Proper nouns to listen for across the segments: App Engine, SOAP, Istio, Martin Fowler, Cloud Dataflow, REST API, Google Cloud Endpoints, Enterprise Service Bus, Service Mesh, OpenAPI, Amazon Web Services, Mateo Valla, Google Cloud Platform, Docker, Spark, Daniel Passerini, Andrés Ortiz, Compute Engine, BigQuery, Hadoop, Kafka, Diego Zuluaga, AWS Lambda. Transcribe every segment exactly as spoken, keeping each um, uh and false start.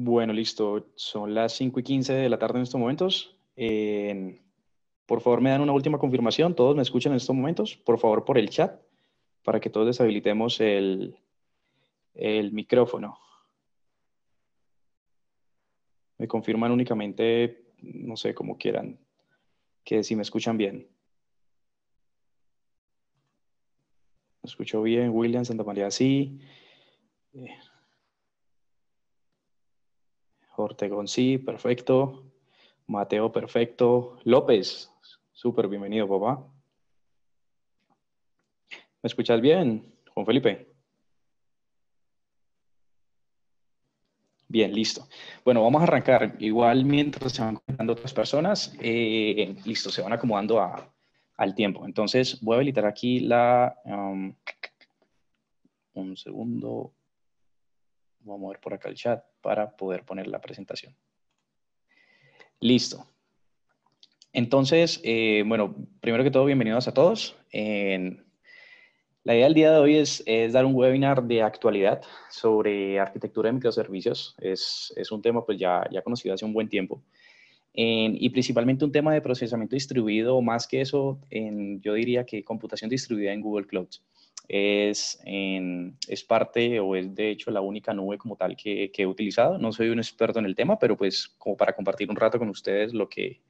Bueno, listo. Son las cinco y quince de la tarde en estos momentos. Eh, por favor, me dan una última confirmación. ¿Todos me escuchan en estos momentos? Por favor, por el chat, para que todos deshabilitemos el, el micrófono. Me confirman únicamente, no sé, como quieran, que si me escuchan bien. ¿Me escucho bien? William, Santa María, sí. Eh. Ortegón, sí, perfecto. Mateo, perfecto. López, súper bienvenido, papá. ¿Me escuchas bien, Juan Felipe? Bien, listo. Bueno, vamos a arrancar. Igual mientras se van contando otras personas, eh, listo, se van acomodando a, al tiempo. Entonces, voy a habilitar aquí la... Um, un segundo... Vamos a mover por acá el chat para poder poner la presentación. Listo. Entonces, eh, bueno, primero que todo, bienvenidos a todos. Eh, la idea del día de hoy es, es dar un webinar de actualidad sobre arquitectura de microservicios. Es, es un tema pues ya, ya conocido hace un buen tiempo. Eh, y principalmente un tema de procesamiento distribuido, más que eso, en, yo diría que computación distribuida en Google Cloud. Es, en, es parte o es de hecho la única nube como tal que, que he utilizado. No soy un experto en el tema, pero pues como para compartir un rato con ustedes lo que,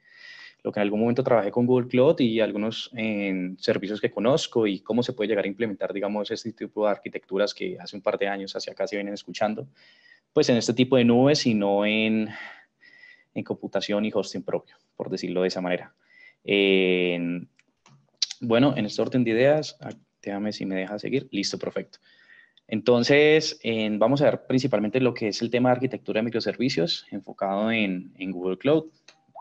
lo que en algún momento trabajé con Google Cloud y algunos en, servicios que conozco y cómo se puede llegar a implementar, digamos, este tipo de arquitecturas que hace un par de años hacia acá se vienen escuchando, pues en este tipo de nubes y no en, en computación y hosting propio, por decirlo de esa manera. Eh, bueno, en este orden de ideas... Déjame si me deja seguir. Listo, perfecto. Entonces, eh, vamos a ver principalmente lo que es el tema de arquitectura de microservicios enfocado en, en Google Cloud.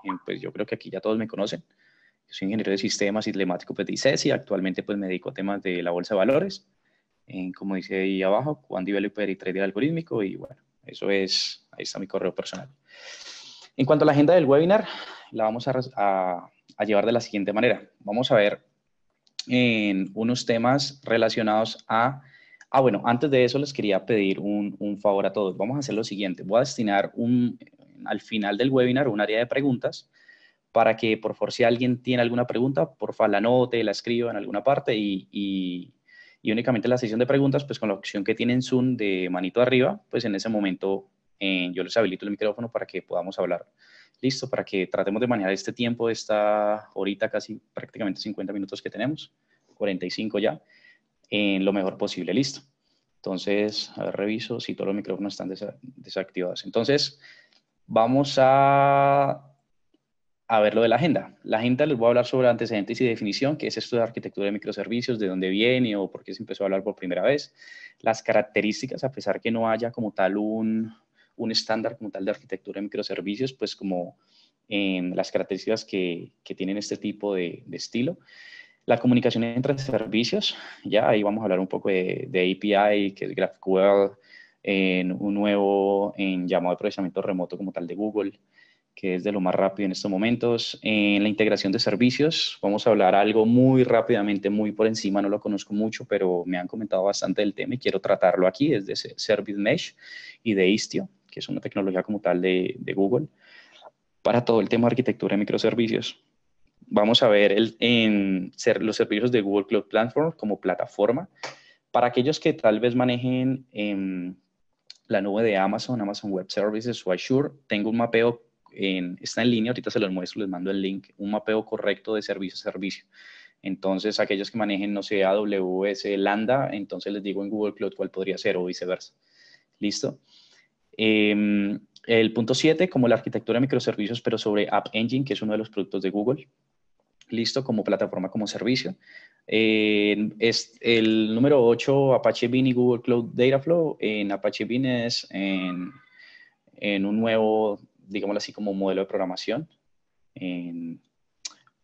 Eh, pues yo creo que aquí ya todos me conocen. Yo soy ingeniero de sistemas y telemático pues, de ICESI. Actualmente pues, me dedico a temas de la bolsa de valores. Eh, como dice ahí abajo, Juan Developer y Trader Algorítmico. Y bueno, eso es, ahí está mi correo personal. En cuanto a la agenda del webinar, la vamos a, a, a llevar de la siguiente manera. Vamos a ver en unos temas relacionados a... Ah, bueno, antes de eso les quería pedir un, un favor a todos. Vamos a hacer lo siguiente. Voy a destinar un, al final del webinar un área de preguntas para que, por favor, si alguien tiene alguna pregunta, por favor, la anote, la escriba en alguna parte y, y, y únicamente la sesión de preguntas, pues con la opción que tiene en Zoom de manito arriba, pues en ese momento eh, yo les habilito el micrófono para que podamos hablar. Listo, para que tratemos de manejar este tiempo, esta horita casi prácticamente cincuenta minutos que tenemos, cuarenta y cinco ya, en lo mejor posible. Listo. Entonces, a ver, reviso si todos los micrófonos están desa desactivados. Entonces, vamos a, a ver lo de la agenda. La agenda les voy a hablar sobre antecedentes y definición, que es esto de arquitectura de microservicios, de dónde viene o por qué se empezó a hablar por primera vez. Las características, a pesar que no haya como tal un... un estándar como tal de arquitectura de microservicios, pues como en las características que, que tienen este tipo de, de estilo. La comunicación entre servicios, ya ahí vamos a hablar un poco de, de A P I, que es GraphQL, en un nuevo en llamado de procesamiento remoto como tal de Google, que es de lo más rápido en estos momentos. En la integración de servicios, vamos a hablar algo muy rápidamente, muy por encima, no lo conozco mucho, pero me han comentado bastante del tema y quiero tratarlo aquí, desde Service Mesh y de Istio, que es una tecnología como tal de, de Google, para todo el tema de arquitectura de microservicios. Vamos a ver el, en ser los servicios de Google Cloud Platform como plataforma. Para aquellos que tal vez manejen en la nube de Amazon, Amazon Web Services o Azure, tengo un mapeo, en, está en línea, ahorita se los muestro, les mando el link, un mapeo correcto de servicio a servicio. Entonces, aquellos que manejen, no sé, A W S Lambda, entonces les digo en Google Cloud cuál podría ser o viceversa. ¿Listo? Eh, el punto siete, como la arquitectura de microservicios, pero sobre App Engine, que es uno de los productos de Google. Listo, como plataforma, como servicio. Eh, es el número ocho, Apache Beam y Google Cloud Dataflow. En Apache Beam es en, en un nuevo, digámoslo así, como modelo de programación en,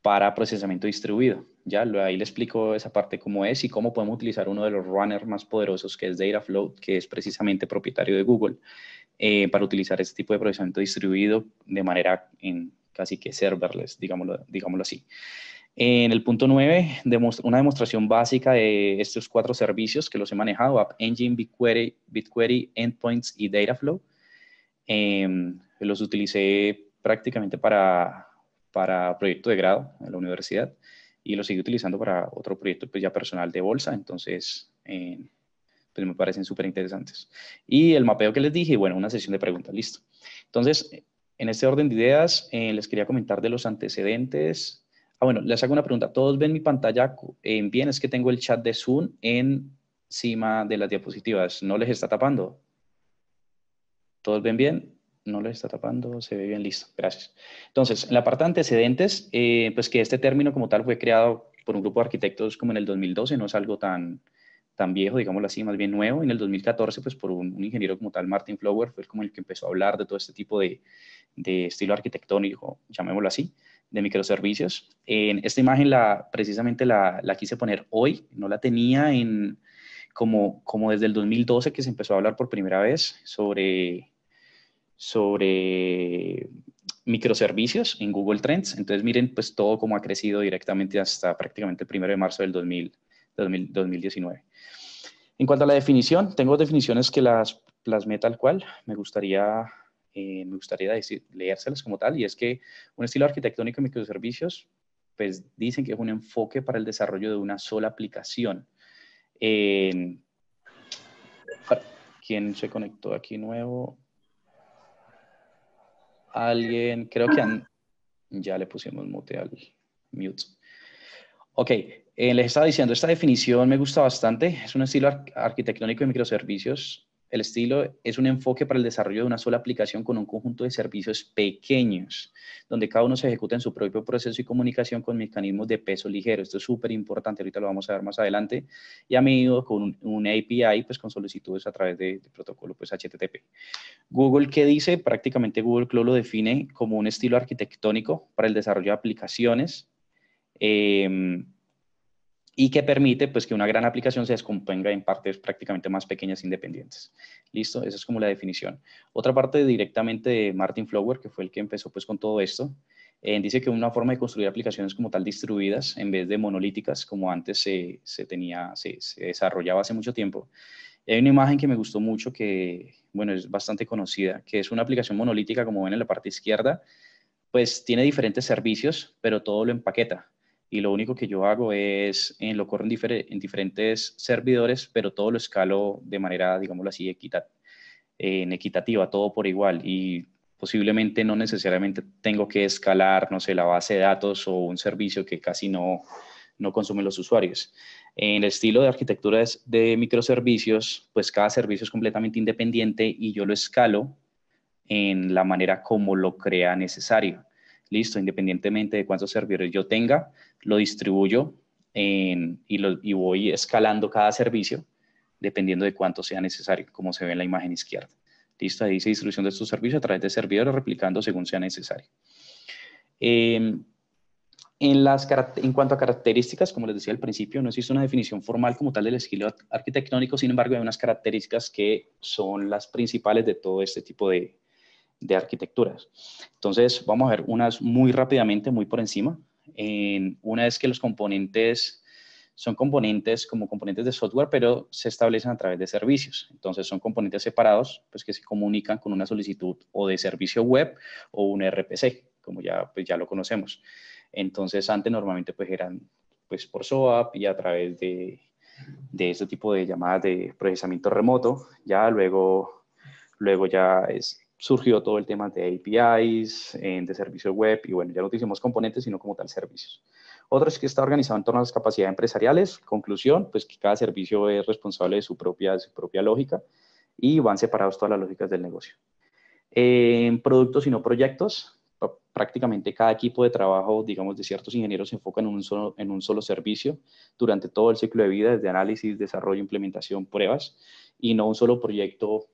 para procesamiento distribuido. Ya, ahí le explico esa parte cómo es y cómo podemos utilizar uno de los runners más poderosos, que es Dataflow, que es precisamente propietario de Google, eh, para utilizar este tipo de procesamiento distribuido de manera en casi que serverless, digámoslo, digámoslo así. En el punto nueve, demostra una demostración básica de estos cuatro servicios que los he manejado, App Engine, BigQuery, BigQuery Endpoints y Dataflow. Eh, los utilicé prácticamente para, para proyecto de grado en la universidad y los sigo utilizando para otro proyecto pues, ya personal de bolsa. Entonces, eh, pues me parecen súper interesantes. Y el mapeo que les dije, bueno, una sesión de preguntas, listo. Entonces, en este orden de ideas, eh, les quería comentar de los antecedentes. Ah, bueno, les hago una pregunta. ¿Todos ven mi pantalla eh, bien? Es que tengo el chat de Zoom encima de las diapositivas. ¿No les está tapando? ¿Todos ven bien? No les está tapando. Se ve bien. Listo. Gracias. Entonces, en la parte de antecedentes, eh, pues que este término como tal fue creado por un grupo de arquitectos como en el dos mil doce. No es algo tan, tan viejo, digámoslo así, más bien nuevo. En el dos mil catorce, pues por un, un ingeniero como tal, Martin Fowler, fue como el que empezó a hablar de todo este tipo de, de estilo arquitectónico, llamémoslo así, de microservicios. En esta imagen la, precisamente la, la quise poner hoy, no la tenía en, como, como desde el dos mil doce que se empezó a hablar por primera vez sobre, sobre microservicios en Google Trends. Entonces miren pues todo cómo ha crecido directamente hasta prácticamente el primero de marzo del dos mil, dos mil, dos mil diecinueve. En cuanto a la definición, tengo definiciones que las plasmé tal cual, me gustaría... Eh, me gustaría decir, leérselas como tal, y es que un estilo arquitectónico de microservicios, pues dicen que es un enfoque para el desarrollo de una sola aplicación. Eh, ¿Quién se conectó aquí nuevo? Alguien, creo que han, ya le pusimos mute al mute. Ok, eh, les estaba diciendo, esta definición me gusta bastante, es un estilo ar- arquitectónico de microservicios. El estilo es un enfoque para el desarrollo de una sola aplicación con un conjunto de servicios pequeños, donde cada uno se ejecuta en su propio proceso y comunicación con mecanismos de peso ligero. Esto es súper importante, ahorita lo vamos a ver más adelante. Y a menudo con un, un A P I, pues con solicitudes a través de, de protocolo pues, H T T P. Google, ¿qué dice? Prácticamente Google Cloud lo define como un estilo arquitectónico para el desarrollo de aplicaciones. Eh, y que permite pues, que una gran aplicación se descomponga en partes prácticamente más pequeñas independientes. ¿Listo? Esa es como la definición. Otra parte directamente de Martin Fowler, que fue el que empezó pues, con todo esto, eh, dice que una forma de construir aplicaciones como tal distribuidas en vez de monolíticas, como antes se, se, tenía, se, se desarrollaba hace mucho tiempo. Hay una imagen que me gustó mucho, que bueno, es bastante conocida, que es una aplicación monolítica, como ven en la parte izquierda, pues tiene diferentes servicios, pero todo lo empaqueta. Y lo único que yo hago es, eh, lo corro en, difer en diferentes servidores, pero todo lo escalo de manera, digámoslo así, equita eh, en equitativa, todo por igual. Y posiblemente no necesariamente tengo que escalar, no sé, la base de datos o un servicio que casi no, no consumen los usuarios. En el estilo de arquitectura de microservicios, pues cada servicio es completamente independiente y yo lo escalo en la manera como lo crea necesario. Listo, independientemente de cuántos servidores yo tenga, lo distribuyo en, y, lo, y voy escalando cada servicio dependiendo de cuánto sea necesario, como se ve en la imagen izquierda. Listo, ahí dice distribución de estos servicios a través de servidores replicando según sea necesario. Eh, en, las, en cuanto a características, como les decía al principio, no existe una definición formal como tal del estilo arquitectónico, sin embargo hay unas características que son las principales de todo este tipo de de arquitecturas. Entonces, vamos a ver unas muy rápidamente, muy por encima. En, una es que los componentes son componentes como componentes de software, pero se establecen a través de servicios. Entonces, son componentes separados, pues que se comunican con una solicitud o de servicio web o un R P C, como ya, pues, ya lo conocemos. Entonces, antes normalmente pues eran pues, por SOAP y a través de, de este tipo de llamadas de procesamiento remoto. Ya luego, luego ya es... surgió todo el tema de A P Is, de servicios web, y bueno, ya no utilizamos componentes, sino como tal servicios. Otro es que está organizado en torno a las capacidades empresariales. Conclusión, pues que cada servicio es responsable de su propia, de su propia lógica y van separados todas las lógicas del negocio. En productos y no proyectos, prácticamente cada equipo de trabajo, digamos, de ciertos ingenieros se enfoca en un solo, en un solo servicio durante todo el ciclo de vida, desde análisis, desarrollo, implementación, pruebas, y no un solo proyecto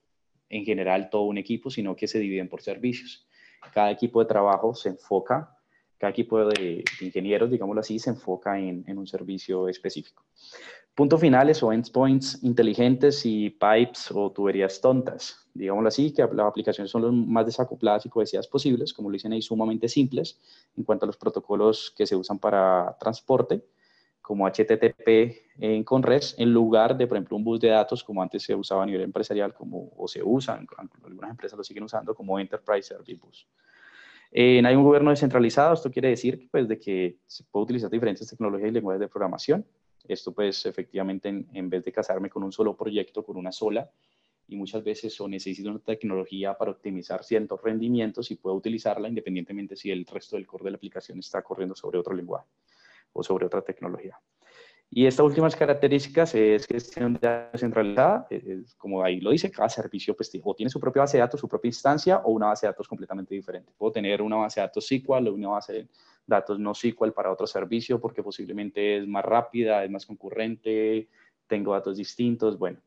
en general todo un equipo, sino que se dividen por servicios. Cada equipo de trabajo se enfoca, cada equipo de ingenieros, digámoslo así, se enfoca en, en un servicio específico. Puntos finales o endpoints inteligentes y pipes o tuberías tontas, digámoslo así, que las aplicaciones son lo más desacopladas y cohesivas posibles, como lo dicen ahí, sumamente simples en cuanto a los protocolos que se usan para transporte, como H T T P en, con REST, en lugar de, por ejemplo, un bus de datos como antes se usaba a nivel empresarial, como, o se usan, algunas empresas lo siguen usando como Enterprise Service Bus. Eh, hay un gobierno descentralizado, esto quiere decir pues, de que se puede utilizar diferentes tecnologías y lenguajes de programación. Esto pues efectivamente en, en vez de casarme con un solo proyecto, con una sola, y muchas veces o necesito una tecnología para optimizar ciertos rendimientos y puedo utilizarla independientemente si el resto del core de la aplicación está corriendo sobre otro lenguaje o sobre otra tecnología. Y estas últimas características es gestión de datos descentralizada, como ahí lo dice, cada servicio pues, o tiene su propia base de datos, su propia instancia o una base de datos completamente diferente. Puedo tener una base de datos S Q L o una base de datos no S Q L para otro servicio porque posiblemente es más rápida, es más concurrente, tengo datos distintos, bueno.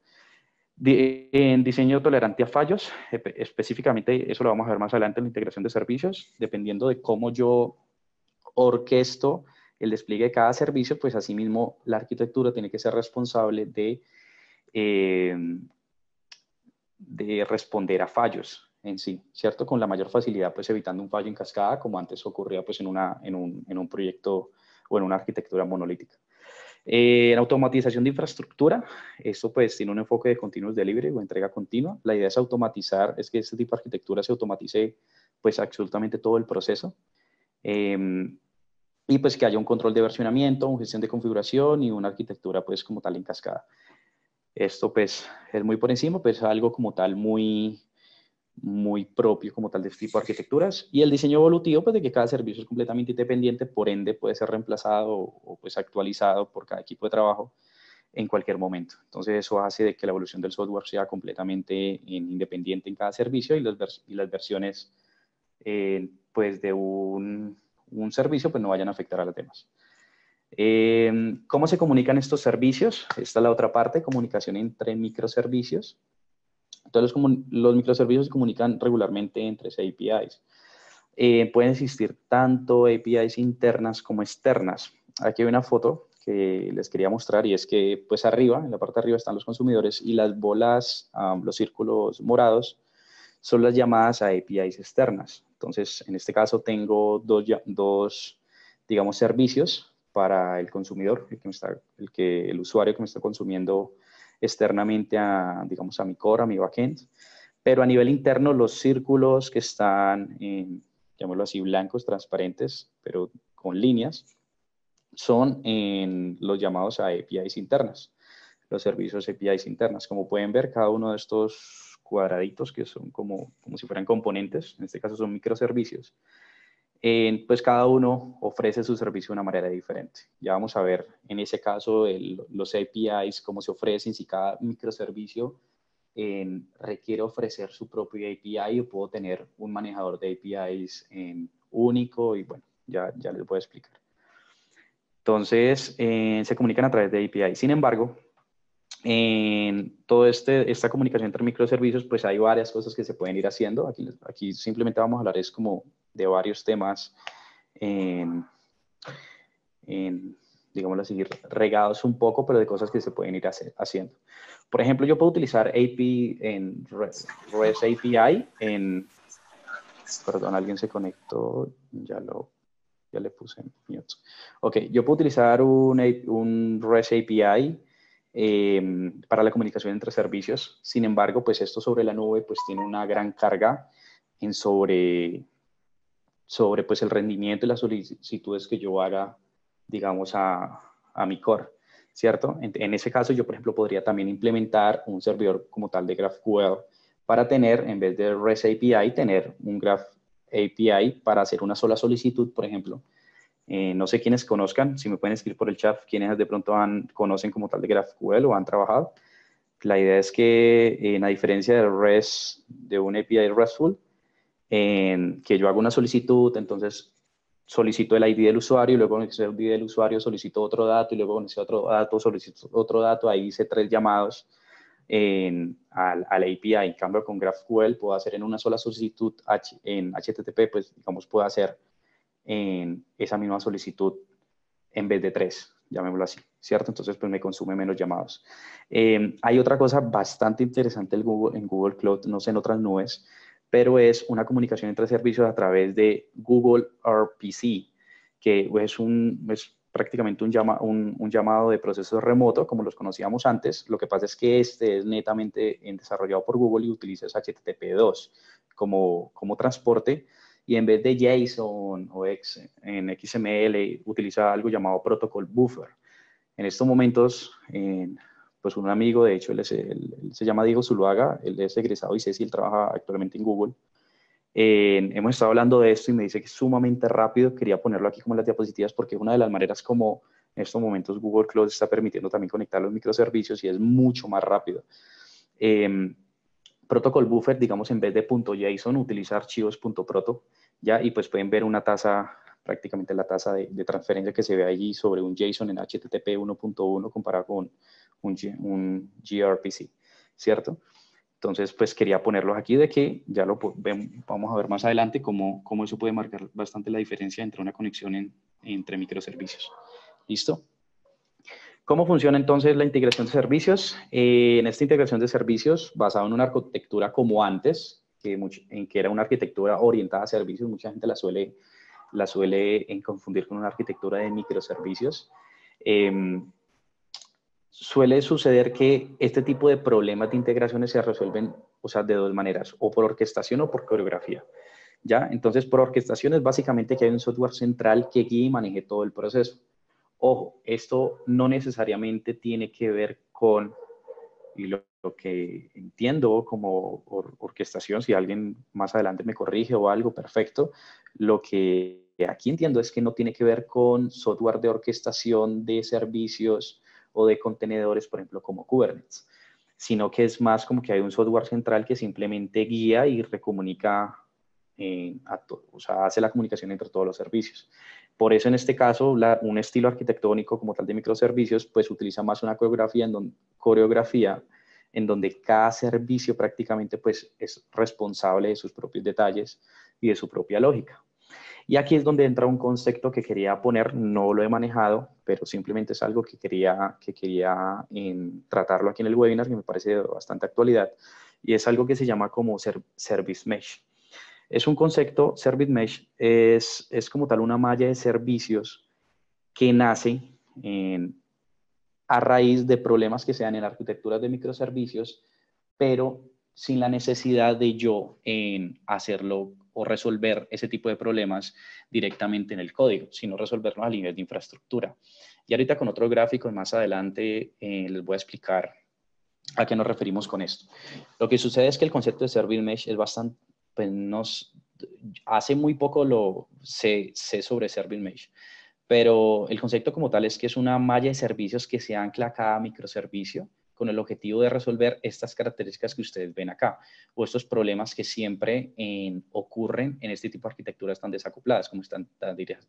En diseño tolerante a fallos, específicamente eso lo vamos a ver más adelante en la integración de servicios, dependiendo de cómo yo orquesto el despliegue de cada servicio, pues asimismo la arquitectura tiene que ser responsable de, eh, de responder a fallos en sí, ¿cierto? Con la mayor facilidad, pues evitando un fallo en cascada, como antes ocurría pues en, una, en, un, en un proyecto o en una arquitectura monolítica. Eh, en automatización de infraestructura, esto pues tiene un enfoque de continuous delivery o entrega continua. La idea es automatizar, es que este tipo de arquitectura se automatice pues absolutamente todo el proceso. Eh, y pues que haya un control de versionamiento, una gestión de configuración y una arquitectura pues como tal en cascada. Esto pues es muy por encima, pues algo como tal muy... muy propio como tal de este tipo de arquitecturas, y el diseño evolutivo pues de que cada servicio es completamente independiente, por ende puede ser reemplazado o pues actualizado por cada equipo de trabajo en cualquier momento. Entonces eso hace de que la evolución del software sea completamente independiente en cada servicio y, los vers y las versiones eh, pues de un, un servicio pues no vayan a afectar a las demás. Eh, ¿Cómo se comunican estos servicios? Esta es la otra parte, comunicación entre microservicios. Entonces, los, los microservicios se comunican regularmente entre A P Is. Eh, pueden existir tanto A P Is internas como externas. Aquí hay una foto que les quería mostrar y es que, pues arriba, en la parte de arriba están los consumidores y las bolas, um, los círculos morados, son las llamadas a A P Is externas. Entonces, en este caso tengo dos, dos digamos, servicios para el consumidor, el, que está, el, que, el usuario que me está consumiendo externamente a, digamos, a mi core, a mi backend, pero a nivel interno los círculos que están, eh, llamémoslo así, blancos, transparentes, pero con líneas, son en los llamados a A P Is internas, los servicios A P Is internas. Como pueden ver, cada uno de estos cuadraditos que son como, como si fueran componentes, en este caso son microservicios, eh, pues cada uno ofrece su servicio de una manera diferente. Ya vamos a ver en ese caso el, los A P Is, cómo se ofrecen, si cada microservicio eh, requiere ofrecer su propio A P I o puedo tener un manejador de A P Is eh, único y bueno, ya, ya les voy a explicar. Entonces, eh, se comunican a través de A P I. Sin embargo, en toda este, esta comunicación entre microservicios, pues hay varias cosas que se pueden ir haciendo. Aquí, aquí simplemente vamos a hablar es como de varios temas, en, en, digámoslo así, regados un poco, pero de cosas que se pueden ir hace, haciendo. Por ejemplo, yo puedo utilizar A P I en REST, REST A P I en... Perdón, alguien se conectó, ya lo... Ya le puse en mute. Ok, yo puedo utilizar un, un REST A P I eh, para la comunicación entre servicios. Sin embargo, pues esto sobre la nube pues tiene una gran carga en sobre... sobre pues, el rendimiento y las solicitudes que yo haga, digamos, a, a mi core, ¿cierto? En, en ese caso, yo, por ejemplo, podría también implementar un servidor como tal de GraphQL para tener, en vez de REST A P I, tener un Graph A P I para hacer una sola solicitud, por ejemplo. Eh, no sé quiénes conozcan, si me pueden escribir por el chat, quiénes de pronto han, conocen como tal de GraphQL o han trabajado. La idea es que, eh, a diferencia de REST, de un A P I RESTful, en que yo hago una solicitud, entonces solicito el I D del usuario, luego con ese I D del usuario solicito otro dato, y luego con ese otro dato solicito otro dato, ahí hice tres llamados en, al, al A P I. En cambio, con GraphQL puedo hacer en una sola solicitud en H T T P, pues digamos puedo hacer en esa misma solicitud en vez de tres, llamémoslo así, ¿cierto? Entonces, pues me consume menos llamados. Eh, hay otra cosa bastante interesante en Google, en Google Cloud, no sé, en otras nubes, pero es una comunicación entre servicios a través de Google R P C, que es un, es prácticamente un, llama, un, un llamado de proceso remoto, como los conocíamos antes. Lo que pasa es que este es netamente desarrollado por Google y utiliza H T T P dos como, como transporte. Y en vez de JSON o X, en X M L, utiliza algo llamado Protocol Buffer. En estos momentos, eh, pues un amigo, de hecho, él, es, él, él se llama Diego Zuluaga, él es egresado de ICESI, él trabaja actualmente en Google. Eh, hemos estado hablando de esto y me dice que es sumamente rápido. Quería ponerlo aquí como en las diapositivas porque es una de las maneras como en estos momentos Google Cloud está permitiendo también conectar los microservicios y es mucho más rápido. Eh, Protocol Buffer, digamos, en vez de .json, utiliza archivos .proto, ¿ya? Y pues pueden ver una tasa, prácticamente la tasa de, de transferencia que se ve allí sobre un JSON en H T T P uno punto uno comparado con un, un gRPC, ¿cierto? Entonces, pues quería ponerlos aquí de que ya lo vamos a ver más adelante cómo, cómo eso puede marcar bastante la diferencia entre una conexión en, entre microservicios. ¿Listo? ¿Cómo funciona entonces la integración de servicios? Eh, en esta integración de servicios, basada en una arquitectura como antes, que mucho, en que era una arquitectura orientada a servicios, mucha gente la suele, la suele confundir con una arquitectura de microservicios. Eh, Suele suceder que este tipo de problemas de integraciones se resuelven, o sea, de dos maneras, o por orquestación o por coreografía, ¿ya? Entonces, por orquestación es básicamente que hay un software central que guíe y maneje todo el proceso. Ojo, esto no necesariamente tiene que ver con, y lo, lo que entiendo como or, orquestación, si alguien más adelante me corrige o algo, perfecto, lo que aquí entiendo es que no tiene que ver con software de orquestación de servicios o de contenedores, por ejemplo, como Kubernetes, sino que es más como que hay un software central que simplemente guía y recomunica, eh, a todo, o sea, hace la comunicación entre todos los servicios. Por eso, en este caso, la, un estilo arquitectónico como tal de microservicios, pues utiliza más una coreografía en, don, coreografía en donde cada servicio prácticamente pues, es responsable de sus propios detalles y de su propia lógica. Y aquí es donde entra un concepto que quería poner, no lo he manejado, pero simplemente es algo que quería, que quería en, tratarlo aquí en el webinar, que me parece de bastante actualidad, y es algo que se llama como ser, Service Mesh. Es un concepto, Service Mesh, es, es como tal una malla de servicios que nace en, a raíz de problemas que se dan en arquitecturas de microservicios, pero sin la necesidad de yo en hacerlo o resolver ese tipo de problemas directamente en el código, sino resolverlos a nivel de infraestructura. Y ahorita con otro gráfico y más adelante eh, les voy a explicar a qué nos referimos con esto. Lo que sucede es que el concepto de Service Mesh es bastante, pues nos, hace muy poco lo sé, sé sobre Service Mesh, pero el concepto como tal es que es una malla de servicios que se ancla a cada microservicio con el objetivo de resolver estas características que ustedes ven acá, o estos problemas que siempre en, ocurren en este tipo de arquitecturas tan desacopladas, como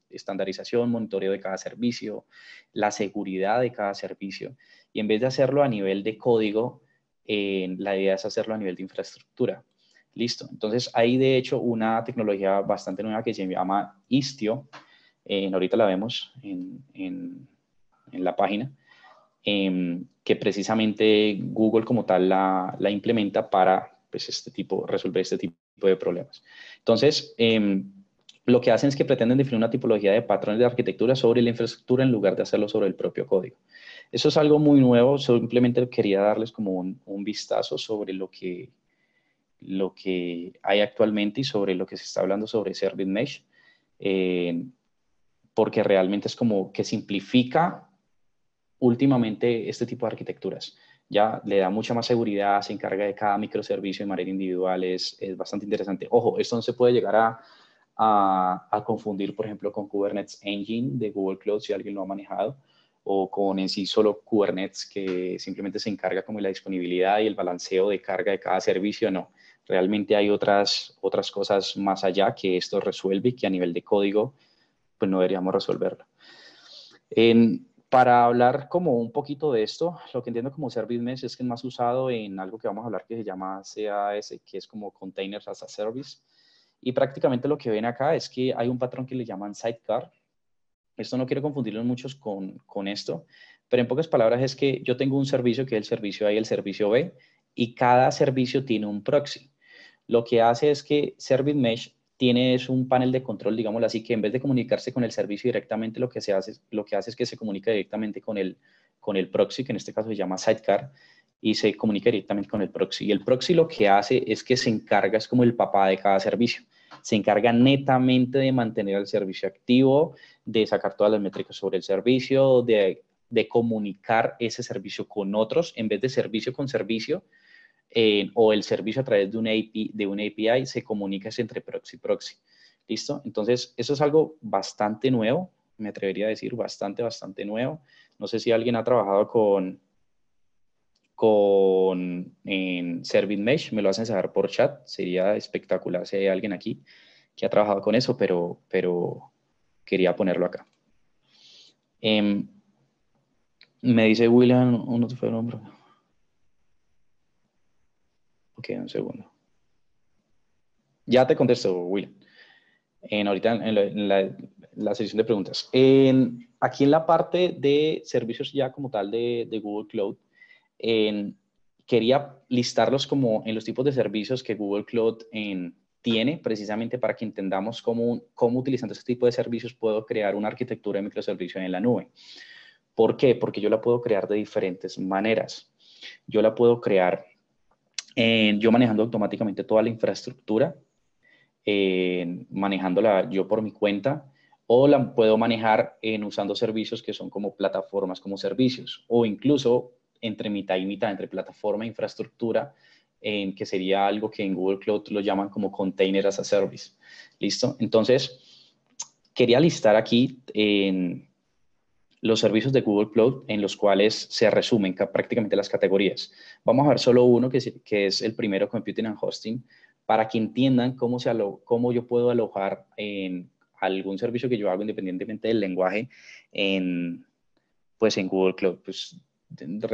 estandarización, monitoreo de cada servicio, la seguridad de cada servicio, y en vez de hacerlo a nivel de código, eh, la idea es hacerlo a nivel de infraestructura. Listo, entonces hay de hecho una tecnología bastante nueva que se llama Istio, eh, ahorita la vemos en, en, en la página, Eh, que precisamente Google como tal la, la implementa para pues, este tipo, resolver este tipo de problemas. Entonces, eh, lo que hacen es que pretenden definir una tipología de patrones de arquitectura sobre la infraestructura en lugar de hacerlo sobre el propio código. Eso es algo muy nuevo, simplemente quería darles como un, un vistazo sobre lo que, lo que hay actualmente y sobre lo que se está hablando sobre Service Mesh, eh, porque realmente es como que simplifica últimamente este tipo de arquitecturas, ya le da mucha más seguridad, se encarga de cada microservicio de manera individual, es, es bastante interesante. Ojo, esto no se puede llegar a, a, a confundir, por ejemplo, con Kubernetes Engine de Google Cloud, si alguien lo ha manejado, o con en sí solo Kubernetes, que simplemente se encarga como de la disponibilidad y el balanceo de carga de cada servicio. No, realmente hay otras, otras cosas más allá que esto resuelve y que a nivel de código, pues no deberíamos resolverlo. En... Para hablar como un poquito de esto, lo que entiendo como Service Mesh es que es más usado en algo que vamos a hablar que se llama C A S, que es como Containers as a Service. Y prácticamente lo que ven acá es que hay un patrón que le llaman Sidecar. Esto no quiero confundirlo muchos con, con esto, pero en pocas palabras es que yo tengo un servicio que es el servicio A y el servicio B, y cada servicio tiene un proxy. Lo que hace es que Service Mesh tienes un panel de control, digámoslo así, que en vez de comunicarse con el servicio directamente, lo que se hace, lo que hace es que se comunica directamente con el, con el proxy, que en este caso se llama Sidecar, y se comunica directamente con el proxy. Y el proxy lo que hace es que se encarga, es como el papá de cada servicio, se encarga netamente de mantener el servicio activo, de sacar todas las métricas sobre el servicio, de, de comunicar ese servicio con otros, en vez de servicio con servicio, Eh, o el servicio a través de una, A P I, de una A P I se comunica entre proxy y proxy. ¿Listo? Entonces, eso es algo bastante nuevo, me atrevería a decir, bastante, bastante nuevo. No sé si alguien ha trabajado con, con en Service Mesh, me lo hacen saber por chat, sería espectacular si hay alguien aquí que ha trabajado con eso, pero, pero quería ponerlo acá. Eh, me dice William, uno te fue el hombro. Ok, un segundo. Ya te contesto, Will. En, ahorita en, la, en la, la sesión de preguntas. En, aquí en la parte de servicios ya como tal de, de Google Cloud, en, quería listarlos como en los tipos de servicios que Google Cloud en, tiene, precisamente para que entendamos cómo, cómo utilizando este tipo de servicios puedo crear una arquitectura de microservicios en la nube. ¿Por qué? Porque yo la puedo crear de diferentes maneras. Yo la puedo crear... Eh, yo manejando automáticamente toda la infraestructura, eh, manejándola yo por mi cuenta, o la puedo manejar en, usando servicios que son como plataformas, como servicios, o incluso entre mitad y mitad, entre plataforma e infraestructura, eh, que sería algo que en Google Cloud lo llaman como Container as a Service. ¿Listo? Entonces, quería listar aquí en... los servicios de Google Cloud en los cuales se resumen prácticamente las categorías. Vamos a ver solo uno, que es, que es el primero, Computing and Hosting, para que entiendan cómo, se alo cómo yo puedo alojar en algún servicio que yo hago independientemente del lenguaje en, pues en Google Cloud. Pues,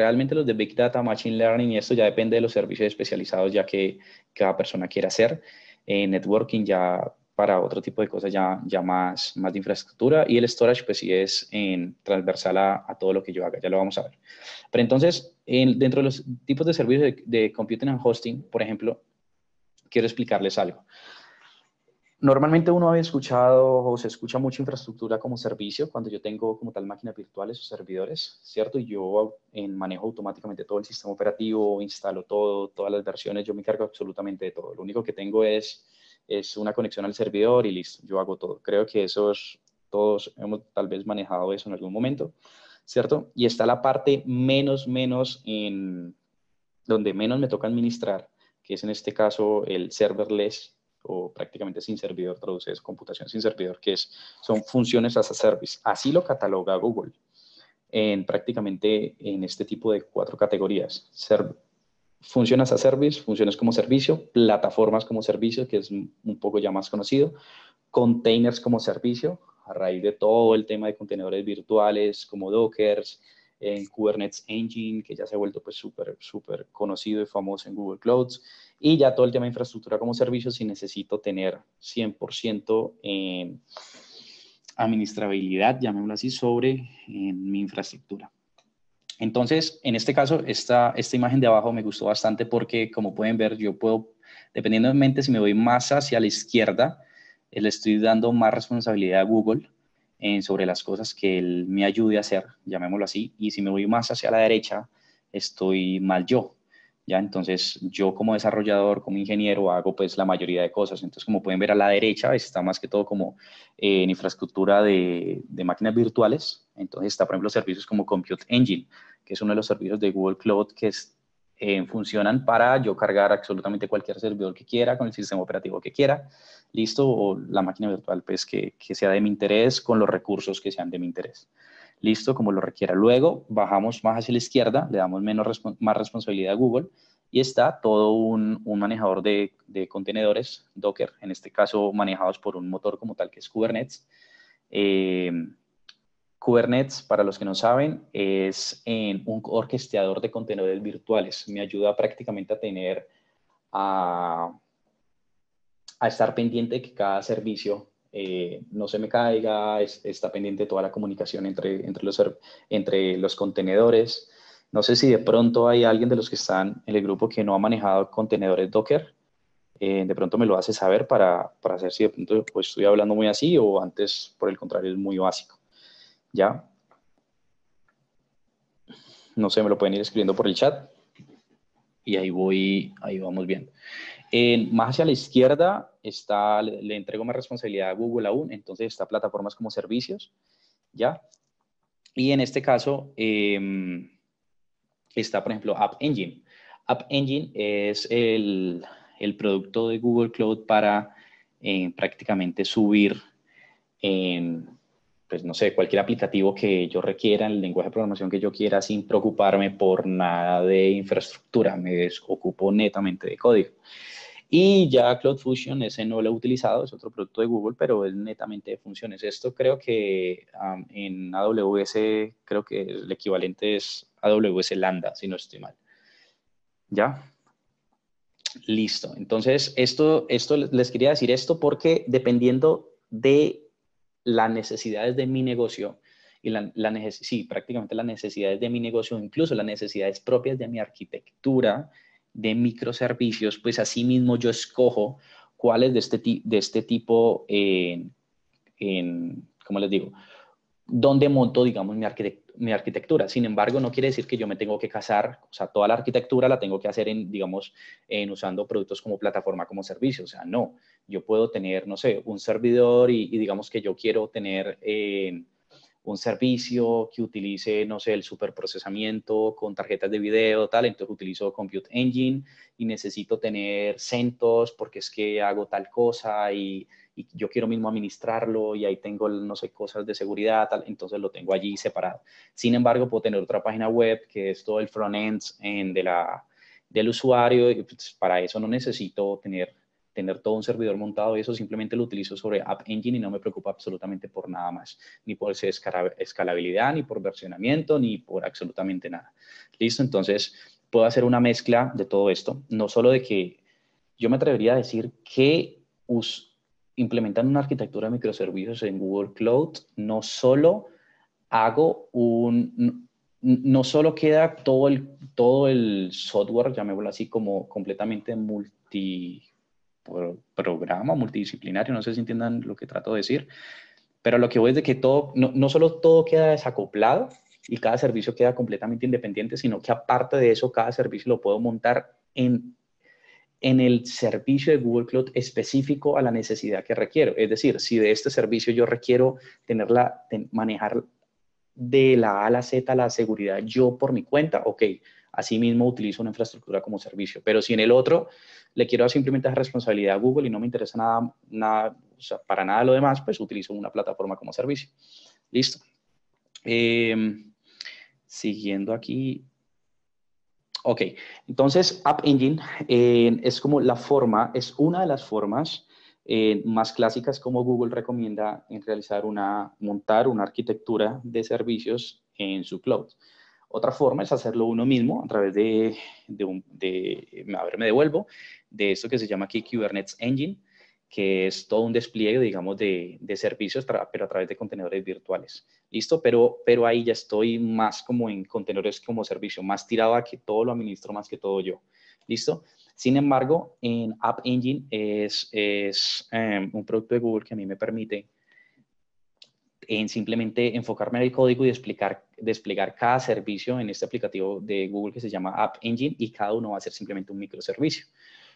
realmente los de Big Data, Machine Learning, y esto ya depende de los servicios especializados ya que cada persona quiera hacer. Eh, networking ya... para otro tipo de cosas ya, ya más, más de infraestructura, y el storage pues sí es en, transversal a, a todo lo que yo haga, ya lo vamos a ver. Pero entonces, en, dentro de los tipos de servicios de, de Computing and Hosting, por ejemplo, quiero explicarles algo. Normalmente uno había escuchado o se escucha mucho infraestructura como servicio cuando yo tengo como tal máquinas virtuales o servidores, ¿cierto? Y yo en, manejo automáticamente todo el sistema operativo, instalo todo, todas las versiones, yo me encargo absolutamente de todo. Lo único que tengo es... es una conexión al servidor y listo, yo hago todo. Creo que esos, todos hemos tal vez manejado eso en algún momento, ¿cierto? Y está la parte menos, menos, en donde menos me toca administrar, que es en este caso el serverless, o prácticamente sin servidor, traduce es computación sin servidor, que es, son funciones as a service. Así lo cataloga Google, en prácticamente en este tipo de cuatro categorías, serv funciones a service, funciones como servicio, plataformas como servicio, que es un poco ya más conocido, containers como servicio, a raíz de todo el tema de contenedores virtuales como Docker, eh, Kubernetes Engine, que ya se ha vuelto pues súper, súper conocido y famoso en Google Cloud, y ya todo el tema de infraestructura como servicio, si necesito tener cien por ciento en administrabilidad, llamémoslo así, sobre en mi infraestructura. Entonces, en este caso, esta, esta imagen de abajo me gustó bastante porque, como pueden ver, yo puedo, dependiendo de mi mente, si me voy más hacia la izquierda, le estoy dando más responsabilidad a Google eh, sobre las cosas que él me ayude a hacer, llamémoslo así, y si me voy más hacia la derecha, estoy mal yo, ¿ya? Entonces, yo como desarrollador, como ingeniero, hago pues la mayoría de cosas. Entonces, como pueden ver a la derecha, está más que todo como eh, en infraestructura de, de máquinas virtuales. Entonces está, por ejemplo, servicios como Compute Engine, que es uno de los servicios de Google Cloud que es, eh, funcionan para yo cargar absolutamente cualquier servidor que quiera, con el sistema operativo que quiera, listo, o la máquina virtual pues, que, que sea de mi interés, con los recursos que sean de mi interés. Listo, como lo requiera. Luego bajamos más hacia la izquierda, le damos menos respons más responsabilidad a Google, y está todo un, un manejador de, de contenedores, Docker, en este caso manejados por un motor como tal que es Kubernetes. Eh, Kubernetes, para los que no saben, es en un orquestador de contenedores virtuales. Me ayuda prácticamente a tener, a, a estar pendiente de que cada servicio eh, no se me caiga, es, está pendiente de toda la comunicación entre, entre, los, entre los contenedores. No sé si de pronto hay alguien de los que están en el grupo que no ha manejado contenedores Docker. eh, de pronto me lo hace saber para, para hacer si de pronto pues, estoy hablando muy así o antes, por el contrario, es muy básico. ¿Ya? No sé, me lo pueden ir escribiendo por el chat. Y ahí voy, ahí vamos bien. Eh, más hacia la izquierda, está, le, le entrego más responsabilidad a Google aún, entonces está plataformas como servicios, ¿ya? Y en este caso eh, está, por ejemplo, App Engine. App Engine es el, el producto de Google Cloud para eh, prácticamente subir, eh, pues no sé, cualquier aplicativo que yo requiera, el lenguaje de programación que yo quiera, sin preocuparme por nada de infraestructura. Me ocupo netamente de código. Y ya Cloud Functions, ese no lo he utilizado, es otro producto de Google, pero es netamente de funciones. Esto creo que um, en A W S, creo que el equivalente es A W S Lambda, si no estoy mal. ¿Ya? Listo. Entonces, esto, esto les quería decir esto porque dependiendo de las necesidades de mi negocio, y la, la neces sí, prácticamente las necesidades de mi negocio, incluso las necesidades propias de mi arquitectura, de microservicios, pues así mismo yo escojo cuáles de este, de este tipo, eh, en, ¿cómo les digo? Dónde monto, digamos, mi, arquitect mi arquitectura. Sin embargo, no quiere decir que yo me tengo que casar, o sea, toda la arquitectura la tengo que hacer en, digamos, en usando productos como plataforma, como servicio. O sea, no, yo puedo tener, no sé, un servidor y, y digamos que yo quiero tener... Eh, un servicio que utilice, no sé, el superprocesamiento con tarjetas de video, tal, entonces utilizo Compute Engine y necesito tener CentOS porque es que hago tal cosa y, y yo quiero mismo administrarlo y ahí tengo, no sé, cosas de seguridad, tal, entonces lo tengo allí separado. Sin embargo, puedo tener otra página web que es todo el front-end en de la, del usuario y pues para eso no necesito tener, tener todo un servidor montado y eso simplemente lo utilizo sobre App Engine y no me preocupa absolutamente por nada más, ni por escalabilidad, ni por versionamiento, ni por absolutamente nada. ¿Listo? Entonces, puedo hacer una mezcla de todo esto, no solo de que yo me atrevería a decir que implementando una arquitectura de microservicios en Google Cloud, no solo hago un... no solo queda todo el, todo el software, llamémoslo así, como completamente multi... programa multidisciplinario, no sé si entiendan lo que trato de decir, pero lo que voy es de que todo, no, no solo todo queda desacoplado y cada servicio queda completamente independiente, sino que aparte de eso, cada servicio lo puedo montar en, en el servicio de Google Cloud específico a la necesidad que requiero. Es decir, si de este servicio yo requiero tenerla, manejar de la A a la Z la seguridad yo por mi cuenta, ok, asimismo utilizo una infraestructura como servicio, pero si en el otro le quiero simplemente dar responsabilidad a Google y no me interesa nada, nada o sea, para nada lo demás, pues utilizo una plataforma como servicio. Listo. Eh, siguiendo aquí. Ok, entonces App Engine eh, es como la forma, es una de las formas eh, más clásicas como Google recomienda en realizar una, montar una arquitectura de servicios en su cloud. Otra forma es hacerlo uno mismo a través de, de, un, de, a ver, me devuelvo, de esto que se llama aquí Kubernetes Engine, que es todo un despliegue, digamos, de, de servicios, pero a través de contenedores virtuales. ¿Listo? Pero, pero ahí ya estoy más como en contenedores como servicio, más tirado a que todo lo administro, más que todo yo. ¿Listo? Sin embargo, en App Engine es, es um, un producto de Google que a mí me permite en simplemente enfocarme en el código y desplegar, desplegar cada servicio en este aplicativo de Google que se llama App Engine y cada uno va a ser simplemente un microservicio.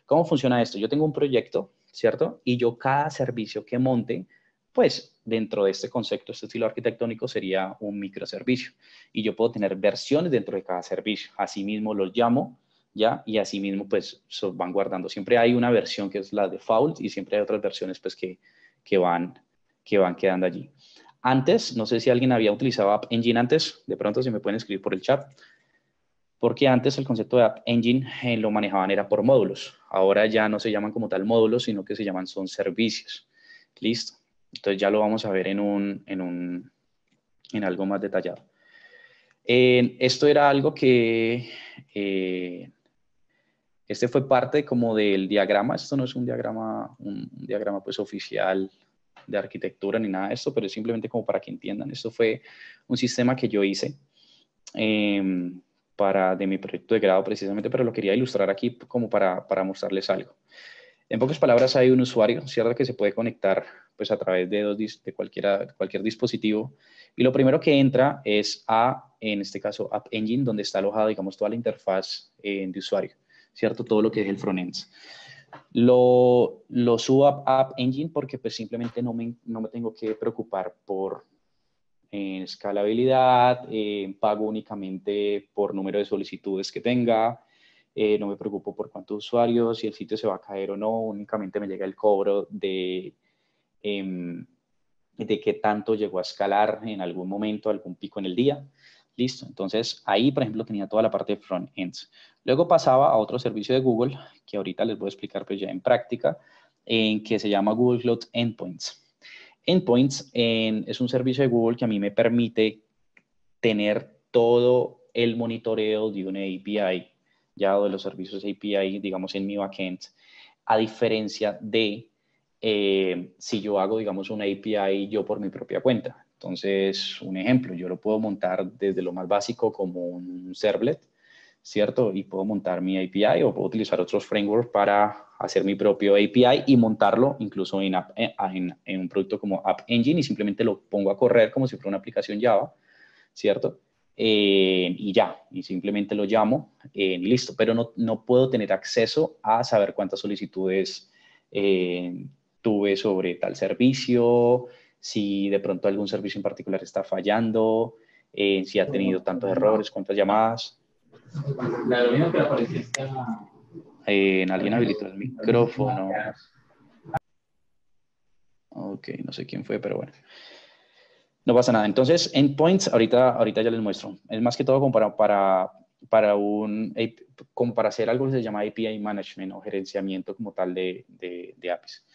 ¿Cómo funciona esto? Yo tengo un proyecto, ¿cierto? Y yo cada servicio que monte, pues dentro de este concepto, este estilo arquitectónico sería un microservicio. Y yo puedo tener versiones dentro de cada servicio. Asimismo los llamo, ¿ya? Y asimismo pues se van guardando. Siempre hay una versión que es la default y siempre hay otras versiones pues que, que, van, que van quedando allí. Antes, no sé si alguien había utilizado App Engine antes, de pronto si me pueden escribir por el chat, porque antes el concepto de App Engine eh, lo manejaban era por módulos. Ahora ya no se llaman como tal módulos, sino que se llaman son servicios. Listo. Entonces ya lo vamos a ver en, un, en, un, en algo más detallado. Eh, esto era algo que... Eh, este fue parte como del diagrama. Esto no es un diagrama, un, un diagrama pues oficial de arquitectura ni nada de esto, pero es simplemente como para que entiendan. Esto fue un sistema que yo hice eh, para, de mi proyecto de grado precisamente, pero lo quería ilustrar aquí como para, para mostrarles algo. En pocas palabras, hay un usuario, ¿cierto?, que se puede conectar pues, a través de, dos dis de cualquiera, cualquier dispositivo. Y lo primero que entra es a, en este caso, App Engine, donde está alojada, digamos, toda la interfaz eh, de usuario, ¿cierto? Todo lo que es el frontend. Lo, lo subo a App Engine porque pues, simplemente no me, no me tengo que preocupar por eh, escalabilidad, eh, pago únicamente por número de solicitudes que tenga. Eh, no me preocupo por cuántos usuarios, si el sitio se va a caer o no, únicamente me llega el cobro de, eh, de qué tanto llegó a escalar en algún momento, algún pico en el día. Listo, entonces ahí, por ejemplo, tenía toda la parte de front-end. Luego pasaba a otro servicio de Google, que ahorita les voy a explicar pues ya en práctica, eh, que se llama Google Cloud Endpoints. Endpoints eh, es un servicio de Google que a mí me permite tener todo el monitoreo de una A P I, ya de los servicios A P I, digamos, en mi backend, a diferencia de eh, si yo hago, digamos, una A P I yo por mi propia cuenta. Entonces, un ejemplo, yo lo puedo montar desde lo más básico como un servlet, ¿cierto? Y puedo montar mi A P I o puedo utilizar otros frameworks para hacer mi propio A P I y montarlo incluso en, app, en, en un producto como App Engine y simplemente lo pongo a correr como si fuera una aplicación Java, ¿cierto? Eh, y ya, y simplemente lo llamo, eh, listo, pero no, no puedo tener acceso a saber cuántas solicitudes eh, tuve sobre tal servicio, si de pronto algún servicio en particular está fallando, eh, si ha tenido tantos errores, cuántas llamadas. La verdad que apareció está... eh, alguien habilitó el micrófono. Ok, no sé quién fue, pero bueno. No pasa nada. Entonces, endpoints, ahorita, ahorita ya les muestro. Es más que todo como para, para, para, un, como para hacer algo que se llama A P I Management o gerenciamiento como tal de, de, de A P Is.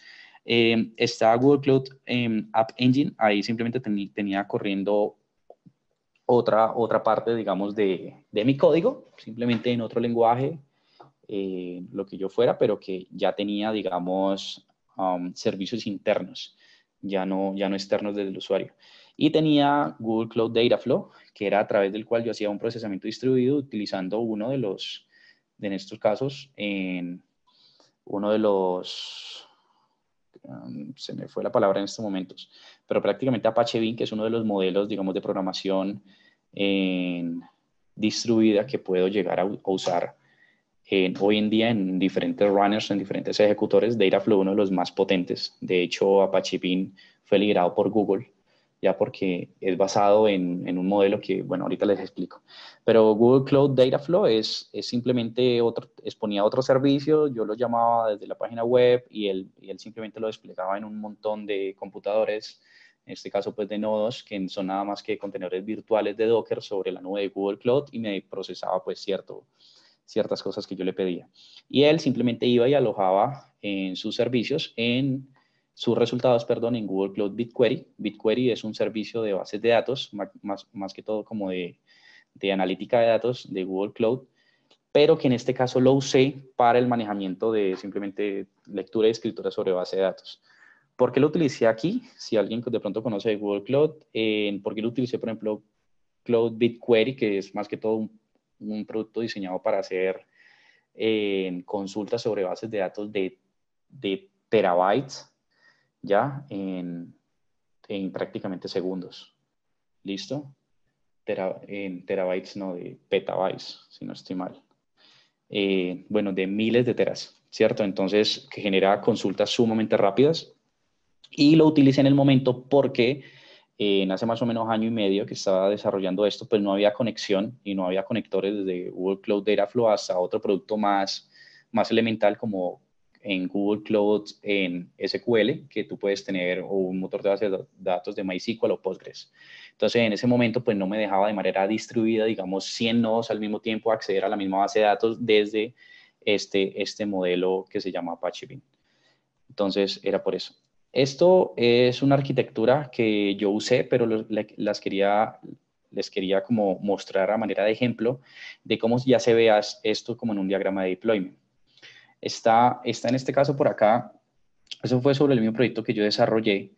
Eh, está Google Cloud eh, App Engine. Ahí simplemente ten, tenía corriendo otra, otra parte, digamos, de, de mi código, simplemente en otro lenguaje, eh, lo que yo fuera, pero que ya tenía, digamos, um, servicios internos, ya no, ya no externos desde el usuario. Y tenía Google Cloud Dataflow, que era a través del cual yo hacía un procesamiento distribuido utilizando uno de los, en estos casos, en uno de los, um, se me fue la palabra en estos momentos, pero prácticamente Apache Beam, que es uno de los modelos, digamos, de programación en distribuida que puedo llegar a, a usar en, hoy en día en diferentes runners, en diferentes ejecutores. Dataflow, uno de los más potentes. De hecho, Apache Beam fue liderado por Google, ya porque es basado en, en un modelo que, bueno, ahorita les explico. Pero Google Cloud Dataflow es, es simplemente, otro, exponía otro servicio, yo lo llamaba desde la página web y él, y él simplemente lo desplegaba en un montón de computadores, en este caso pues de nodos, que son nada más que contenedores virtuales de Docker sobre la nube de Google Cloud, y me procesaba pues cierto, ciertas cosas que yo le pedía. Y él simplemente iba y alojaba en sus servicios en... sus resultados, perdón, en Google Cloud BigQuery. BigQuery es un servicio de bases de datos, más, más que todo como de, de analítica de datos de Google Cloud, pero que en este caso lo usé para el manejamiento de simplemente lectura y escritura sobre base de datos. ¿Por qué lo utilicé aquí? Si alguien de pronto conoce de Google Cloud, eh, ¿por qué lo utilicé, por ejemplo, Cloud BigQuery, que es más que todo un, un producto diseñado para hacer eh, consultas sobre bases de datos de, de terabytes, ya en, en prácticamente segundos? ¿Listo? Tera, en terabytes, no, de petabytes, si no estoy mal. Eh, bueno, de miles de teras, ¿cierto? Entonces, que genera consultas sumamente rápidas. Y lo utilicé en el momento porque eh, hace más o menos año y medio que estaba desarrollando esto, pues no había conexión y no había conectores desde Google Cloud Dataflow hasta otro producto más, más elemental como en Google Cloud, en S Q L, que tú puedes tener o un motor de base de datos de MySQL o Postgres. Entonces, en ese momento, pues no me dejaba de manera distribuida, digamos, cien nodos al mismo tiempo acceder a la misma base de datos desde este, este modelo que se llama Apache Beam. Entonces, era por eso. Esto es una arquitectura que yo usé, pero lo, las quería... les quería como mostrar a manera de ejemplo de cómo ya se vea esto como en un diagrama de deployment. Está, está en este caso por acá. Eso fue sobre el mismo proyecto que yo desarrollé,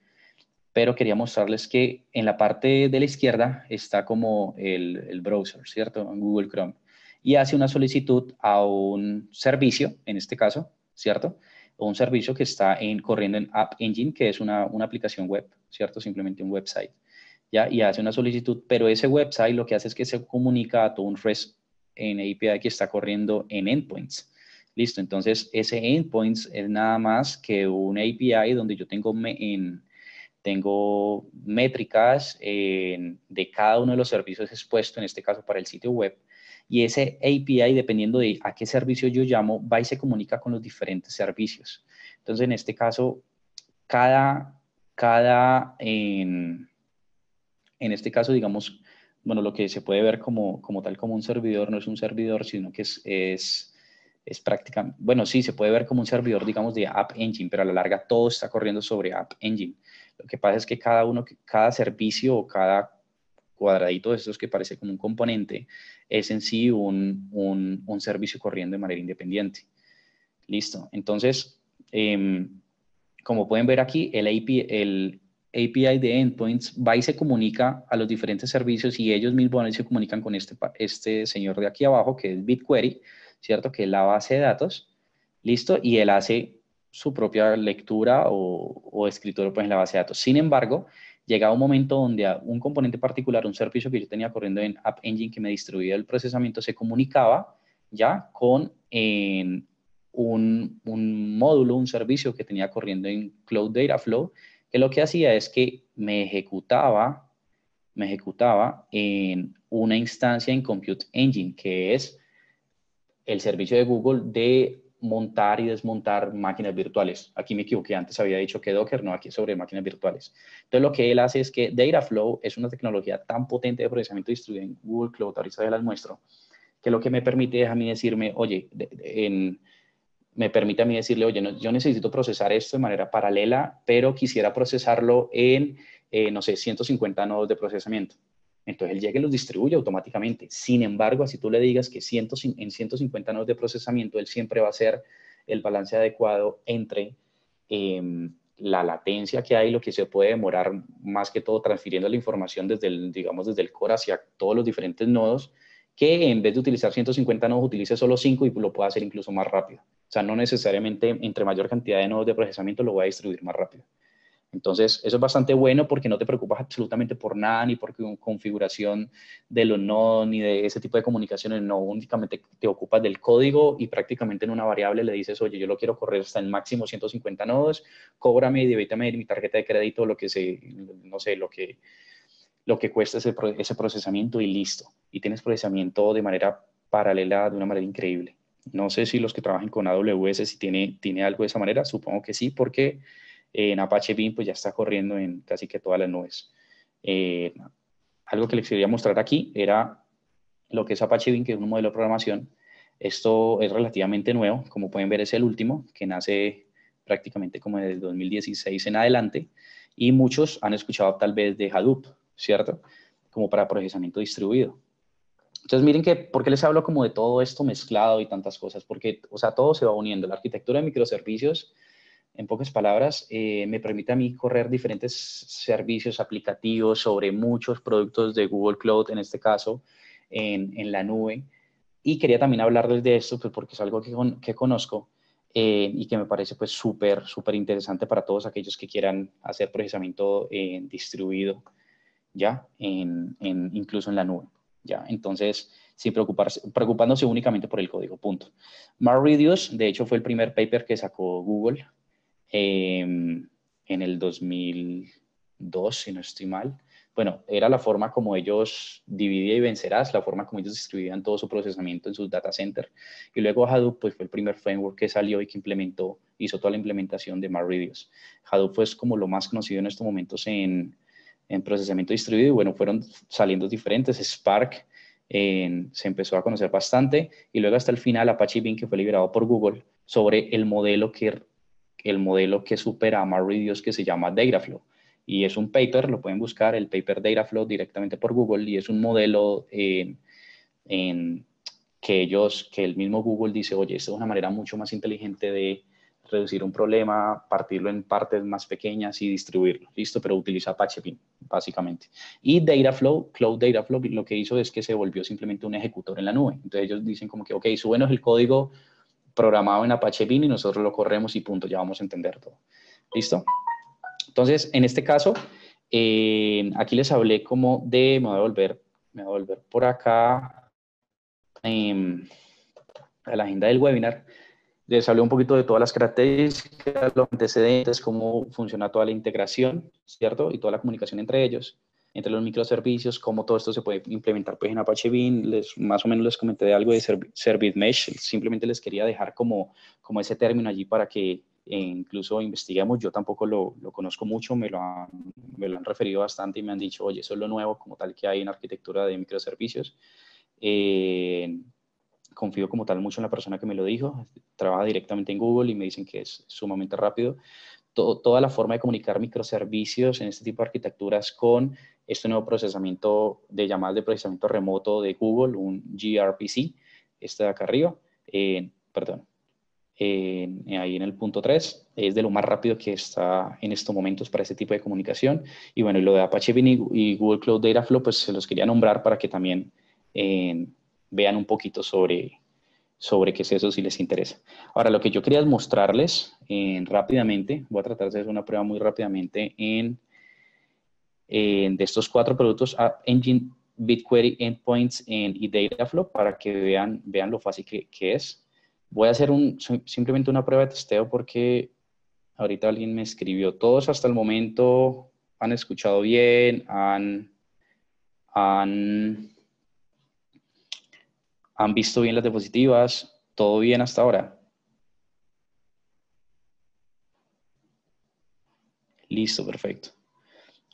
pero quería mostrarles que en la parte de la izquierda está como el, el browser, ¿cierto? En Google Chrome. Y hace una solicitud a un servicio, en este caso, ¿cierto? o un servicio que está en, corriendo en App Engine, que es una, una aplicación web, ¿cierto? Simplemente un website, ¿ya? Y hace una solicitud, pero ese website lo que hace es que se comunica a todo un REST en A P I que está corriendo en endpoints. Listo, entonces ese endpoints es nada más que un A P I donde yo tengo, me, en, tengo métricas en, de cada uno de los servicios expuestos, en este caso para el sitio web. Y ese A P I, dependiendo de a qué servicio yo llamo, va y se comunica con los diferentes servicios. Entonces, en este caso, cada, cada en, en este caso, digamos, bueno, lo que se puede ver como, como tal como un servidor, no es un servidor, sino que es, es, es prácticamente, bueno, sí, se puede ver como un servidor, digamos, de App Engine, pero a la larga todo está corriendo sobre App Engine. Lo que pasa es que cada uno, cada servicio o cada cuadradito de estos que parece como un componente, es en sí un, un, un servicio corriendo de manera independiente. Listo. Entonces, eh, como pueden ver aquí, el A P I, el A P I de Endpoints va y se comunica a los diferentes servicios y ellos mismos se comunican con este, este señor de aquí abajo, que es BigQuery, ¿cierto? Que es la base de datos. Listo. Y él hace su propia lectura o, o escritura pues, en la base de datos. Sin embargo, llegaba un momento donde un componente particular, un servicio que yo tenía corriendo en App Engine que me distribuía el procesamiento, se comunicaba ya con en un, un módulo, un servicio que tenía corriendo en Cloud Dataflow, que lo que hacía es que me ejecutaba, me ejecutaba en una instancia en Compute Engine, que es el servicio de Google de montar y desmontar máquinas virtuales. Aquí me equivoqué, antes había dicho que Docker, no, aquí es sobre máquinas virtuales. Entonces lo que él hace es que Dataflow es una tecnología tan potente de procesamiento distribuido en Google Cloud, ahorita se las muestro, que lo que me permite es a mí decirme, oye, de, de, en, me permite a mí decirle, oye, no, yo necesito procesar esto de manera paralela, pero quisiera procesarlo en, eh, no sé, ciento cincuenta nodos de procesamiento. Entonces él llega y los distribuye automáticamente. Sin embargo, así tú le digas que en ciento cincuenta nodos de procesamiento, él siempre va a hacer el balance adecuado entre eh, la latencia que hay, lo que se puede demorar más que todo transfiriendo la información desde el, digamos, desde el core hacia todos los diferentes nodos, que en vez de utilizar ciento cincuenta nodos, utilice solo cinco y lo puede hacer incluso más rápido. O sea, no necesariamente entre mayor cantidad de nodos de procesamiento lo va a distribuir más rápido. Entonces, eso es bastante bueno porque no te preocupas absolutamente por nada, ni por configuración de los nodos, ni de ese tipo de comunicaciones. No, únicamente te ocupas del código y prácticamente en una variable le dices, oye, yo lo quiero correr hasta el máximo ciento cincuenta nodos, cóbrame y debítame mi tarjeta de crédito, lo que se, no sé, lo que, lo que cuesta ese, ese procesamiento y listo. Y tienes procesamiento de manera paralela, de una manera increíble. No sé si los que trabajan con A W S, si tiene, tiene algo de esa manera, supongo que sí, porque en Apache Beam pues ya está corriendo en casi que todas las nubes. Eh, algo que les quería mostrar aquí era lo que es Apache Beam, que es un modelo de programación. Esto es relativamente nuevo, como pueden ver es el último, que nace prácticamente como desde dos mil dieciséis en adelante, y muchos han escuchado tal vez de Hadoop, ¿cierto? Como para procesamiento distribuido. Entonces miren que, ¿por qué les hablo como de todo esto mezclado y tantas cosas? Porque, o sea, todo se va uniendo. La arquitectura de microservicios, en pocas palabras, eh, me permite a mí correr diferentes servicios aplicativos sobre muchos productos de Google Cloud, en este caso, en, en la nube. Y quería también hablarles de esto pues, porque es algo que, con, que conozco eh, y que me parece pues súper, súper interesante para todos aquellos que quieran hacer procesamiento eh, distribuido, ¿ya? En, en, incluso en la nube, ¿ya? Entonces, sin preocuparse, preocupándose únicamente por el código, punto. MapReduce, de hecho, fue el primer paper que sacó Google, Eh, en el dos mil dos, si no estoy mal. Bueno, era la forma como ellos dividían y vencerás, la forma como ellos distribuían todo su procesamiento en sus data center. Y luego Hadoop pues, fue el primer framework que salió y que implementó, hizo toda la implementación de MapReduce. Hadoop fue pues, como lo más conocido en estos momentos en, en procesamiento distribuido. Y bueno, fueron saliendo diferentes. Spark eh, se empezó a conocer bastante. Y luego hasta el final Apache Beam, que fue liberado por Google, sobre el modelo que el modelo que supera a MapReduce, que se llama Dataflow, y es un paper, lo pueden buscar, el paper Dataflow directamente por Google, y es un modelo en, en que ellos, que el mismo Google dice, oye, esta es una manera mucho más inteligente de reducir un problema, partirlo en partes más pequeñas y distribuirlo, listo, pero utiliza Apache Beam, básicamente. Y Dataflow, Cloud Dataflow, lo que hizo es que se volvió simplemente un ejecutor en la nube, entonces ellos dicen como que, ok, súbenos el código, programado en Apache Beam y nosotros lo corremos y punto, ya vamos a entender todo. ¿Listo? Entonces, en este caso, eh, aquí les hablé como de, me voy a volver, me voy a volver por acá, eh, a la agenda del webinar. Les hablé un poquito de todas las características, los antecedentes, cómo funciona toda la integración, ¿cierto? Y toda la comunicación entre ellos, entre los microservicios, cómo todo esto se puede implementar pues en Apache Beam. Les, más o menos les comenté de algo de Service Mesh, simplemente les quería dejar como, como ese término allí para que e incluso investigamos. Yo tampoco lo, lo conozco mucho, me lo, han, me lo han referido bastante y me han dicho, oye, eso es lo nuevo como tal que hay en arquitectura de microservicios. Eh, confío como tal mucho en la persona que me lo dijo, trabaja directamente en Google y me dicen que es sumamente rápido. Todo, toda la forma de comunicar microservicios en este tipo de arquitecturas con este nuevo procesamiento de llamadas de procesamiento remoto de Google, un gRPC, este de acá arriba, eh, perdón, Eh, ahí en el punto tres, es de lo más rápido que está en estos momentos para este tipo de comunicación. Y bueno, y lo de Apache Beam y, y Google Cloud Dataflow, pues se los quería nombrar para que también eh, vean un poquito sobre, sobre qué es eso si les interesa. Ahora, lo que yo quería mostrarles eh, rápidamente, voy a tratar de hacer una prueba muy rápidamente en, en de estos cuatro productos, App Engine, BigQuery, Endpoints en, y Dataflow, para que vean, vean lo fácil que, que es. Voy a hacer un, simplemente una prueba de testeo porque ahorita alguien me escribió. Todos hasta el momento han escuchado bien, han, han, han visto bien las diapositivas, todo bien hasta ahora. Listo, perfecto.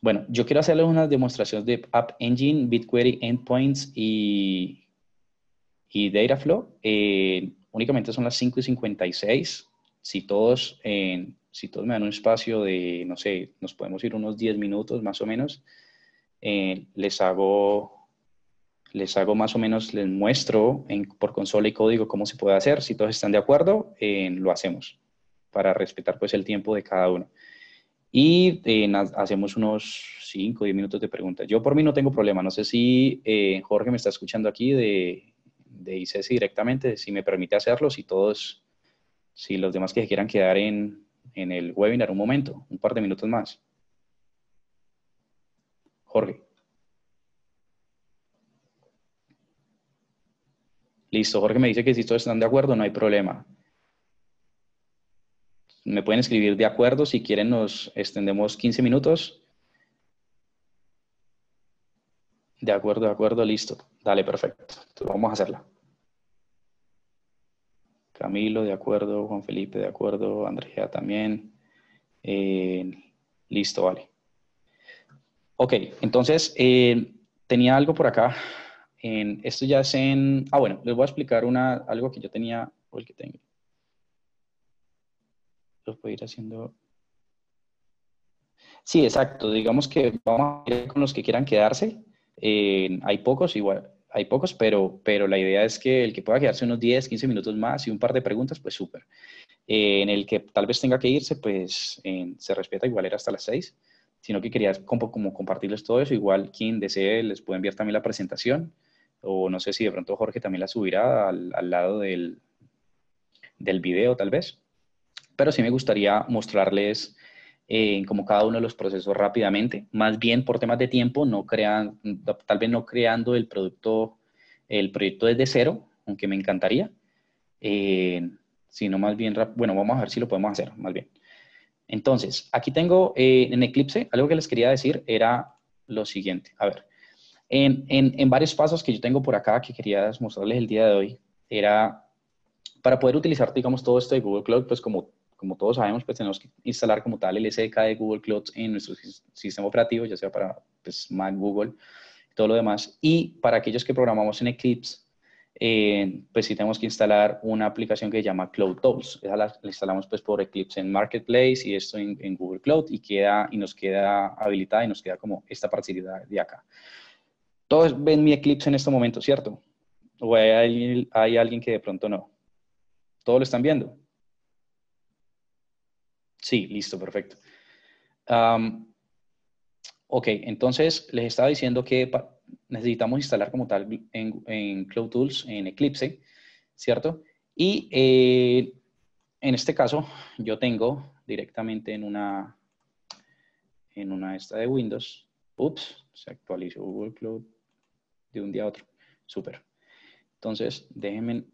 Bueno, yo quiero hacerles unas demostraciones de App Engine, BigQuery, Endpoints y, y Dataflow. Eh, Únicamente son las cinco y cincuenta y seis. Si todos, eh, si todos me dan un espacio de, no sé, nos podemos ir unos diez minutos más o menos. Eh, les, hago, les hago más o menos, les muestro en, por consola y código cómo se puede hacer. Si todos están de acuerdo, eh, lo hacemos para respetar pues el tiempo de cada uno. Y eh, hacemos unos cinco o diez minutos de preguntas. Yo por mí no tengo problema. No sé si eh, Jorge me está escuchando aquí de... de ICESI directamente, si me permite hacerlo, si todos, si los demás que se quieran quedar en, en el webinar un momento, un par de minutos más. Jorge. Listo, Jorge me dice que si todos están de acuerdo, no hay problema. Me pueden escribir de acuerdo, si quieren nos extendemos quince minutos. De acuerdo, de acuerdo, listo. Dale, perfecto. Entonces vamos a hacerla. Camilo, de acuerdo. Juan Felipe, de acuerdo. Andrea también. Eh, listo, vale. Ok, entonces eh, tenía algo por acá. En, esto ya es en... Ah, bueno, les voy a explicar una, algo que yo tenía o el que tengo. Los puedo ir haciendo... Sí, exacto. Digamos que vamos a ir con los que quieran quedarse. Eh, hay pocos, igual, hay pocos, pero, pero la idea es que el que pueda quedarse unos diez, quince minutos más y un par de preguntas, pues súper. Eh, en el que tal vez tenga que irse, pues eh, se respeta, igual era hasta las seis, sino que quería como, como compartirles todo eso. Igual quien desee les puede enviar también la presentación, o no sé si de pronto Jorge también la subirá al, al lado del, del video tal vez, pero sí me gustaría mostrarles... Eh, como cada uno de los procesos rápidamente, más bien por temas de tiempo, no crean, tal vez no creando el producto, el proyecto desde cero, aunque me encantaría, eh, sino más bien, bueno, vamos a ver si lo podemos hacer, más bien. Entonces, aquí tengo eh, en Eclipse, algo que les quería decir era lo siguiente, a ver, en, en, en varios pasos que yo tengo por acá, que quería mostrarles el día de hoy, era para poder utilizar, digamos, todo esto de Google Cloud, pues como Como todos sabemos, pues tenemos que instalar como tal el S D K de Google Cloud en nuestro sistema operativo, ya sea para pues, Mac, Google, todo lo demás. Y para aquellos que programamos en Eclipse, eh, pues sí tenemos que instalar una aplicación que se llama Cloud Tools. Esa la, la instalamos pues por Eclipse en Marketplace y esto en, en Google Cloud y, queda, y nos queda habilitada y nos queda como esta partida de acá. Todos ven mi Eclipse en este momento, ¿cierto? ¿O hay, hay alguien que de pronto no? ¿Todos lo están viendo? Sí, listo, perfecto. Um, ok, entonces les estaba diciendo que necesitamos instalar como tal en, en Cloud Tools, en Eclipse, ¿cierto? Y eh, en este caso yo tengo directamente en una, en una esta de Windows. Ups, se actualizó Google Cloud de un día a otro. Súper. Entonces, déjenme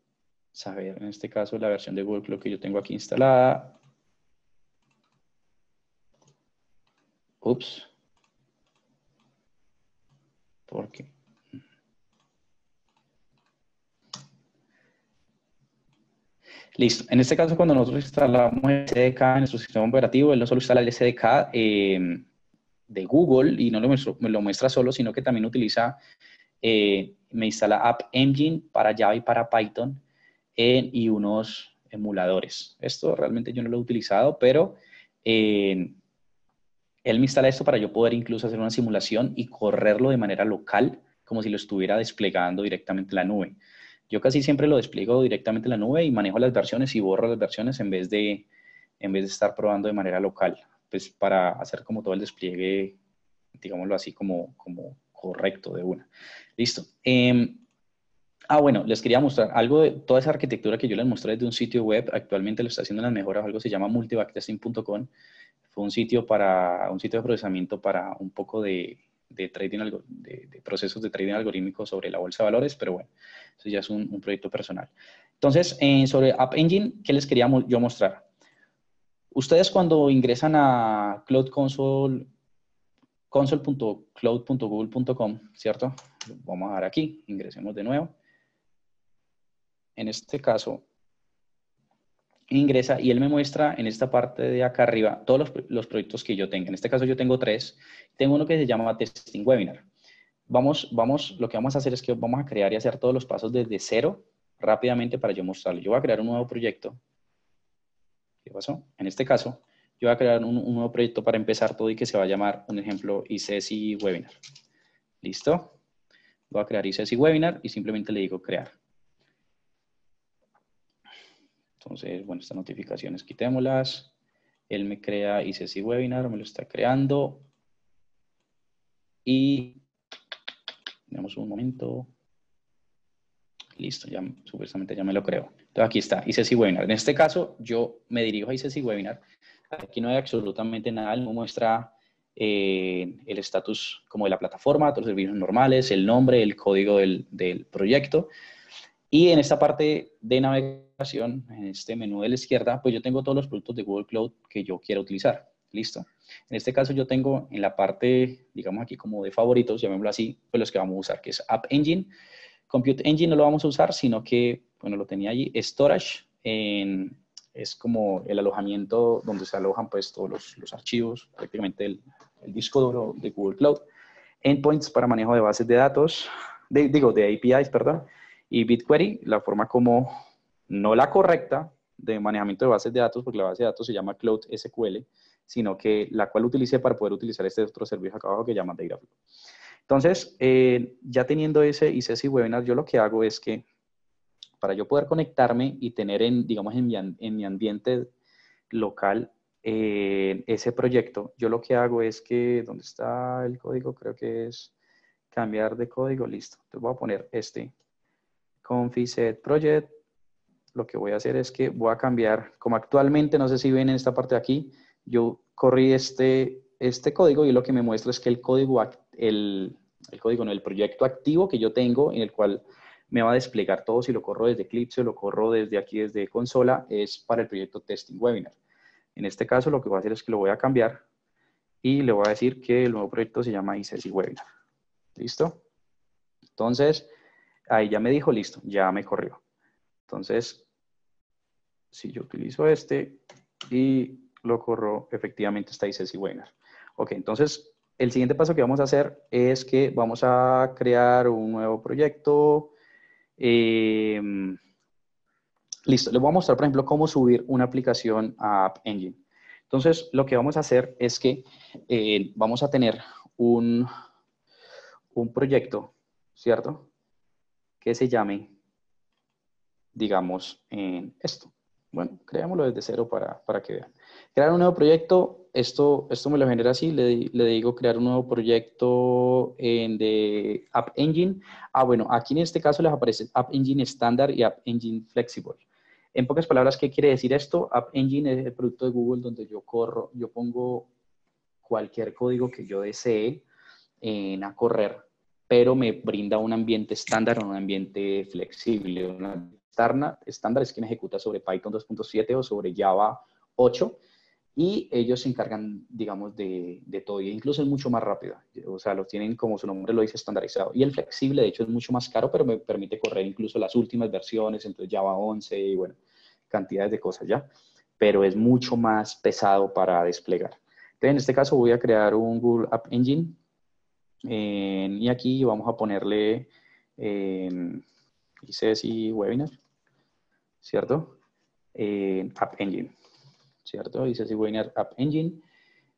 saber en este caso la versión de Google Cloud que yo tengo aquí instalada. Ups. ¿Por qué? Listo. En este caso, cuando nosotros instalamos el S D K en nuestro sistema operativo, él no solo instala el S D K eh, de Google y no lo muestra, lo muestra solo, sino que también utiliza, eh, me instala App Engine para Java y para Python eh, y unos emuladores. Esto realmente yo no lo he utilizado, pero eh, él me instala esto para yo poder incluso hacer una simulación y correrlo de manera local, como si lo estuviera desplegando directamente en la nube. Yo casi siempre lo despliego directamente en la nube y manejo las versiones y borro las versiones en vez de, en vez de estar probando de manera local, pues para hacer como todo el despliegue, digámoslo así, como, como correcto de una. Listo. Eh, ah, bueno, les quería mostrar algo de toda esa arquitectura que yo les mostré desde un sitio web. Actualmente lo está haciendo las mejoras, algo que se llama Multibacktesting punto com. Fue un sitio, para, un sitio de procesamiento para un poco de... De, trading, de, de procesos de trading algorítmico sobre la bolsa de valores, pero bueno, eso ya es un, un proyecto personal. Entonces, eh, sobre App Engine, ¿qué les quería mo- yo mostrar? Ustedes cuando ingresan a Cloud Console, console punto cloud punto google punto com, ¿cierto? Lo vamos a dar aquí, ingresemos de nuevo. En este caso, ingresa y él me muestra en esta parte de acá arriba todos los, los proyectos que yo tenga. En este caso yo tengo tres. Tengo uno que se llama Testing Webinar. Vamos, vamos, lo que vamos a hacer es que vamos a crear y hacer todos los pasos desde cero rápidamente para yo mostrarlo. Yo voy a crear un nuevo proyecto. ¿Qué pasó? En este caso yo voy a crear un, un nuevo proyecto para empezar todo y que se va a llamar, un ejemplo, ICESI Webinar. ¿Listo? Voy a crear ICESI Webinar y simplemente le digo crear. Entonces, bueno, estas notificaciones quitémoslas. Él me crea ICESI Webinar, me lo está creando. Y tenemos un momento. Listo, ya supuestamente ya me lo creo. Entonces aquí está, ICESI Webinar. En este caso, yo me dirijo a ICESI Webinar. Aquí no hay absolutamente nada, él me muestra eh, el estatus como de la plataforma, todos los servicios normales, el nombre, el código del, del proyecto. Y en esta parte de navegación, en este menú de la izquierda, pues yo tengo todos los productos de Google Cloud que yo quiero utilizar. Listo. En este caso yo tengo en la parte, digamos aquí como de favoritos, llamémoslo así, pues los que vamos a usar, que es App Engine. Compute Engine no lo vamos a usar, sino que, bueno, lo tenía allí. Storage en, es como el alojamiento donde se alojan pues todos los, los archivos, prácticamente el, el disco duro de Google Cloud. Endpoints para manejo de bases de datos, de, digo, de A P Is, perdón. Y BigQuery, la forma como, no la correcta, de manejamiento de bases de datos, porque la base de datos se llama Cloud S Q L, sino que la cual utilicé para poder utilizar este otro servicio acá abajo que llaman Dataflow. Entonces, eh, ya teniendo ese ICESI Webinar, yo lo que hago es que, para yo poder conectarme y tener, en, digamos, en mi, en mi ambiente local eh, ese proyecto, yo lo que hago es que, ¿dónde está el código? Creo que es cambiar de código, listo. Entonces voy a poner este. Config set project, lo que voy a hacer es que voy a cambiar, como actualmente, no sé si ven en esta parte de aquí, yo corrí este, este código y lo que me muestra es que el código, el, el código, no, el proyecto activo que yo tengo, en el cual me va a desplegar todo, si lo corro desde Eclipse o lo corro desde aquí, desde consola, es para el proyecto Testing Webinar. En este caso lo que voy a hacer es que lo voy a cambiar y le voy a decir que el nuevo proyecto se llama ICESI Webinar. ¿Listo? Entonces, ahí ya me dijo, listo, ya me corrió. Entonces, si yo utilizo este y lo corro, efectivamente está ICESI Webinar. Ok, entonces, el siguiente paso que vamos a hacer es que vamos a crear un nuevo proyecto. Eh, listo, les voy a mostrar, por ejemplo, cómo subir una aplicación a App Engine. Entonces, lo que vamos a hacer es que eh, vamos a tener un, un proyecto, ¿cierto?, que se llame, digamos, en esto. Bueno, creámoslo desde cero para, para que vean. Crear un nuevo proyecto, esto, esto me lo genera así, le, le digo crear un nuevo proyecto en de App Engine. Ah, bueno, aquí en este caso les aparece App Engine estándar y App Engine Flexible. En pocas palabras, ¿qué quiere decir esto? App Engine es el producto de Google donde yo corro, yo pongo cualquier código que yo desee en a correr, pero me brinda un ambiente estándar, un ambiente flexible. Una estándar es que me ejecuta sobre Python dos punto siete o sobre Java ocho, y ellos se encargan, digamos, de, de todo, e incluso es mucho más rápido. O sea, lo tienen, como su nombre lo dice, estandarizado. Y el flexible, de hecho, es mucho más caro, pero me permite correr incluso las últimas versiones, entonces Java once y, bueno, cantidades de cosas ya. Pero es mucho más pesado para desplegar. Entonces, en este caso voy a crear un Google App Engine, eh, y aquí vamos a ponerle eh, ICESI Webinar, ¿cierto? Eh, App Engine. ¿Cierto? Dice así, Webinar App Engine.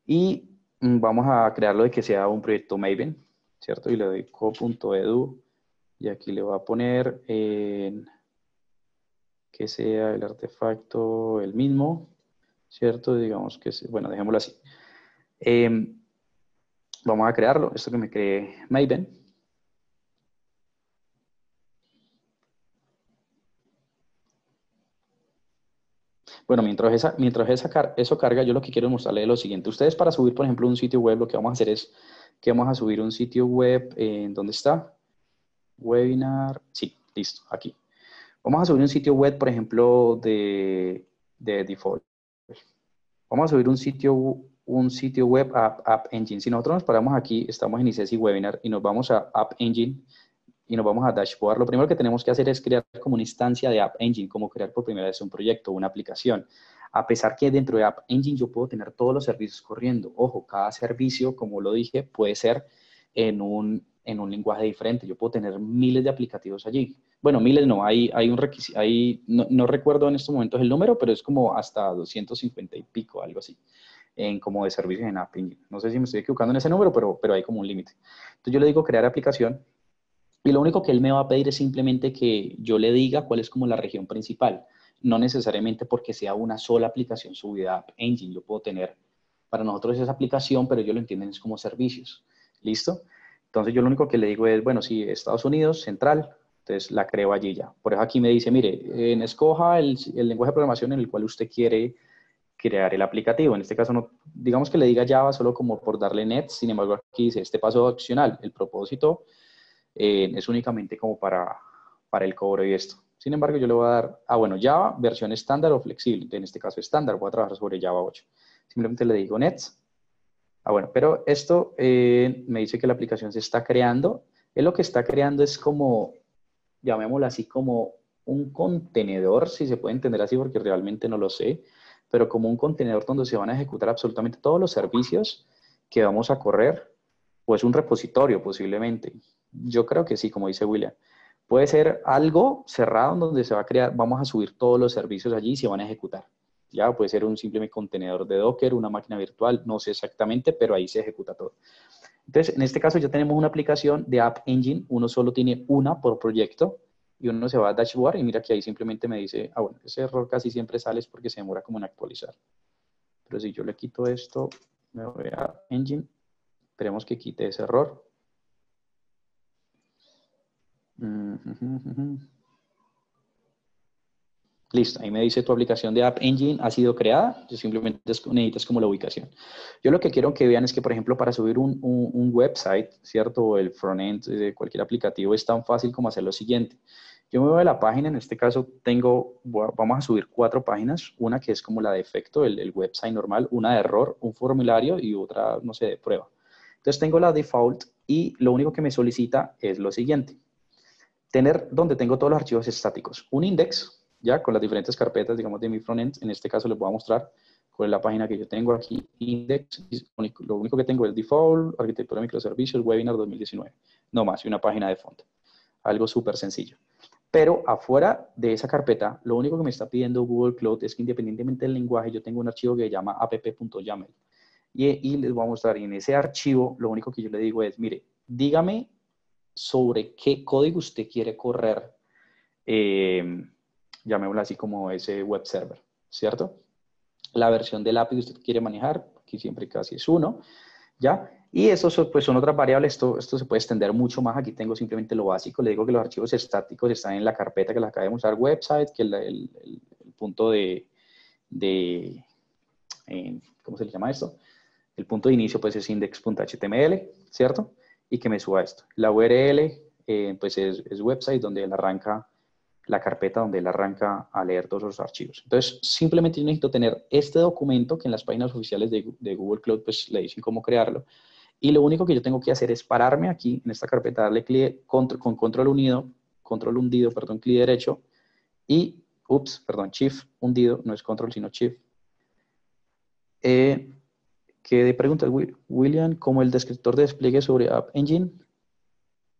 Y vamos a crearlo de que sea un proyecto Maven, ¿cierto? Y le doy co punto edu. Y aquí le voy a poner en que sea el artefacto el mismo, ¿cierto? Digamos que, bueno, dejémoslo así. Eh, vamos a crearlo. Esto que me cree Maven. Bueno, mientras, esa, mientras esa, eso carga, yo lo que quiero mostrarles es lo siguiente. Ustedes, para subir, por ejemplo, un sitio web, lo que vamos a hacer es que vamos a subir un sitio web, eh, ¿dónde está? Webinar, sí, listo, aquí. Vamos a subir un sitio web, por ejemplo, de, de default. Vamos a subir un sitio, un sitio web a App Engine. Si nosotros nos paramos aquí, estamos en ICESI Webinar y nos vamos a App Engine y nos vamos a dashboard, lo primero que tenemos que hacer es crear como una instancia de App Engine, como crear por primera vez un proyecto, una aplicación. A pesar que dentro de App Engine yo puedo tener todos los servicios corriendo. Ojo, cada servicio, como lo dije, puede ser en un, en un lenguaje diferente. Yo puedo tener miles de aplicativos allí. Bueno, miles no, hay, hay un requisito, hay, no, no recuerdo en estos momentos el número, pero es como hasta doscientos cincuenta y pico, algo así, en como de servicios en App Engine. No sé si me estoy equivocando en ese número, pero, pero hay como un límite. Entonces yo le digo crear aplicación. Y lo único que él me va a pedir es simplemente que yo le diga cuál es como la región principal. No necesariamente porque sea una sola aplicación subida a App Engine. Yo puedo tener, para nosotros es aplicación, pero ellos lo entienden es como servicios. ¿Listo? Entonces yo lo único que le digo es, bueno, sí, Estados Unidos, central, entonces la creo allí ya. Por eso aquí me dice, mire, en, escoja el, el lenguaje de programación en el cual usted quiere crear el aplicativo. En este caso, no, digamos que le diga Java solo como por darle net, sin embargo aquí dice, este paso opcional, el propósito, Eh, es únicamente como para, para el cobro y esto. Sin embargo, yo le voy a dar, ah, bueno, Java, versión estándar o flexible. En este caso, estándar, voy a trabajar sobre Java ocho. Simplemente le digo Nets. Ah, bueno, pero esto eh, me dice que la aplicación se está creando. Él lo que está creando es como, llamémoslo así, como un contenedor, si se puede entender así, porque realmente no lo sé, pero como un contenedor donde se van a ejecutar absolutamente todos los servicios que vamos a correr, o es un repositorio posiblemente. Yo creo que sí, como dice William. Puede ser algo cerrado donde se va a crear, vamos a subir todos los servicios allí y se van a ejecutar. Ya, puede ser un simple contenedor de Docker, una máquina virtual, no sé exactamente, pero ahí se ejecuta todo. Entonces, en este caso ya tenemos una aplicación de App Engine, uno solo tiene una por proyecto, y uno se va a dashboard y mira que ahí simplemente me dice, ah, bueno, ese error casi siempre sale es porque se demora como en actualizar. Pero si yo le quito esto, me voy a App Engine, esperemos que quite ese error. Listo, ahí me dice tu aplicación de App Engine ha sido creada. Yo simplemente necesitas como la ubicación. Yo lo que quiero que vean es que, por ejemplo, para subir un, un, un website, ¿cierto? O el frontend de cualquier aplicativo es tan fácil como hacer lo siguiente. Yo me voy a la página, en este caso tengo, vamos a subir cuatro páginas, una que es como la de efecto, el, el website normal, una de error, un formulario y otra, no sé, de prueba. Entonces tengo la default y lo único que me solicita es lo siguiente. Tener donde tengo todos los archivos estáticos. Un index, ya con las diferentes carpetas, digamos, de mi frontend. En este caso les voy a mostrar cuál es la página que yo tengo aquí. Index, lo único que tengo es default, arquitectura de microservicios, webinar dos mil diecinueve. No más, y una página de fondo. Algo súper sencillo. Pero afuera de esa carpeta, lo único que me está pidiendo Google Cloud es que independientemente del lenguaje, yo tengo un archivo que se llama app punto yaml. Y, y les voy a mostrar, y en ese archivo, lo único que yo le digo es, mire, dígame sobre qué código usted quiere correr, eh, llamémoslo así como ese web server, ¿cierto? La versión del A P I que usted quiere manejar, que siempre casi es uno, ¿ya? Y eso son, pues, son otras variables, esto, esto se puede extender mucho más, aquí tengo simplemente lo básico, le digo que los archivos estáticos están en la carpeta que les acabé de mostrar, website, que el, el, el punto de, de eh, ¿cómo se le llama esto? El punto de inicio pues es index punto H T M L, ¿cierto? Y que me suba esto. La U R L eh, pues es, es website donde él arranca la carpeta donde él arranca a leer todos los archivos. Entonces, simplemente yo necesito tener este documento que en las páginas oficiales de, de Google Cloud pues le dicen cómo crearlo. Y lo único que yo tengo que hacer es pararme aquí en esta carpeta, darle clic control, con control unido, control hundido, perdón, clic derecho y, ups, perdón, shift hundido, no es control sino shift. Eh, ¿Qué de preguntas, William? ¿Cómo el descriptor de despliegue sobre App Engine?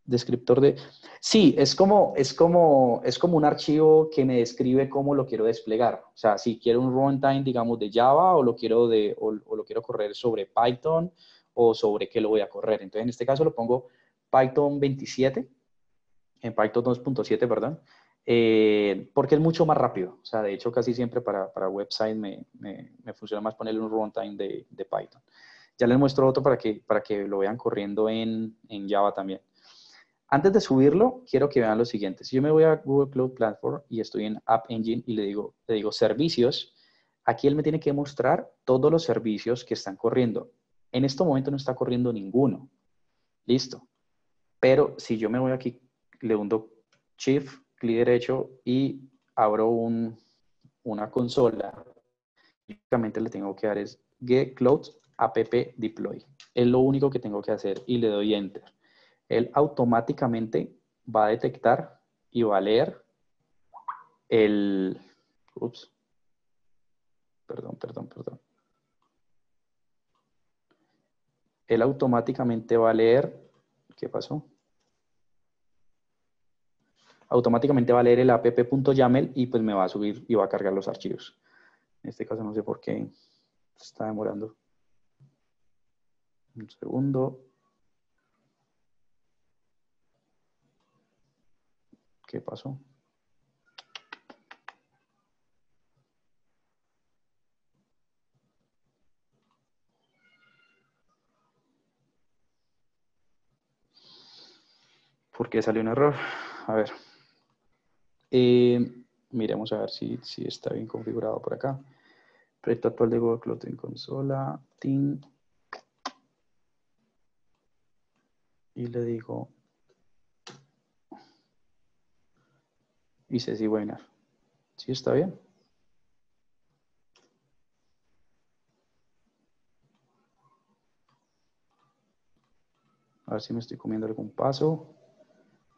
Descriptor de... Sí, es como, es, como, es como un archivo que me describe cómo lo quiero desplegar. O sea, si quiero un runtime, digamos, de Java o lo quiero, de, o, o lo quiero correr sobre Python o sobre qué lo voy a correr. Entonces, en este caso lo pongo Python veintisiete, en Python dos punto siete, perdón, eh, porque es mucho más rápido. O sea, de hecho, casi siempre para, para website me, me, me funciona más ponerle un runtime de, de Python. Ya les muestro otro para que, para que lo vean corriendo en, en Java también. Antes de subirlo, quiero que vean lo siguiente. Si yo me voy a Google Cloud Platform y estoy en App Engine y le digo, le digo servicios, aquí él me tiene que mostrar todos los servicios que están corriendo. En este momento no está corriendo ninguno. Listo. Pero si yo me voy aquí, le hundo Shift, clic derecho y abro un, una consola, únicamente le tengo que dar es Get Cloud App Deploy. Es lo único que tengo que hacer y le doy Enter. Él automáticamente va a detectar y va a leer el... Ups. Perdón, perdón, perdón. Él automáticamente va a leer... ¿Qué pasó? Automáticamente va a leer el app.yaml y pues me va a subir y va a cargar los archivos. En este caso no sé por qué se está demorando. Un segundo... ¿Qué pasó? ¿Por qué salió un error? A ver. Eh, miremos a ver si, si está bien configurado por acá. Proyecto actual de Google Cloud en consola. Team. Y le digo... ICESI Webinar. ¿Sí está bien? A ver si me estoy comiendo algún paso.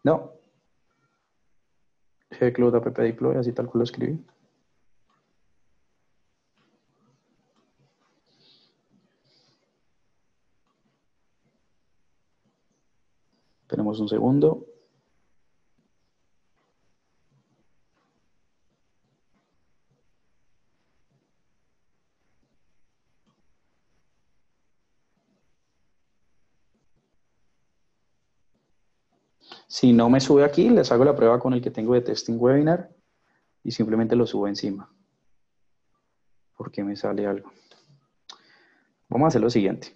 No. G-Cloud App Deploy, así tal cual lo escribí. Esperemos un segundo. Si no me sube aquí, les hago la prueba con el que tengo de Testing Webinar y simplemente lo subo encima. Porque me sale algo. Vamos a hacer lo siguiente.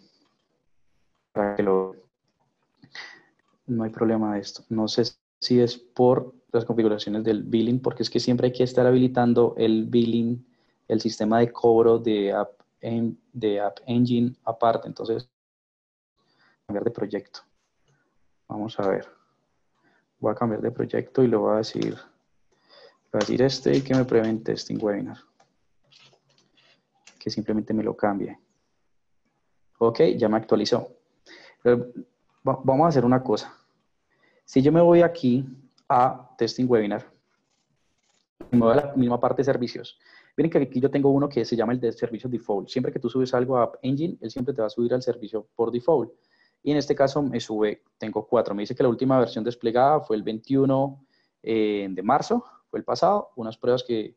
Para que lo... No hay problema de esto. No sé si es por las configuraciones del billing, porque es que siempre hay que estar habilitando el billing, el sistema de cobro de App, en, de App Engine aparte. Entonces, cambiar de proyecto. Vamos a ver. Voy a cambiar de proyecto y le voy a decir, le voy a decir este y que me prueben Testing Webinar. Que simplemente me lo cambie. Ok, ya me actualizó. Vamos a hacer una cosa. Si yo me voy aquí a Testing Webinar, me voy a la misma parte de servicios. Miren que aquí yo tengo uno que se llama el de servicio default. Siempre que tú subes algo a App Engine, él siempre te va a subir al servicio por default. Y en este caso me sube, tengo cuatro. Me dice que la última versión desplegada fue el veintiuno eh, de marzo, fue el pasado, unas pruebas que,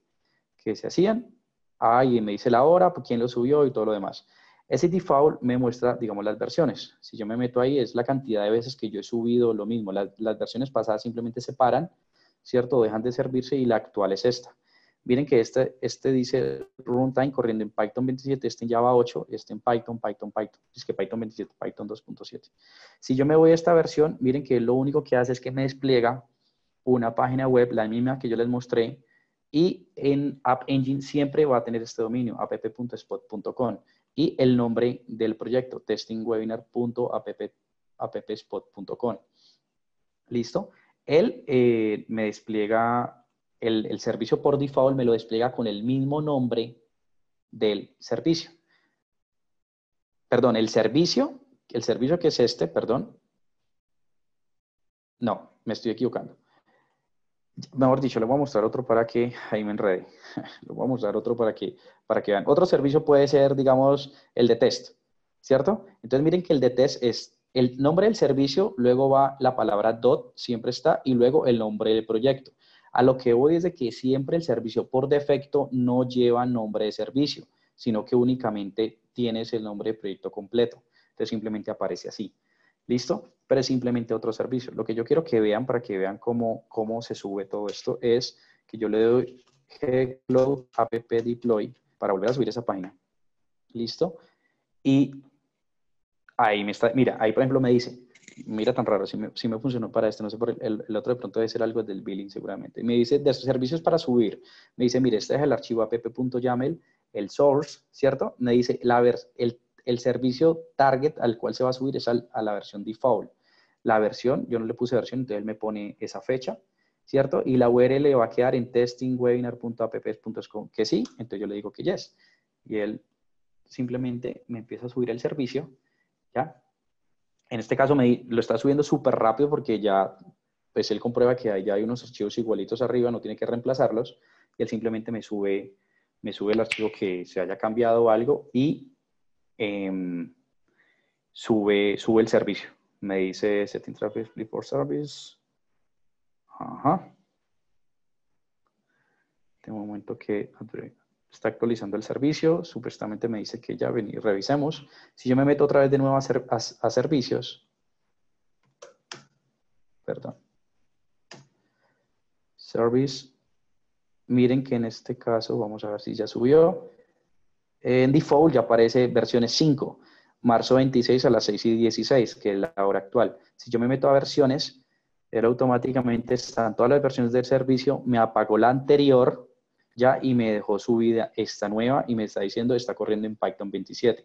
que se hacían. Ah, y me dice la hora, pues, quién lo subió y todo lo demás. Ese default me muestra, digamos, las versiones. Si yo me meto ahí, es la cantidad de veces que yo he subido lo mismo. Las, las versiones pasadas simplemente se paran, ¿cierto? Dejan de servirse y la actual es esta. Miren que este, este dice runtime corriendo en Python veintisiete, este en Java ocho, este en Python, Python, Python. Es que Python veintisiete, Python dos punto siete. Si yo me voy a esta versión, miren que lo único que hace es que me despliega una página web, la misma que yo les mostré, Y en App Engine siempre va a tener este dominio, app punto spot punto com, y el nombre del proyecto, testing webinar punto app punto spot punto com. ¿Listo? Él eh, me despliega, el, el servicio por default me lo despliega con el mismo nombre del servicio. Perdón, el servicio, el servicio que es este, perdón. No, me estoy equivocando. Mejor dicho, le voy a mostrar otro para que ahí me enrede. Le voy a mostrar otro para que, para que vean. Otro servicio puede ser, digamos, el de test, ¿cierto? Entonces miren que el de test es el nombre del servicio, luego va la palabra dot, siempre está, y luego el nombre del proyecto. A lo que voy es de que siempre el servicio por defecto no lleva nombre de servicio, sino que únicamente tienes el nombre de proyecto completo. Entonces simplemente aparece así. ¿Listo? Pero es simplemente otro servicio. Lo que yo quiero que vean, para que vean cómo, cómo se sube todo esto, es que yo le doy gcloud app deploy para volver a subir esa página. ¿Listo? Y ahí me está, mira, ahí por ejemplo me dice, mira tan raro, si me, si me funcionó para este, no sé, por el, el otro de pronto debe ser algo del billing seguramente. Me dice, de estos servicios para subir, me dice, mire, este es el archivo app punto yaml, el source, ¿cierto? Me dice, la vers el El servicio target al cual se va a subir es al, a la versión default. La versión, yo no le puse versión, entonces él me pone esa fecha, ¿cierto? Y la U R L va a quedar en testing webinar punto app punto com, que sí, entonces yo le digo que yes. Y él simplemente me empieza a subir el servicio, ¿ya? En este caso me, lo está subiendo súper rápido porque ya, pues él comprueba que ya hay unos archivos igualitos arriba, no tiene que reemplazarlos. Y él simplemente me sube, me sube el archivo que se haya cambiado o algo y... Eh, sube, sube el servicio. Me dice setting traffic before service. Ajá. De momento que está actualizando el servicio, supuestamente me dice que ya ven y revisemos. Si yo me meto otra vez de nuevo a, ser, a, a servicios, perdón, service, miren que en este caso vamos a ver si ya subió. En default ya aparece versiones cinco, marzo veintiséis a las seis y dieciséis, que es la hora actual. Si yo me meto a versiones, él automáticamente están todas las versiones del servicio, me apagó la anterior ya y me dejó subida esta nueva y me está diciendo está corriendo en Python veintisiete.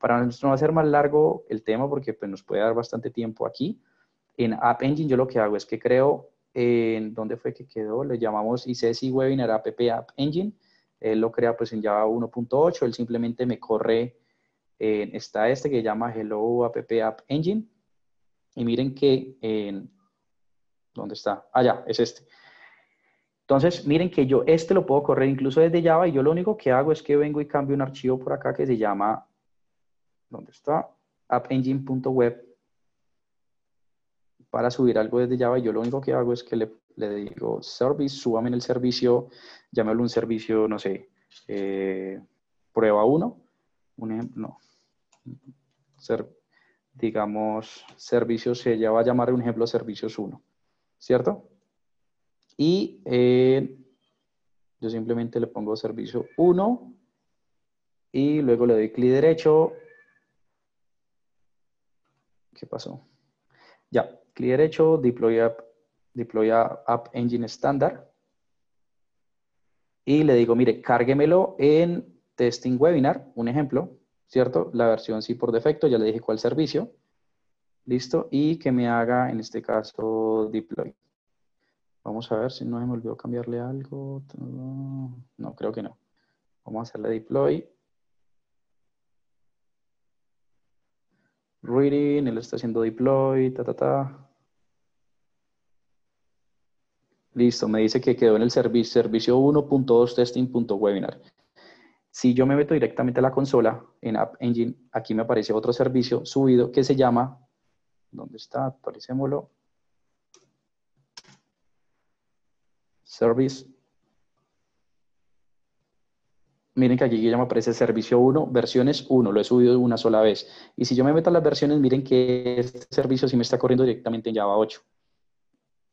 Para no hacer más largo el tema porque pues, nos puede dar bastante tiempo aquí, en App Engine yo lo que hago es que creo, en eh, ¿dónde fue que quedó? Le llamamos ICESI Webinar App App Engine. Él lo crea pues en Java uno punto ocho, él simplemente me corre, eh, está este que llama Hello App App Engine, y miren que, eh, ¿dónde está? Ah, ya, es este. Entonces, miren que yo este lo puedo correr incluso desde Java, y yo lo único que hago es que vengo y cambio un archivo por acá que se llama, ¿dónde está? app engine punto web, para subir algo desde Java, y yo lo único que hago es que le le digo service, súbame en el servicio, llámelo un servicio, no sé, eh, prueba uno, un ejemplo, no, Ser, digamos, servicio se ya va a llamar un ejemplo servicios uno, ¿cierto? Y eh, yo simplemente le pongo servicio uno y luego le doy clic derecho. ¿Qué pasó? Ya, clic derecho, deploy app. Deploy a App Engine estándar y le digo, mire, cárguemelo en Testing Webinar, un ejemplo, ¿cierto? La versión sí por defecto, ya le dije cuál servicio, listo, y que me haga, en este caso, deploy. Vamos a ver si no me olvidó cambiarle algo. No, creo que no. Vamos a hacerle deploy. Reading, él está haciendo deploy, ta, ta, ta. Listo, me dice que quedó en el servicio, servicio uno punto dos testing punto webinar. Si yo me meto directamente a la consola, en App Engine, aquí me aparece otro servicio subido que se llama, ¿dónde está? Actualicémoslo. Service. Miren que aquí ya me aparece servicio uno, versiones uno, lo he subido una sola vez. Y si yo me meto a las versiones, miren que este servicio sí me está corriendo directamente en Java ocho.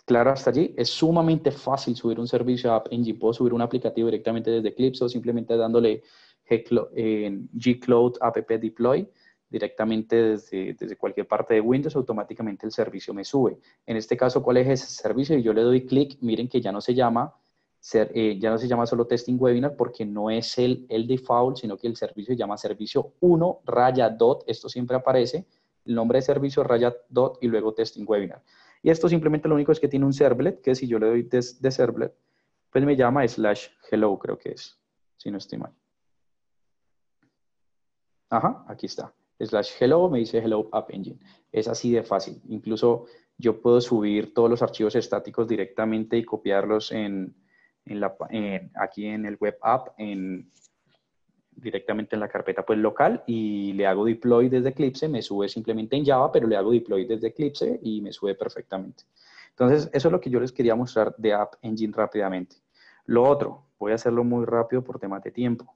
Claro, hasta allí es sumamente fácil subir un servicio a App Engine. Puedo subir un aplicativo directamente desde Eclipse o simplemente dándole gcloud app deploy directamente desde, desde cualquier parte de Windows. Automáticamente el servicio me sube. En este caso, ¿cuál es ese servicio? Y yo le doy clic. Miren que ya no se llama ser, eh, ya no se llama solo testing webinar porque no es el, el default, sino que el servicio se llama servicio uno, raya dot, esto siempre aparece, el nombre de servicio, raya dot y luego testing webinar. Y esto simplemente lo único es que tiene un servlet, que si yo le doy de, de servlet, pues me llama slash hello, creo que es, si no estoy mal. Ajá, aquí está. Slash hello, me dice hello App Engine. Es así de fácil. Incluso yo puedo subir todos los archivos estáticos directamente y copiarlos en, en la, en, aquí en el web app, en, directamente en la carpeta pues, local, y le hago deploy desde Eclipse, me sube simplemente en Java, pero le hago deploy desde Eclipse y me sube perfectamente. Entonces, eso es lo que yo les quería mostrar de App Engine rápidamente. Lo otro, voy a hacerlo muy rápido por temas de tiempo,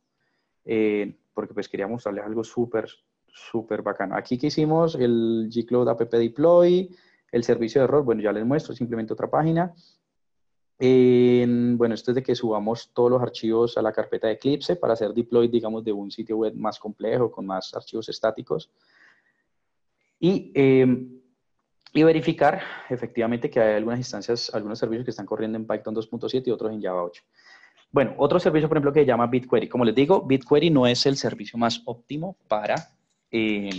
eh, porque pues quería mostrarles algo súper, súper bacano. Aquí que hicimos el gcloud app deploy, el servicio de error, bueno, ya les muestro, simplemente otra página. Eh, bueno, esto es de que subamos todos los archivos a la carpeta de Eclipse para hacer deploy, digamos, de un sitio web más complejo, con más archivos estáticos. Y, eh, y verificar, efectivamente, que hay algunas instancias, algunos servicios que están corriendo en Python dos punto siete y otros en Java ocho. Bueno, otro servicio, por ejemplo, que se llama BigQuery. Como les digo, BigQuery no es el servicio más óptimo para... Eh,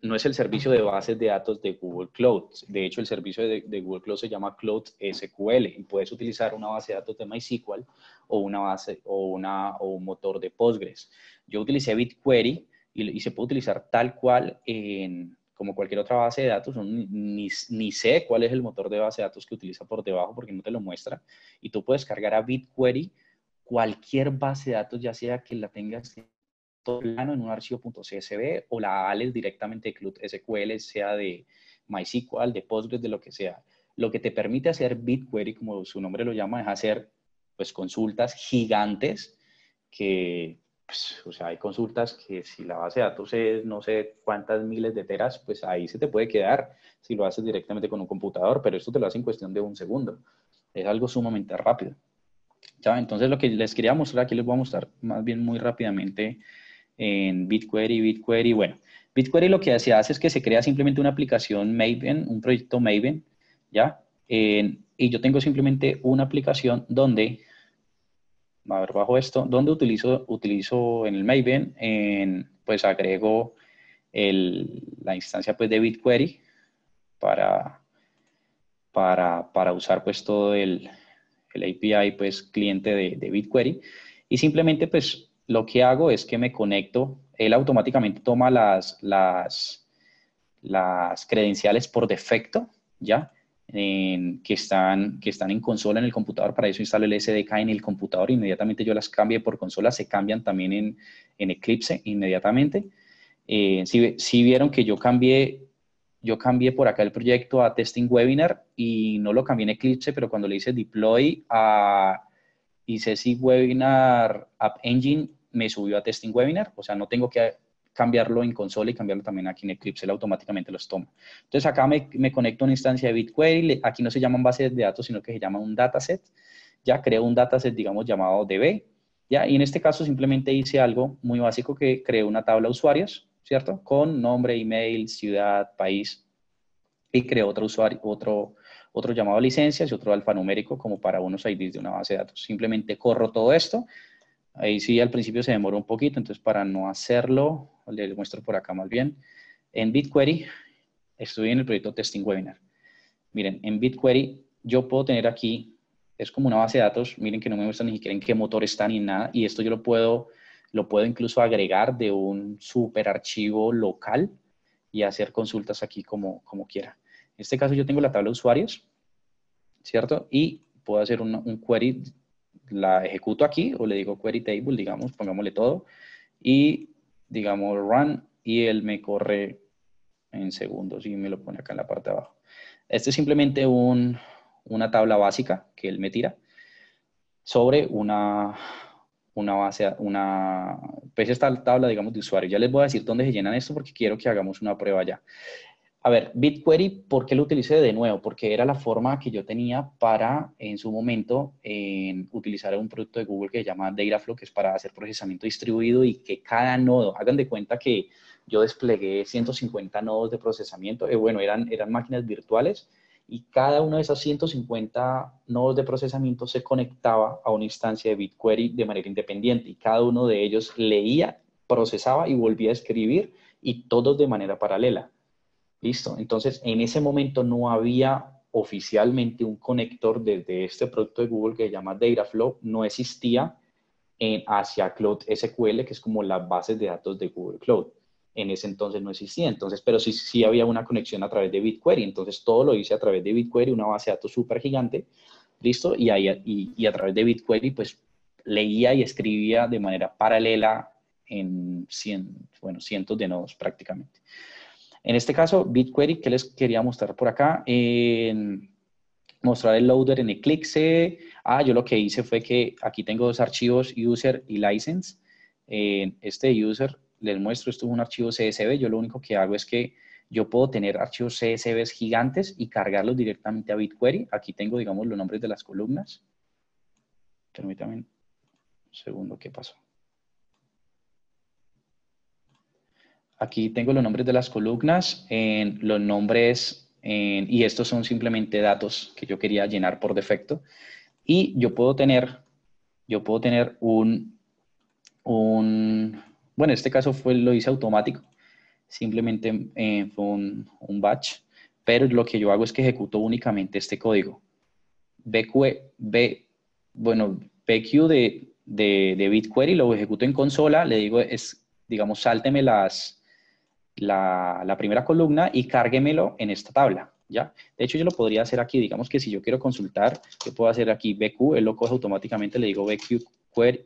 no es el servicio de bases de datos de Google Cloud. De hecho, el servicio de, de Google Cloud se llama Cloud S Q L y puedes utilizar una base de datos de MySQL o, una base, o, una, o un motor de Postgres. Yo utilicé BigQuery y, y se puede utilizar tal cual en, como cualquier otra base de datos. Ni, ni sé cuál es el motor de base de datos que utiliza por debajo porque no te lo muestra. Y tú puedes cargar a BigQuery cualquier base de datos, ya sea que la tengas plano en un archivo .csv o la ales directamente de Cloud S Q L, sea de MySQL, de Postgres, de lo que sea. Lo que te permite hacer BigQuery, como su nombre lo llama, es hacer pues consultas gigantes que, pues, o sea, hay consultas que si la base de datos es no sé cuántas miles de teras, pues ahí se te puede quedar si lo haces directamente con un computador, pero esto te lo hace en cuestión de un segundo. Es algo sumamente rápido. ¿Ya? Entonces lo que les quería mostrar, aquí les voy a mostrar más bien muy rápidamente en BigQuery, BigQuery, bueno, BigQuery lo que se hace es que se crea simplemente una aplicación Maven, un proyecto Maven, ¿ya? Eh, y yo tengo simplemente una aplicación donde, a ver, bajo esto, donde utilizo, utilizo en el Maven, en, pues agrego el, la instancia pues de BigQuery para, para, para usar pues todo el, el A P I pues cliente de, de BigQuery y simplemente pues lo que hago es que me conecto, él automáticamente toma las, las, las credenciales por defecto, ¿ya? En, que, están, que están en consola en el computador, para eso instalo el S D K en el computador, inmediatamente yo las cambie por consola, se cambian también en, en Eclipse inmediatamente. Eh, si, si vieron que yo cambié, yo cambié por acá el proyecto a Testing Webinar y no lo cambié en Eclipse, pero cuando le hice deploy a... ICESI Webinar App Engine me subió a Testing Webinar, o sea, no tengo que cambiarlo en consola y cambiarlo también aquí en Eclipse, él automáticamente los toma. Entonces acá me, me conecto a una instancia de BigQuery, aquí no se llaman bases de datos, sino que se llama un dataset, ya creo un dataset, digamos, llamado D B, ya, y en este caso simplemente hice algo muy básico que creé una tabla de usuarios, ¿cierto? Con nombre, email, ciudad, país, y creo otro usuario, otro otro llamado a licencias y otro alfanumérico como para unos I Ds de una base de datos. Simplemente corro todo esto. Ahí sí al principio se demoró un poquito, entonces para no hacerlo, les muestro por acá más bien. En BigQuery, estoy en el proyecto Testing Webinar. Miren, en BigQuery yo puedo tener aquí, es como una base de datos, miren que no me muestra ni siquiera en qué motor está ni nada, y esto yo lo puedo, lo puedo incluso agregar de un super archivo local y hacer consultas aquí como, como quiera. En este caso yo tengo la tabla de usuarios, ¿cierto? Y puedo hacer un, un query, la ejecuto aquí, o le digo query table, digamos, pongámosle todo, y digamos run, y él me corre en segundos y me lo pone acá en la parte de abajo. Este es simplemente un, una tabla básica que él me tira sobre una, una base, una, pues esta tabla, digamos, de usuarios. Ya les voy a decir dónde se llenan esto porque quiero que hagamos una prueba ya. A ver, BigQuery, ¿por qué lo utilicé de nuevo? Porque era la forma que yo tenía para, en su momento, eh, utilizar un producto de Google que se llama Dataflow, que es para hacer procesamiento distribuido y que cada nodo, hagan de cuenta que yo desplegué ciento cincuenta nodos de procesamiento, eh, bueno, eran, eran máquinas virtuales y cada uno de esos ciento cincuenta nodos de procesamiento se conectaba a una instancia de BigQuery de manera independiente y cada uno de ellos leía, procesaba y volvía a escribir y todos de manera paralela. ¿Listo? Entonces, en ese momento no había oficialmente un conector desde este producto de Google que se llama Dataflow, no existía en, hacia Cloud S Q L, que es como las bases de datos de Google Cloud. En ese entonces no existía, entonces, pero sí, sí había una conexión a través de BigQuery, entonces todo lo hice a través de BigQuery, una base de datos súper gigante, ¿listo? Y, ahí, y, y a través de BigQuery, pues, leía y escribía de manera paralela en cien, bueno, cientos de nodos prácticamente. En este caso, BigQuery, que les quería mostrar por acá, en mostrar el loader en Eclipse. Ah, yo lo que hice fue que aquí tengo dos archivos, user y license. En este user, les muestro, esto es un archivo C S V. Yo lo único que hago es que yo puedo tener archivos C S V gigantes y cargarlos directamente a BigQuery. Aquí tengo, digamos, los nombres de las columnas. Permítanme un segundo, ¿qué pasó? Aquí tengo los nombres de las columnas, en los nombres, en, y estos son simplemente datos que yo quería llenar por defecto. Y yo puedo tener, yo puedo tener un, un bueno, en este caso fue, lo hice automático, simplemente eh, fue un, un batch, pero lo que yo hago es que ejecuto únicamente este código. BQ, B, bueno, BQ de, de, de BigQuery lo ejecuto en consola, le digo, es, digamos, sálteme las... La, la primera columna y cárguemelo en esta tabla, ¿ya? De hecho, yo lo podría hacer aquí, digamos que si yo quiero consultar, yo puedo hacer aquí B Q, él lo coge automáticamente, le digo B Q query,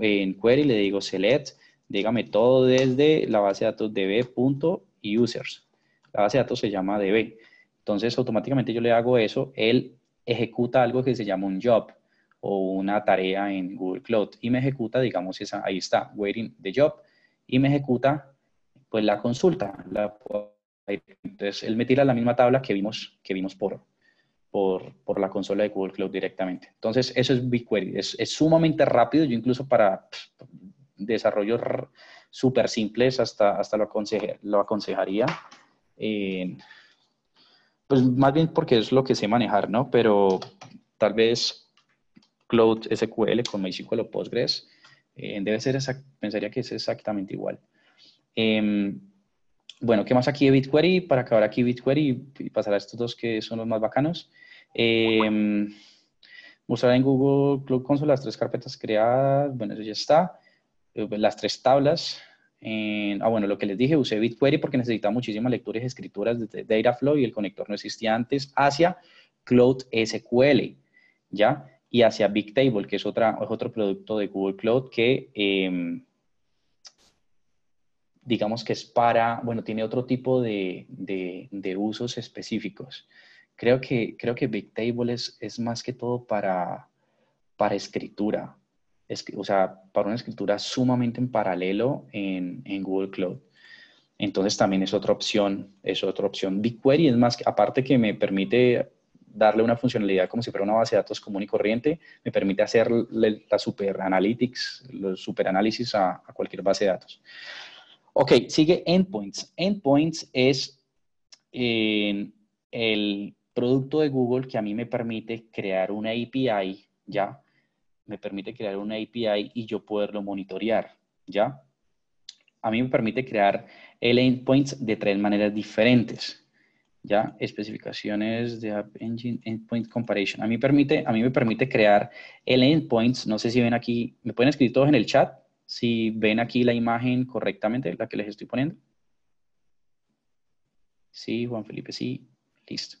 en query, le digo select, dígame todo desde la base de datos db.users. La base de datos se llama db. Entonces, automáticamente yo le hago eso, él ejecuta algo que se llama un job o una tarea en Google Cloud y me ejecuta, digamos, esa, ahí está, waiting the job, y me ejecuta pues la consulta. La, entonces, él me tira la misma tabla que vimos, que vimos por, por, por la consola de Google Cloud directamente. Entonces, eso es BigQuery. Es, es sumamente rápido. Yo incluso para pff, desarrollos súper simples hasta, hasta lo, aconseje, lo aconsejaría. Eh, pues más bien porque es lo que sé manejar, ¿no? Pero tal vez Cloud S Q L con MySQL o Postgres eh, debe ser, exact, pensaría que es exactamente igual. Eh, bueno, ¿qué más aquí de BigQuery? Para acabar aquí BigQuery y pasar a estos dos que son los más bacanos. Eh, mostrar en Google Cloud Console las tres carpetas creadas. Bueno, eso ya está. Las tres tablas. Eh, ah, bueno, lo que les dije, usé BigQuery porque necesitaba muchísimas lecturas y escrituras de Dataflow y el conector no existía antes hacia Cloud S Q L, ¿ya? Y hacia Bigtable, que es, otra, es otro producto de Google Cloud que... Eh, digamos que es para, bueno, tiene otro tipo de, de, de usos específicos. Creo que, creo que Bigtable es, es más que todo para, para escritura, es, o sea, para una escritura sumamente en paralelo en, en Google Cloud. Entonces también es otra opción, es otra opción. BigQuery es más, aparte que me permite darle una funcionalidad como si fuera una base de datos común y corriente, me permite hacer la super analytics, los super análisis a, a cualquier base de datos. Ok, sigue Endpoints. Endpoints es eh, el producto de Google que a mí me permite crear una A P I, ¿ya? Me permite crear una A P I y yo poderlo monitorear, ¿ya? A mí me permite crear el Endpoints de tres maneras diferentes, ¿ya? Especificaciones de App Engine, Endpoint Comparison. A mí, permite, a mí me permite crear el Endpoints, no sé si ven aquí, ¿me pueden escribir todos en el chat? Si ven aquí la imagen correctamente, la que les estoy poniendo. Sí, Juan Felipe, sí, listo.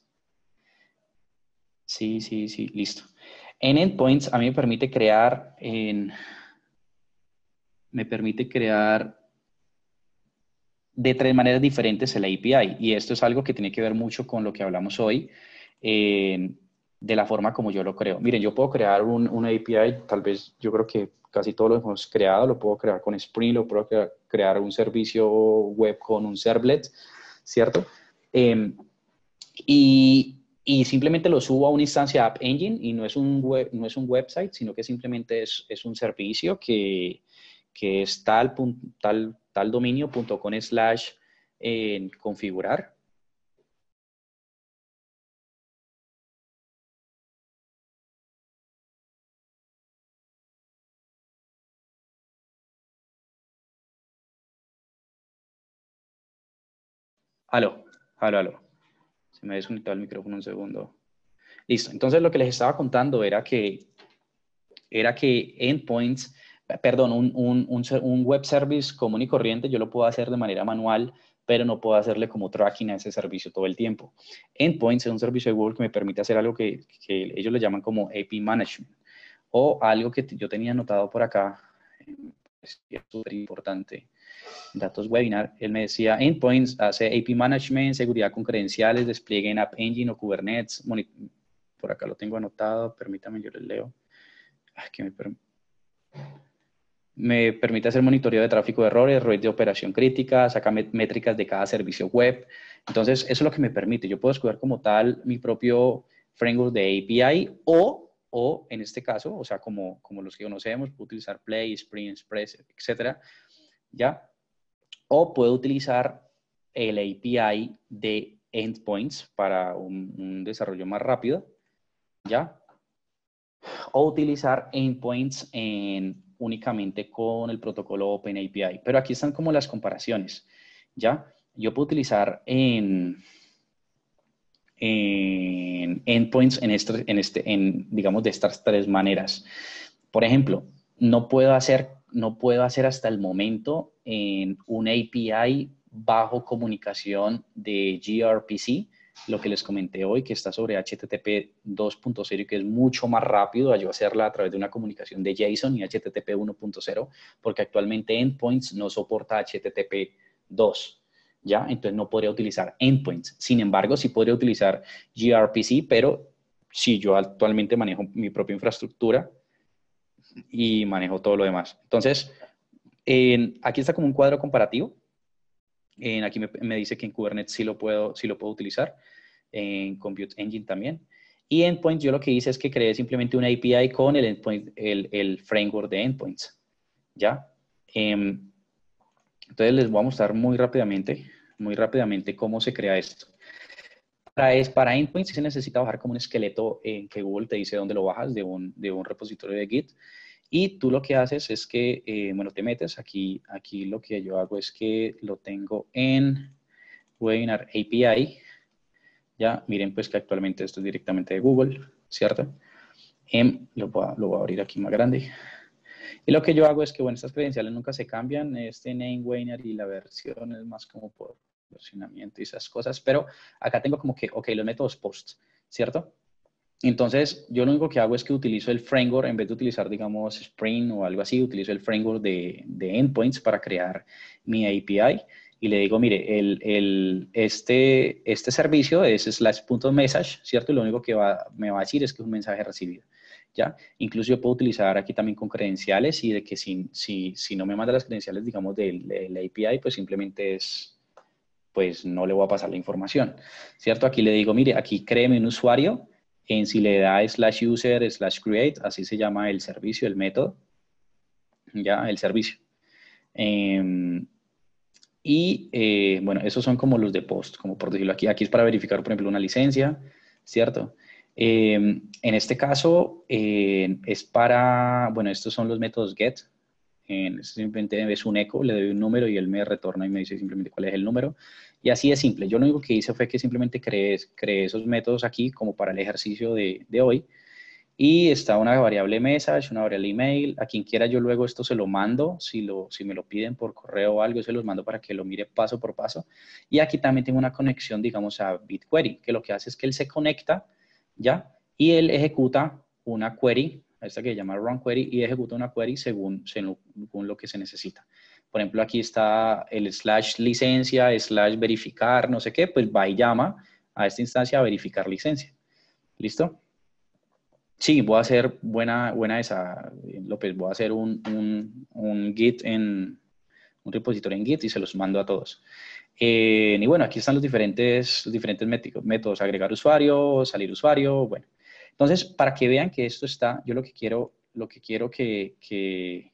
Sí, sí, sí, listo. En Endpoints a mí me permite crear, en, me permite crear de tres maneras diferentes el A P I. Y esto es algo que tiene que ver mucho con lo que hablamos hoy, en, de la forma como yo lo creo. Miren, yo puedo crear un, una A P I, tal vez yo creo que casi todo lo hemos creado, lo puedo crear con Spring, lo puedo crear, crear un servicio web con un servlet, ¿cierto? Eh, y, y simplemente lo subo a una instancia App Engine y no es un, web, no es un website, sino que simplemente es, es un servicio que, que es tal, tal, tal dominio.com slash configurar. Aló, aló, aló. Se me desconectó el micrófono un segundo. Listo, entonces lo que les estaba contando era que, era que endpoints, perdón, un, un, un, un web service común y corriente, yo lo puedo hacer de manera manual, pero no puedo hacerle como tracking a ese servicio todo el tiempo. Endpoints es un servicio de Google que me permite hacer algo que, que ellos le llaman como A P I Management, o algo que yo tenía anotado por acá, es súper importante. Datos Webinar, él me decía, Endpoints hace A P I Management, seguridad con credenciales, despliegue en App Engine o Kubernetes. Por acá lo tengo anotado, permítame, yo les leo. Ay, que me perm Me permite hacer monitoreo de tráfico de errores, red de operación crítica, saca métricas de cada servicio web. Entonces, eso es lo que me permite. Yo puedo escoger como tal mi propio framework de A P I o, o en este caso, o sea, como, como los que conocemos, puedo utilizar Play, Spring, Express, etcétera. ¿Ya? O puedo utilizar el A P I de Endpoints para un, un desarrollo más rápido. ¿Ya? O utilizar Endpoints en... únicamente con el protocolo OpenAPI. Pero aquí están como las comparaciones, ¿ya? Yo puedo utilizar en, en endpoints en, este, en, este, en, digamos, de estas tres maneras. Por ejemplo, no puedo hacer, no puedo hacer hasta el momento en un A P I bajo comunicación de gRPC, lo que les comenté hoy, que está sobre H T T P dos punto cero y que es mucho más rápido a yo hacerla a través de una comunicación de JSON y H T T P uno punto cero, porque actualmente Endpoints no soporta H T T P dos, ¿ya? Entonces no podría utilizar Endpoints. Sin embargo, sí podría utilizar gRPC, pero si yo actualmente manejo mi propia infraestructura y manejo todo lo demás. Entonces, en, aquí está como un cuadro comparativo. En, aquí me, me dice que en Kubernetes sí lo puedo, sí lo puedo utilizar, en Compute Engine también. Y Endpoints, yo lo que hice es que creé simplemente una A P I con el, endpoint, el, el framework de Endpoints. ¿Ya? Eh, entonces les voy a mostrar muy rápidamente, muy rápidamente cómo se crea esto. Para, es, para Endpoints se necesita bajar como un esqueleto en que Google te dice dónde lo bajas de un, de un repositorio de Git. Y tú lo que haces es que, eh, bueno, te metes aquí, aquí lo que yo hago es que lo tengo en Webinar A P I. Ya, miren pues que actualmente esto es directamente de Google, ¿cierto? Eh, lo, voy a, lo voy a abrir aquí más grande. Y lo que yo hago es que, bueno, estas credenciales nunca se cambian. Este name Webinar y la versión es más como por versionamiento y esas cosas. Pero acá tengo como que, ok, los métodos post, ¿cierto? Entonces, yo lo único que hago es que utilizo el framework, en vez de utilizar, digamos, Spring o algo así, utilizo el framework de, de Endpoints para crear mi A P I. Y le digo, mire, el, el, este, este servicio es slash.message, ¿cierto? Y lo único que va, me va a decir es que es un mensaje recibido, ¿ya? Incluso yo puedo utilizar aquí también con credenciales y de que si, si, si no me manda las credenciales, digamos, del, del A P I, pues simplemente es... pues no le voy a pasar la información, ¿cierto? Aquí le digo, mire, aquí créeme un usuario. En si le da slash user, slash create, así se llama el servicio, el método, ya, el servicio. Eh, y, eh, bueno, esos son como los de post, como por decirlo aquí. Aquí es para verificar, por ejemplo, una licencia, ¿cierto? Eh, en este caso, eh, es para, bueno, estos son los métodos get. Eh, simplemente es un eco, le doy un número y él me retorna y me dice simplemente cuál es el número. Y así de simple. Yo lo único que hice fue que simplemente creé, creé esos métodos aquí como para el ejercicio de, de hoy. Y está una variable message, una variable email. A quien quiera yo luego esto se lo mando. Si, lo, si me lo piden por correo o algo, se los mando para que lo mire paso por paso. Y aquí también tengo una conexión, digamos, a BigQuery, que lo que hace es que él se conecta, ¿ya? Y él ejecuta una query, esta que se llama Run Query, y ejecuta una query según, según lo que se necesita. Por ejemplo, aquí está el slash licencia, slash verificar, no sé qué, pues va y llama a esta instancia a verificar licencia. ¿Listo? Sí, voy a hacer buena, buena esa, López, voy a hacer un, un, un Git en, un repositorio en Git y se los mando a todos. Eh, y bueno, aquí están los diferentes, los diferentes métodos, agregar usuario, salir usuario, bueno. Entonces, para que vean que esto está, yo lo que quiero, lo que, quiero que, que,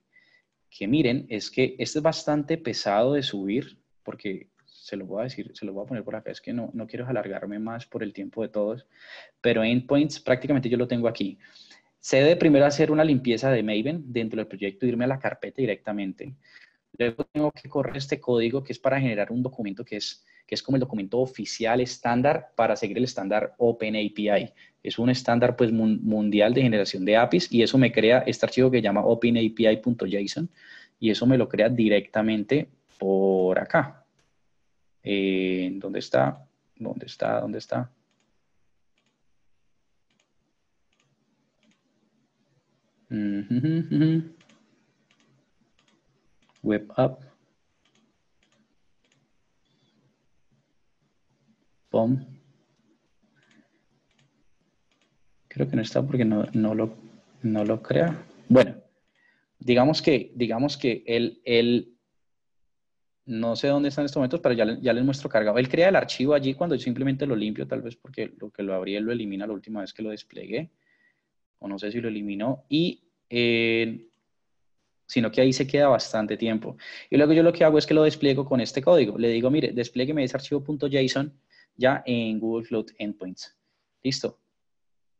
que miren es que este es bastante pesado de subir, porque se lo voy a decir, se lo voy a poner por acá, es que no, no quiero alargarme más por el tiempo de todos, pero Endpoints prácticamente yo lo tengo aquí. Se debe primero hacer una limpieza de Maven dentro del proyecto, irme a la carpeta directamente. Luego tengo que correr este código que es para generar un documento que es, que es como el documento oficial estándar para seguir el estándar OpenAPI. Es un estándar pues mundial de generación de A P Is y eso me crea este archivo que se llama openapi punto json y eso me lo crea directamente por acá. Eh, ¿Dónde está? ¿Dónde está? ¿Dónde está? Mm-hmm, mm-hmm. Web app. Pom. Creo que no está porque no, no, lo, no lo crea. Bueno, digamos que, digamos que él, él, no sé dónde están estos momentos, pero ya, ya les muestro cargado. Él crea el archivo allí cuando yo simplemente lo limpio, tal vez porque lo que lo abrí él lo elimina la última vez que lo desplegué. O no sé si lo eliminó. Y... Eh, sino que ahí se queda bastante tiempo. Y luego yo lo que hago es que lo despliego con este código. Le digo, mire, despliegueme ese archivo punto json ya en Google Cloud Endpoints. Listo.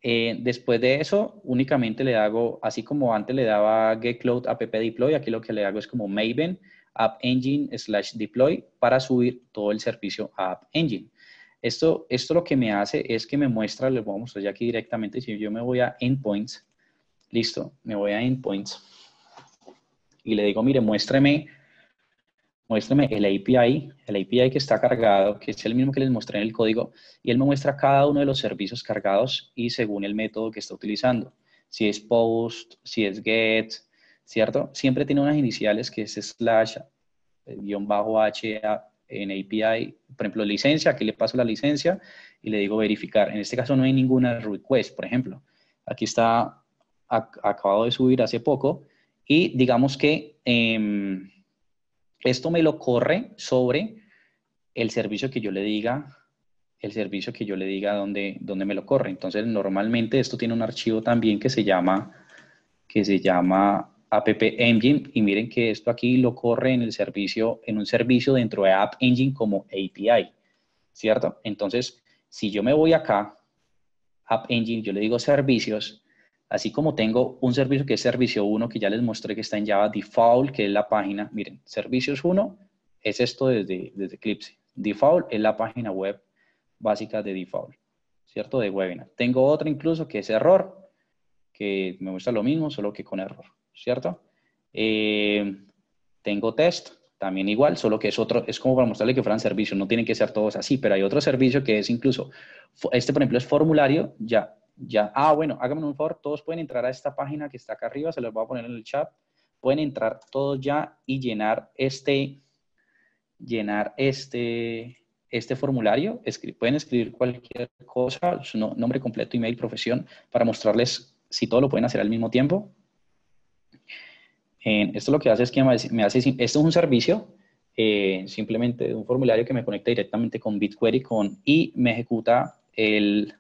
Eh, después de eso, únicamente le hago, así como antes le daba get cloud app deploy, aquí lo que le hago es como maven app engine slash deploy para subir todo el servicio a App Engine. Esto, esto lo que me hace es que me muestra, les voy a mostrar ya aquí directamente, si yo me voy a Endpoints, listo, me voy a Endpoints. Y le digo, mire, muéstrame, muéstrame el A P I, el A P I que está cargado, que es el mismo que les mostré en el código, y él me muestra cada uno de los servicios cargados y según el método que está utilizando. Si es post, si es get, ¿cierto? Siempre tiene unas iniciales que es slash, guión bajo H en A P I, por ejemplo, licencia, aquí le paso la licencia y le digo verificar. En este caso no hay ninguna request, por ejemplo. Aquí está, ac- acabado de subir hace poco. Y digamos que eh, esto me lo corre sobre el servicio que yo le diga, el servicio que yo le diga dónde, dónde me lo corre. Entonces, normalmente esto tiene un archivo también que se llama, que se llama App Engine. Y miren que esto aquí lo corre en el servicio, en un servicio dentro de App Engine como A P I, ¿cierto? Entonces, si yo me voy acá, App Engine, yo le digo servicios. Así como tengo un servicio que es servicio uno, que ya les mostré que está en Java Default, que es la página. Miren, servicios uno es esto desde, desde Eclipse. Default es la página web básica de Default, ¿cierto? De Webinar. Tengo otro incluso que es error, que me muestra lo mismo, solo que con error, ¿cierto? Eh, tengo test, también igual, solo que es otro, es como para mostrarle que fueran servicios. No tienen que ser todos así, pero hay otro servicio que es incluso, este por ejemplo es formulario, ya. Ya, ah, bueno, háganme un favor, todos pueden entrar a esta página que está acá arriba, se los voy a poner en el chat. Pueden entrar todos ya y llenar este, llenar este, este formulario. Escri- pueden escribir cualquier cosa, su no, nombre completo, email, profesión, para mostrarles si todo lo pueden hacer al mismo tiempo. Eh, esto lo que hace es que me hace, esto es un servicio, eh, simplemente un formulario que me conecta directamente con BigQuery con, y me ejecuta el...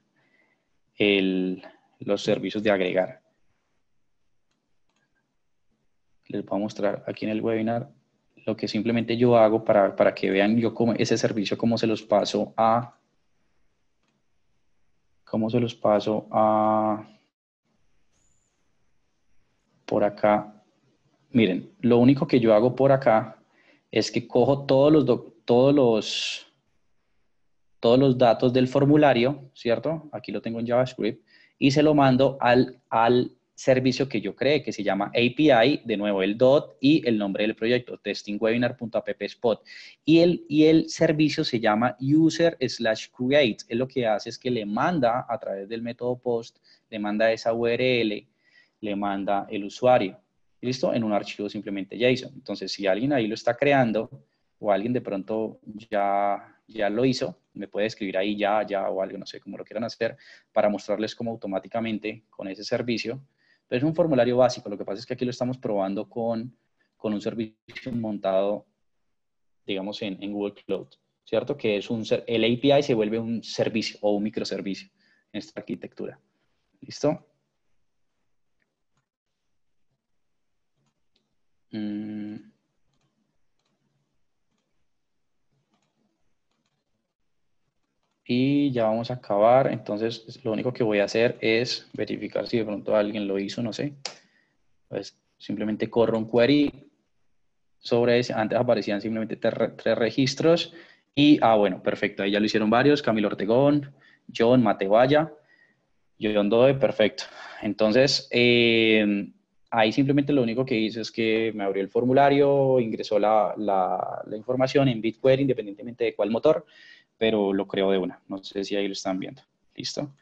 El, los servicios de agregar. Les voy a mostrar aquí en el webinar lo que simplemente yo hago para, para que vean yo cómo, ese servicio cómo se los paso a cómo se los paso a por acá. Miren, lo único que yo hago por acá es que cojo todos los todos los todos los datos del formulario, ¿cierto? Aquí lo tengo en JavaScript, y se lo mando al, al servicio que yo creé, que se llama A P I, de nuevo el dot y el nombre del proyecto, testingwebinar punto app spot. Y el, y el servicio se llama user slash create. Él lo que hace es que le manda a través del método post, le manda esa U R L, le manda el usuario, ¿listo? En un archivo simplemente JSON. Entonces, si alguien ahí lo está creando, o alguien de pronto ya... ya lo hizo, me puede escribir ahí ya, ya o algo, no sé cómo lo quieran hacer, para mostrarles cómo automáticamente con ese servicio. Pero es un formulario básico, lo que pasa es que aquí lo estamos probando con, con un servicio montado, digamos, en, en Google Cloud, ¿cierto? Que es un, el A P I se vuelve un servicio o un microservicio en esta arquitectura. ¿Listo? Mm. Y ya vamos a acabar, entonces lo único que voy a hacer es verificar si de pronto alguien lo hizo, no sé. Pues simplemente corro un query sobre ese, antes aparecían simplemente tres registros Y, ah, bueno, perfecto. Ahí ya lo hicieron varios. Camilo Ortegón, John, Mateo Valla, John Doe, perfecto. Entonces, eh, ahí simplemente lo único que hice es que me abrió el formulario, ingresó la, la, la información en BigQuery, independientemente de cuál motor, pero lo creo de una. No sé si ahí lo están viendo. ¿Listo?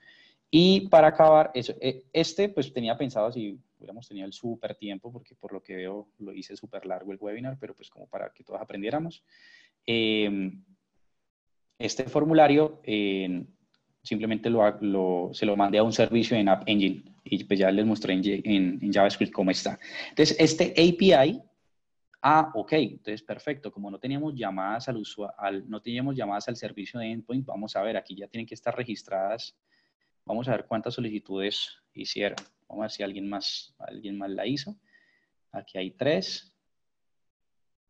Y para acabar, eso, este pues tenía pensado si hubiéramos tenido el súper tiempo, porque por lo que veo lo hice súper largo el webinar, pero pues como para que todos aprendiéramos. Eh, este formulario eh, simplemente lo, lo, se lo mandé a un servicio en App Engine y pues ya les mostré en, en, en JavaScript cómo está. Entonces este A P I, ah, ok, entonces perfecto, como no teníamos llamadas al usuario, al, no teníamos llamadas al servicio de endpoint, vamos a ver, aquí ya tienen que estar registradas. Vamos a ver cuántas solicitudes hicieron. Vamos a ver si alguien más, alguien más la hizo. Aquí hay tres.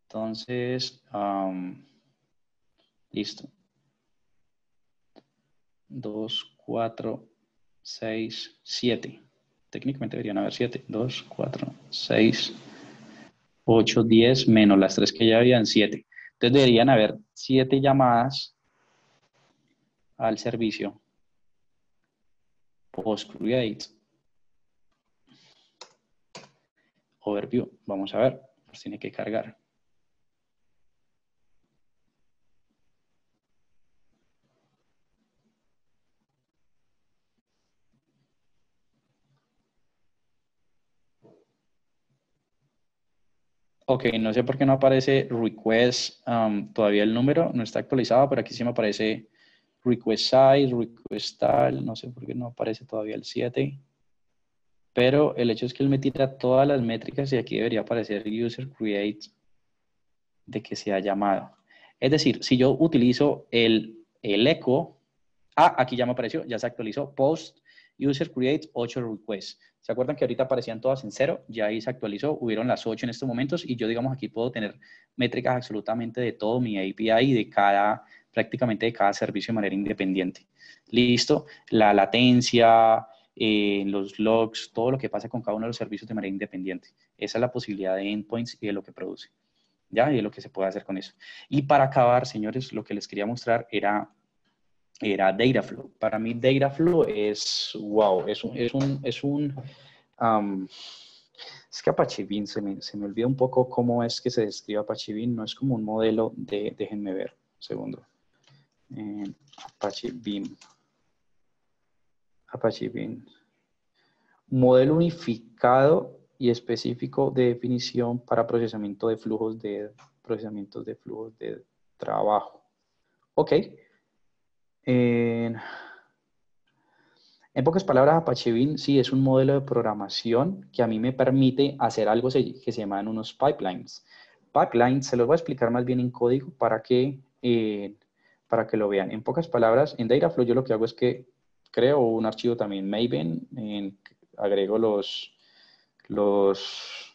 Entonces, um, listo. Dos, cuatro, seis, siete. Técnicamente deberían haber siete. Dos, cuatro, seis, ocho, diez, menos las tres que ya habían, siete. Entonces deberían haber siete llamadas al servicio. Post create overview, vamos a ver, nos tiene que cargar. Ok, no sé por qué no aparece request, um, todavía el número no está actualizado, pero aquí sí me aparece request size, request tal, no sé por qué no aparece todavía el siete, pero el hecho es que él me tira todas las métricas y aquí debería aparecer user create de que se ha llamado. Es decir, si yo utilizo el, el echo, ah, aquí ya me apareció, ya se actualizó, post, user create, ocho requests. ¿Se acuerdan que ahorita aparecían todas en cero? Ya ahí se actualizó, hubieron las ocho en estos momentos y yo, digamos, aquí puedo tener métricas absolutamente de todo mi A P I y de cada... prácticamente de cada servicio de manera independiente. Listo, la latencia, eh, los logs, todo lo que pasa con cada uno de los servicios de manera independiente. Esa es la posibilidad de endpoints y de lo que produce, ¿ya? Y de lo que se puede hacer con eso. Y para acabar, señores, lo que les quería mostrar era, era Dataflow. Para mí Dataflow es, wow, es un, es un, es un um, es que Apache Beam, se me, se me olvida un poco cómo es que se describe Apache Beam, no es como un modelo de, déjenme ver, un segundo. En Apache Beam. Apache Beam. Modelo unificado y específico de definición para procesamiento de flujos de procesamientos de flujos de trabajo. Ok. En, en pocas palabras, Apache Beam sí es un modelo de programación que a mí me permite hacer algo que se llaman unos pipelines. Pipelines se los voy a explicar más bien en código para que eh, para que lo vean. En pocas palabras, en Dataflow yo lo que hago es que creo un archivo también Maven, eh, agrego los, los,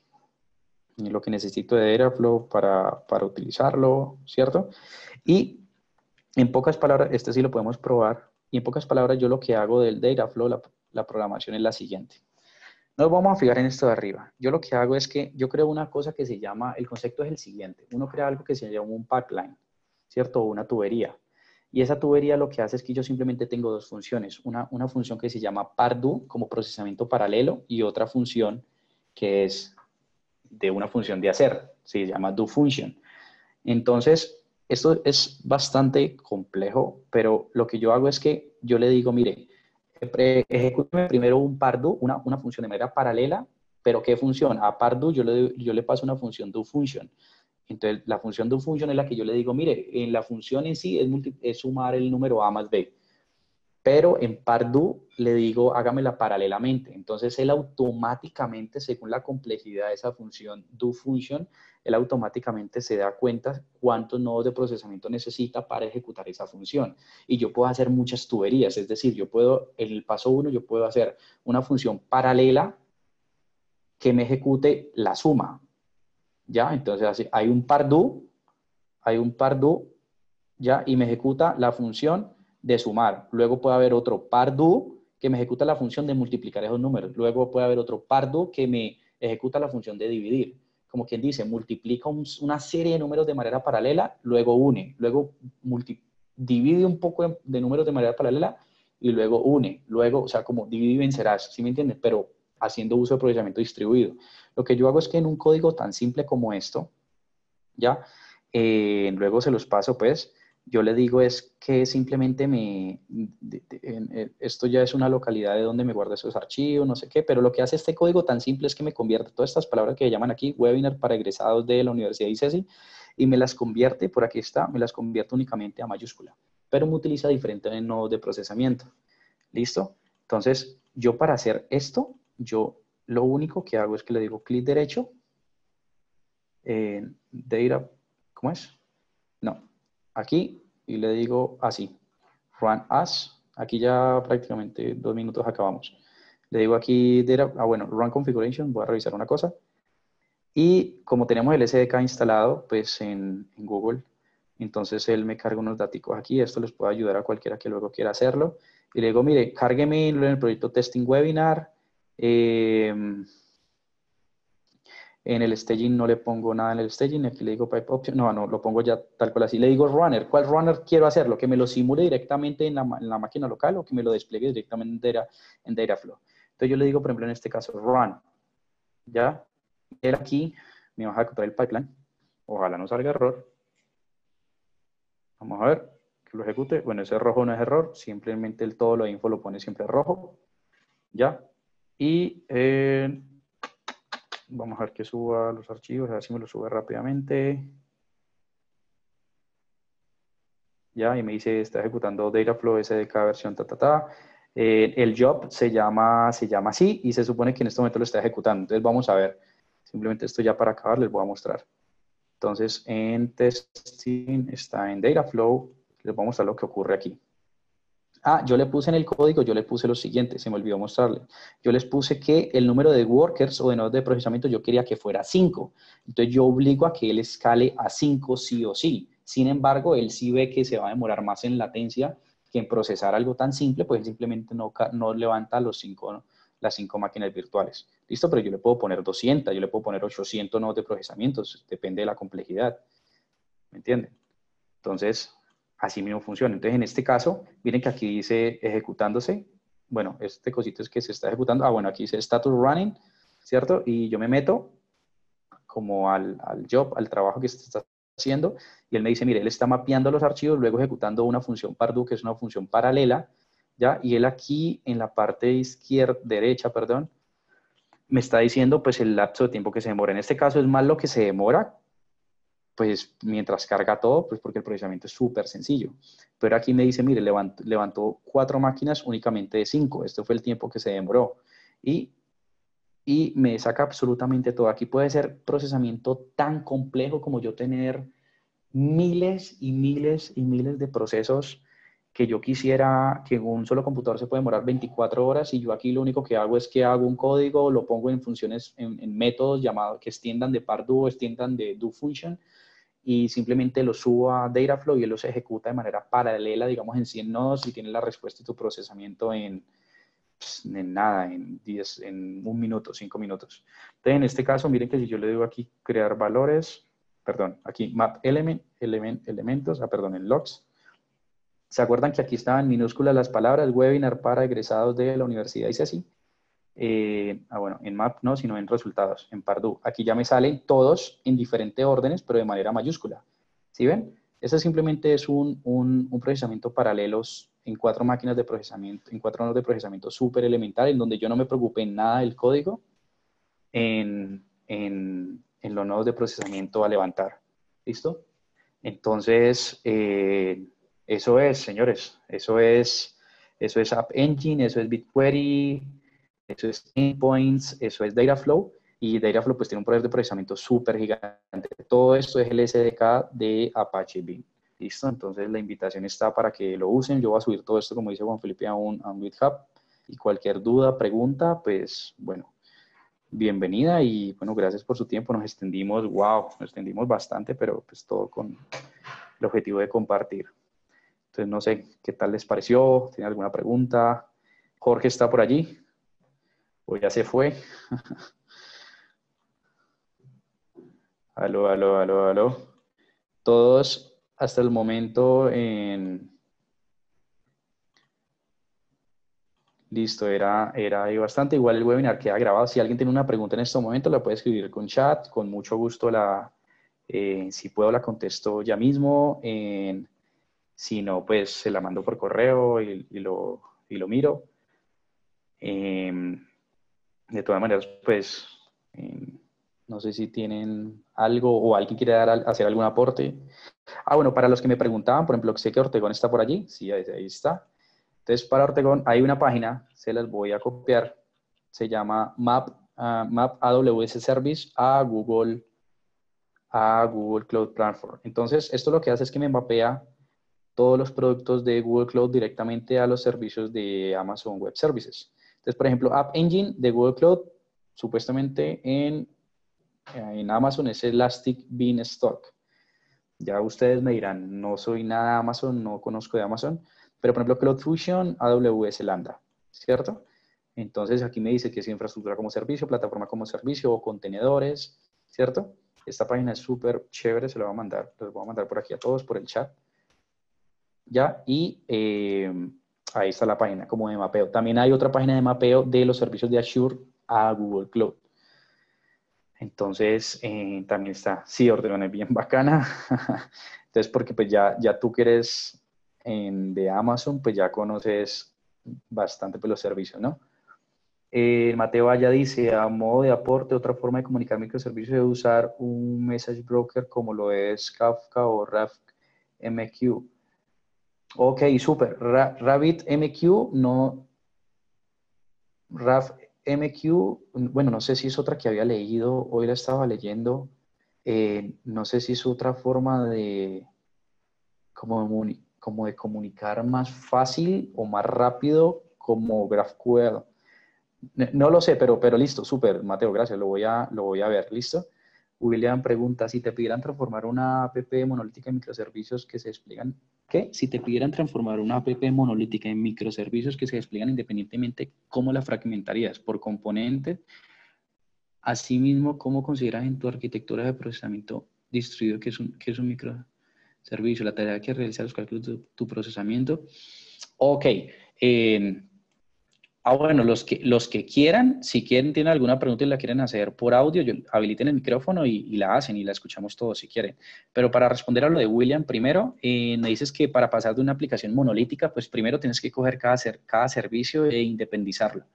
lo que necesito de Dataflow para, para utilizarlo, ¿cierto? Y en pocas palabras, este sí lo podemos probar, y en pocas palabras yo lo que hago del Dataflow, la, la programación es la siguiente. Nos vamos a fijar en esto de arriba. Yo lo que hago es que yo creo una cosa que se llama, el concepto es el siguiente, uno crea algo que se llama un pipeline, ¿cierto? Una tubería. Y esa tubería lo que hace es que yo simplemente tengo dos funciones. Una, una función que se llama pardo como procesamiento paralelo y otra función que es de una función de hacer. Se llama do function. Entonces, esto es bastante complejo, pero lo que yo hago es que yo le digo, mire, ejecúteme primero un pardo, una, una función de manera paralela, pero ¿qué función? A pardo yo le, yo le paso una función do function. Entonces, la función de un function es la que yo le digo, mire, en la función en sí es, multi, es sumar el número A más B. Pero en pardo le digo, hágamela paralelamente. Entonces, él automáticamente, según la complejidad de esa función do function, él automáticamente se da cuenta cuántos nodos de procesamiento necesita para ejecutar esa función. Y yo puedo hacer muchas tuberías. Es decir, yo puedo, en el paso uno, yo puedo hacer una función paralela que me ejecute la suma. ¿Ya? Entonces hay un pardo, hay un pardo, ¿ya? Y me ejecuta la función de sumar. Luego puede haber otro pardo que me ejecuta la función de multiplicar esos números. Luego puede haber otro pardo que me ejecuta la función de dividir. como quien dice, multiplica un, una serie de números de manera paralela, luego une, luego multi, divide un poco de, de números de manera paralela y luego une, luego, o sea, como divide y vencerás, ¿sí me entiendes? Pero haciendo uso de procesamiento distribuido. Lo que yo hago es que en un código tan simple como esto, ¿ya? Eh, luego se los paso, pues, yo le digo es que simplemente me, de, de, de, esto ya es una localidad de donde me guardo esos archivos, no sé qué, pero lo que hace este código tan simple es que me convierte todas estas palabras que llaman aquí, webinar para egresados de la Universidad de ICESI, y me las convierte, por aquí está, me las convierte únicamente a mayúscula, pero me utiliza diferentes nodos de procesamiento. ¿Listo? Entonces, yo para hacer esto, yo lo único que hago es que le digo clic derecho, eh, data, ¿cómo es? No. Aquí, y le digo así, run as, aquí ya prácticamente dos minutos acabamos. Le digo aquí, data, ah bueno, run configuration, voy a revisar una cosa. Y como tenemos el S D K instalado, pues en, en Google, entonces él me carga unos daticos aquí, esto les puede ayudar a cualquiera que luego quiera hacerlo. Y le digo, mire, cárgueme en el proyecto Testing Webinar, eh, en el staging no le pongo nada en el staging, aquí le digo pipe option, no, no, lo pongo ya tal cual así. Le digo runner, ¿cuál runner quiero hacerlo? Que me lo simule directamente en la, en la máquina local o que me lo despliegue directamente en, data, en Dataflow. Entonces yo le digo, por ejemplo, en este caso, run. ¿Ya? Él aquí me va a ejecutar el pipeline. Ojalá no salga error. Vamos a ver que lo ejecute. Bueno, ese rojo no es error, simplemente el todo lo info lo pone siempre rojo. ¿Ya? Y... Eh, vamos a ver que suba los archivos, a ver si me los sube rápidamente. Ya, y me dice, está ejecutando Dataflow S D K versión ta ta ta. Eh, el job se llama, se llama así y se supone que en este momento lo está ejecutando. Entonces vamos a ver. Simplemente esto ya para acabar les voy a mostrar. Entonces en testing está en Dataflow. Les voy a mostrar lo que ocurre aquí. Ah, yo le puse en el código, yo le puse lo siguiente, se me olvidó mostrarle. Yo les puse que el número de workers o de nodos de procesamiento yo quería que fuera cinco. Entonces yo obligo a que él escale a cinco sí o sí. Sin embargo, él sí ve que se va a demorar más en latencia que en procesar algo tan simple, pues él simplemente no, no levanta los cinco, ¿no? Las cinco máquinas virtuales. Listo, pero yo le puedo poner doscientos, yo le puedo poner ochocientos nodos de procesamiento, depende de la complejidad. ¿Me entienden? Entonces... así mismo funciona. Entonces, en este caso, miren que aquí dice ejecutándose. Bueno, este cosito es que se está ejecutando. Ah, bueno, aquí dice status running, ¿cierto? Y yo me meto como al, al job, al trabajo que se está haciendo. Y él me dice, mire, él está mapeando los archivos, luego ejecutando una función Pardu, que es una función paralela, ¿ya? Y él aquí, en la parte izquierda, derecha, perdón, me está diciendo, pues, el lapso de tiempo que se demora. En este caso, es más lo que se demora, pues mientras carga todo, pues porque el procesamiento es súper sencillo. Pero aquí me dice, mire, levantó, levantó cuatro máquinas únicamente de cinco. Este fue el tiempo que se demoró. Y, y me saca absolutamente todo. Aquí puede ser procesamiento tan complejo como yo tener miles y miles y miles de procesos que yo quisiera, que un solo computador se puede demorar veinticuatro horas y yo aquí lo único que hago es que hago un código, lo pongo en funciones, en, en métodos llamados que extiendan de Pardu, extiendan de do function y simplemente lo subo a Dataflow y él los ejecuta de manera paralela, digamos en cien nodos y tiene la respuesta de tu procesamiento en, en nada, en diez, en un minuto, cinco minutos. Entonces en este caso miren que si yo le digo aquí crear valores, perdón, aquí map element, element elementos, ah perdón, en logs. ¿Se acuerdan que aquí estaban minúsculas las palabras? Webinar para egresados de la Universidad ICESI. Eh, ah, bueno, en map no, sino en resultados, en Pardu. Aquí ya me salen todos en diferentes órdenes, pero de manera mayúscula. ¿Sí ven? Eso simplemente es un, un, un procesamiento paralelo en cuatro máquinas de procesamiento, en cuatro nodos de procesamiento súper elemental, en donde yo no me preocupé en nada del código, en, en, en los nodos de procesamiento a levantar. ¿Listo? Entonces... Eh, eso es, señores, eso es, eso es App Engine, eso es BigQuery, eso es Endpoints, eso es Dataflow, y Dataflow pues tiene un proceso de procesamiento súper gigante. Todo esto es el S D K de Apache Beam, ¿listo? Entonces la invitación está para que lo usen. Yo voy a subir todo esto, como dice Juan Felipe, a un, a un GitHub, y cualquier duda, pregunta, pues bueno, bienvenida, y bueno, gracias por su tiempo. Nos extendimos, wow, nos extendimos bastante, pero pues todo con el objetivo de compartir. Entonces, no sé qué tal les pareció, ¿tienen alguna pregunta? ¿Jorge está por allí? ¿O ya se fue? Aló, aló, aló, aló. Todos hasta el momento en... Listo, era, era bastante. Igual el webinar queda grabado. Si alguien tiene una pregunta en este momento, la puede escribir con chat. Con mucho gusto la... Eh, si puedo, la contesto ya mismo. Eh, si no, pues se la mando por correo y, y, lo, y lo miro. Eh, de todas maneras, pues... Eh, no sé si tienen algo o alguien quiere dar, hacer algún aporte. Ah, bueno, para los que me preguntaban, por ejemplo, sé que Ortegón está por allí. Sí, ahí está. Entonces, para Ortegón hay una página, se las voy a copiar. Se llama Map, uh, Map A W S Service a Google, a Google Cloud Platform. Entonces, esto lo que hace es que me mapea todos los productos de Google Cloud directamente a los servicios de Amazon Web Services. Entonces, por ejemplo, App Engine de Google Cloud, supuestamente en... en Amazon es Elastic Beanstalk. Ya ustedes me dirán, no soy nada Amazon, no conozco de Amazon, pero por ejemplo Cloud Functions, A W S Lambda, ¿cierto? Entonces aquí me dice que es infraestructura como servicio, plataforma como servicio o contenedores, ¿cierto? Esta página es súper chévere, se la voy a mandar, los voy a mandar por aquí a todos, por el chat. Ya, y eh, ahí está la página como de mapeo. También hay otra página de mapeo de los servicios de Azure a Google Cloud. Entonces, eh, también está, sí, Ortegón es bien bacana. Entonces, porque pues ya, ya tú que eres en, de Amazon, pues ya conoces bastante pues, los servicios, ¿no? Eh, Mateo Valla dice, a modo de aporte, otra forma de comunicar microservicios es usar un message broker como lo es Kafka o RabbitMQ. Ok, súper. Ra RabbitMQ no... Rav, M Q, bueno, no sé si es otra que había leído, hoy la estaba leyendo, eh, no sé si es otra forma de como, de como de comunicar más fácil o más rápido como GraphQL. No, no lo sé, pero, pero listo, súper, Mateo, gracias, lo voy, a, lo voy a ver, listo. William pregunta, si te pidieran transformar una app monolítica en microservicios que se despliegan, ¿qué? Si te pidieran transformar una app monolítica en microservicios que se despliegan independientemente, ¿cómo la fragmentarías? ¿Por componente? Asimismo, ¿cómo consideras en tu arquitectura de procesamiento distribuido que es un, que es un microservicio? La tarea que realiza los cálculos de tu procesamiento. Ok. Eh, Ah, bueno, los que, los que quieran, si quieren, tienen alguna pregunta y la quieren hacer por audio, yo, habiliten el micrófono y, y la hacen y la escuchamos todos si quieren. Pero para responder a lo de William primero, eh, me dices que para pasar de una aplicación monolítica, pues primero tienes que coger cada, ser, cada servicio e independizarlo.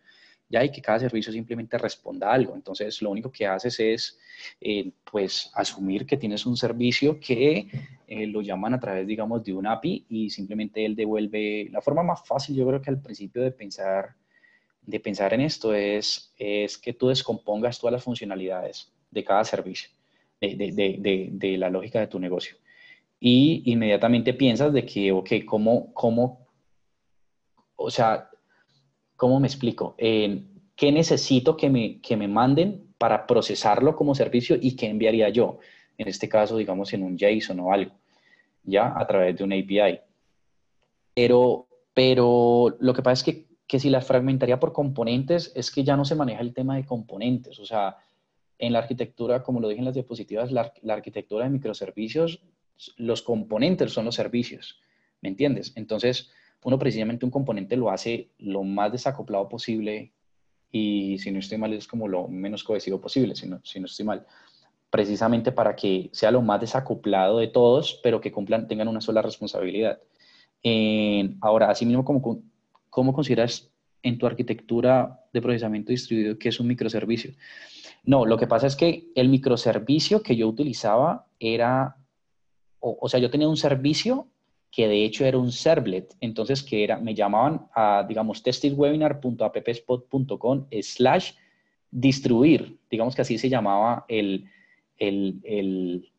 Ya, y que cada servicio simplemente responda a algo. Entonces, lo único que haces es, eh, pues, asumir que tienes un servicio que eh, lo llaman a través, digamos, de una A P I y simplemente él devuelve... La forma más fácil, yo creo que al principio de pensar... de pensar en esto es, es que tú descompongas todas las funcionalidades de cada servicio, de, de, de, de, de la lógica de tu negocio. Y inmediatamente piensas de que, ok, ¿cómo, cómo, o sea, ¿cómo me explico? Eh, ¿Qué necesito que me, que me manden para procesarlo como servicio y qué enviaría yo? En este caso, digamos, en un JSON o algo, ¿ya? A través de una A P I. Pero, pero lo que pasa es que que si las fragmentaría por componentes, es que ya no se maneja el tema de componentes. O sea, en la arquitectura, como lo dije en las diapositivas, la, la arquitectura de microservicios, los componentes son los servicios, ¿me entiendes? Entonces, uno precisamente un componente lo hace lo más desacoplado posible y si no estoy mal es como lo menos cohesivo posible, si no, si no estoy mal. Precisamente para que sea lo más desacoplado de todos, pero que cumplan, tengan una sola responsabilidad. Eh, ahora, así mismo como... ¿Cómo consideras en tu arquitectura de procesamiento distribuido que es un microservicio? No, lo que pasa es que el microservicio que yo utilizaba era, o, o sea, yo tenía un servicio que de hecho era un servlet, entonces que era, me llamaban a, digamos, testidwebinar punto appspot punto com slash distribuir, digamos que así se llamaba el, el, el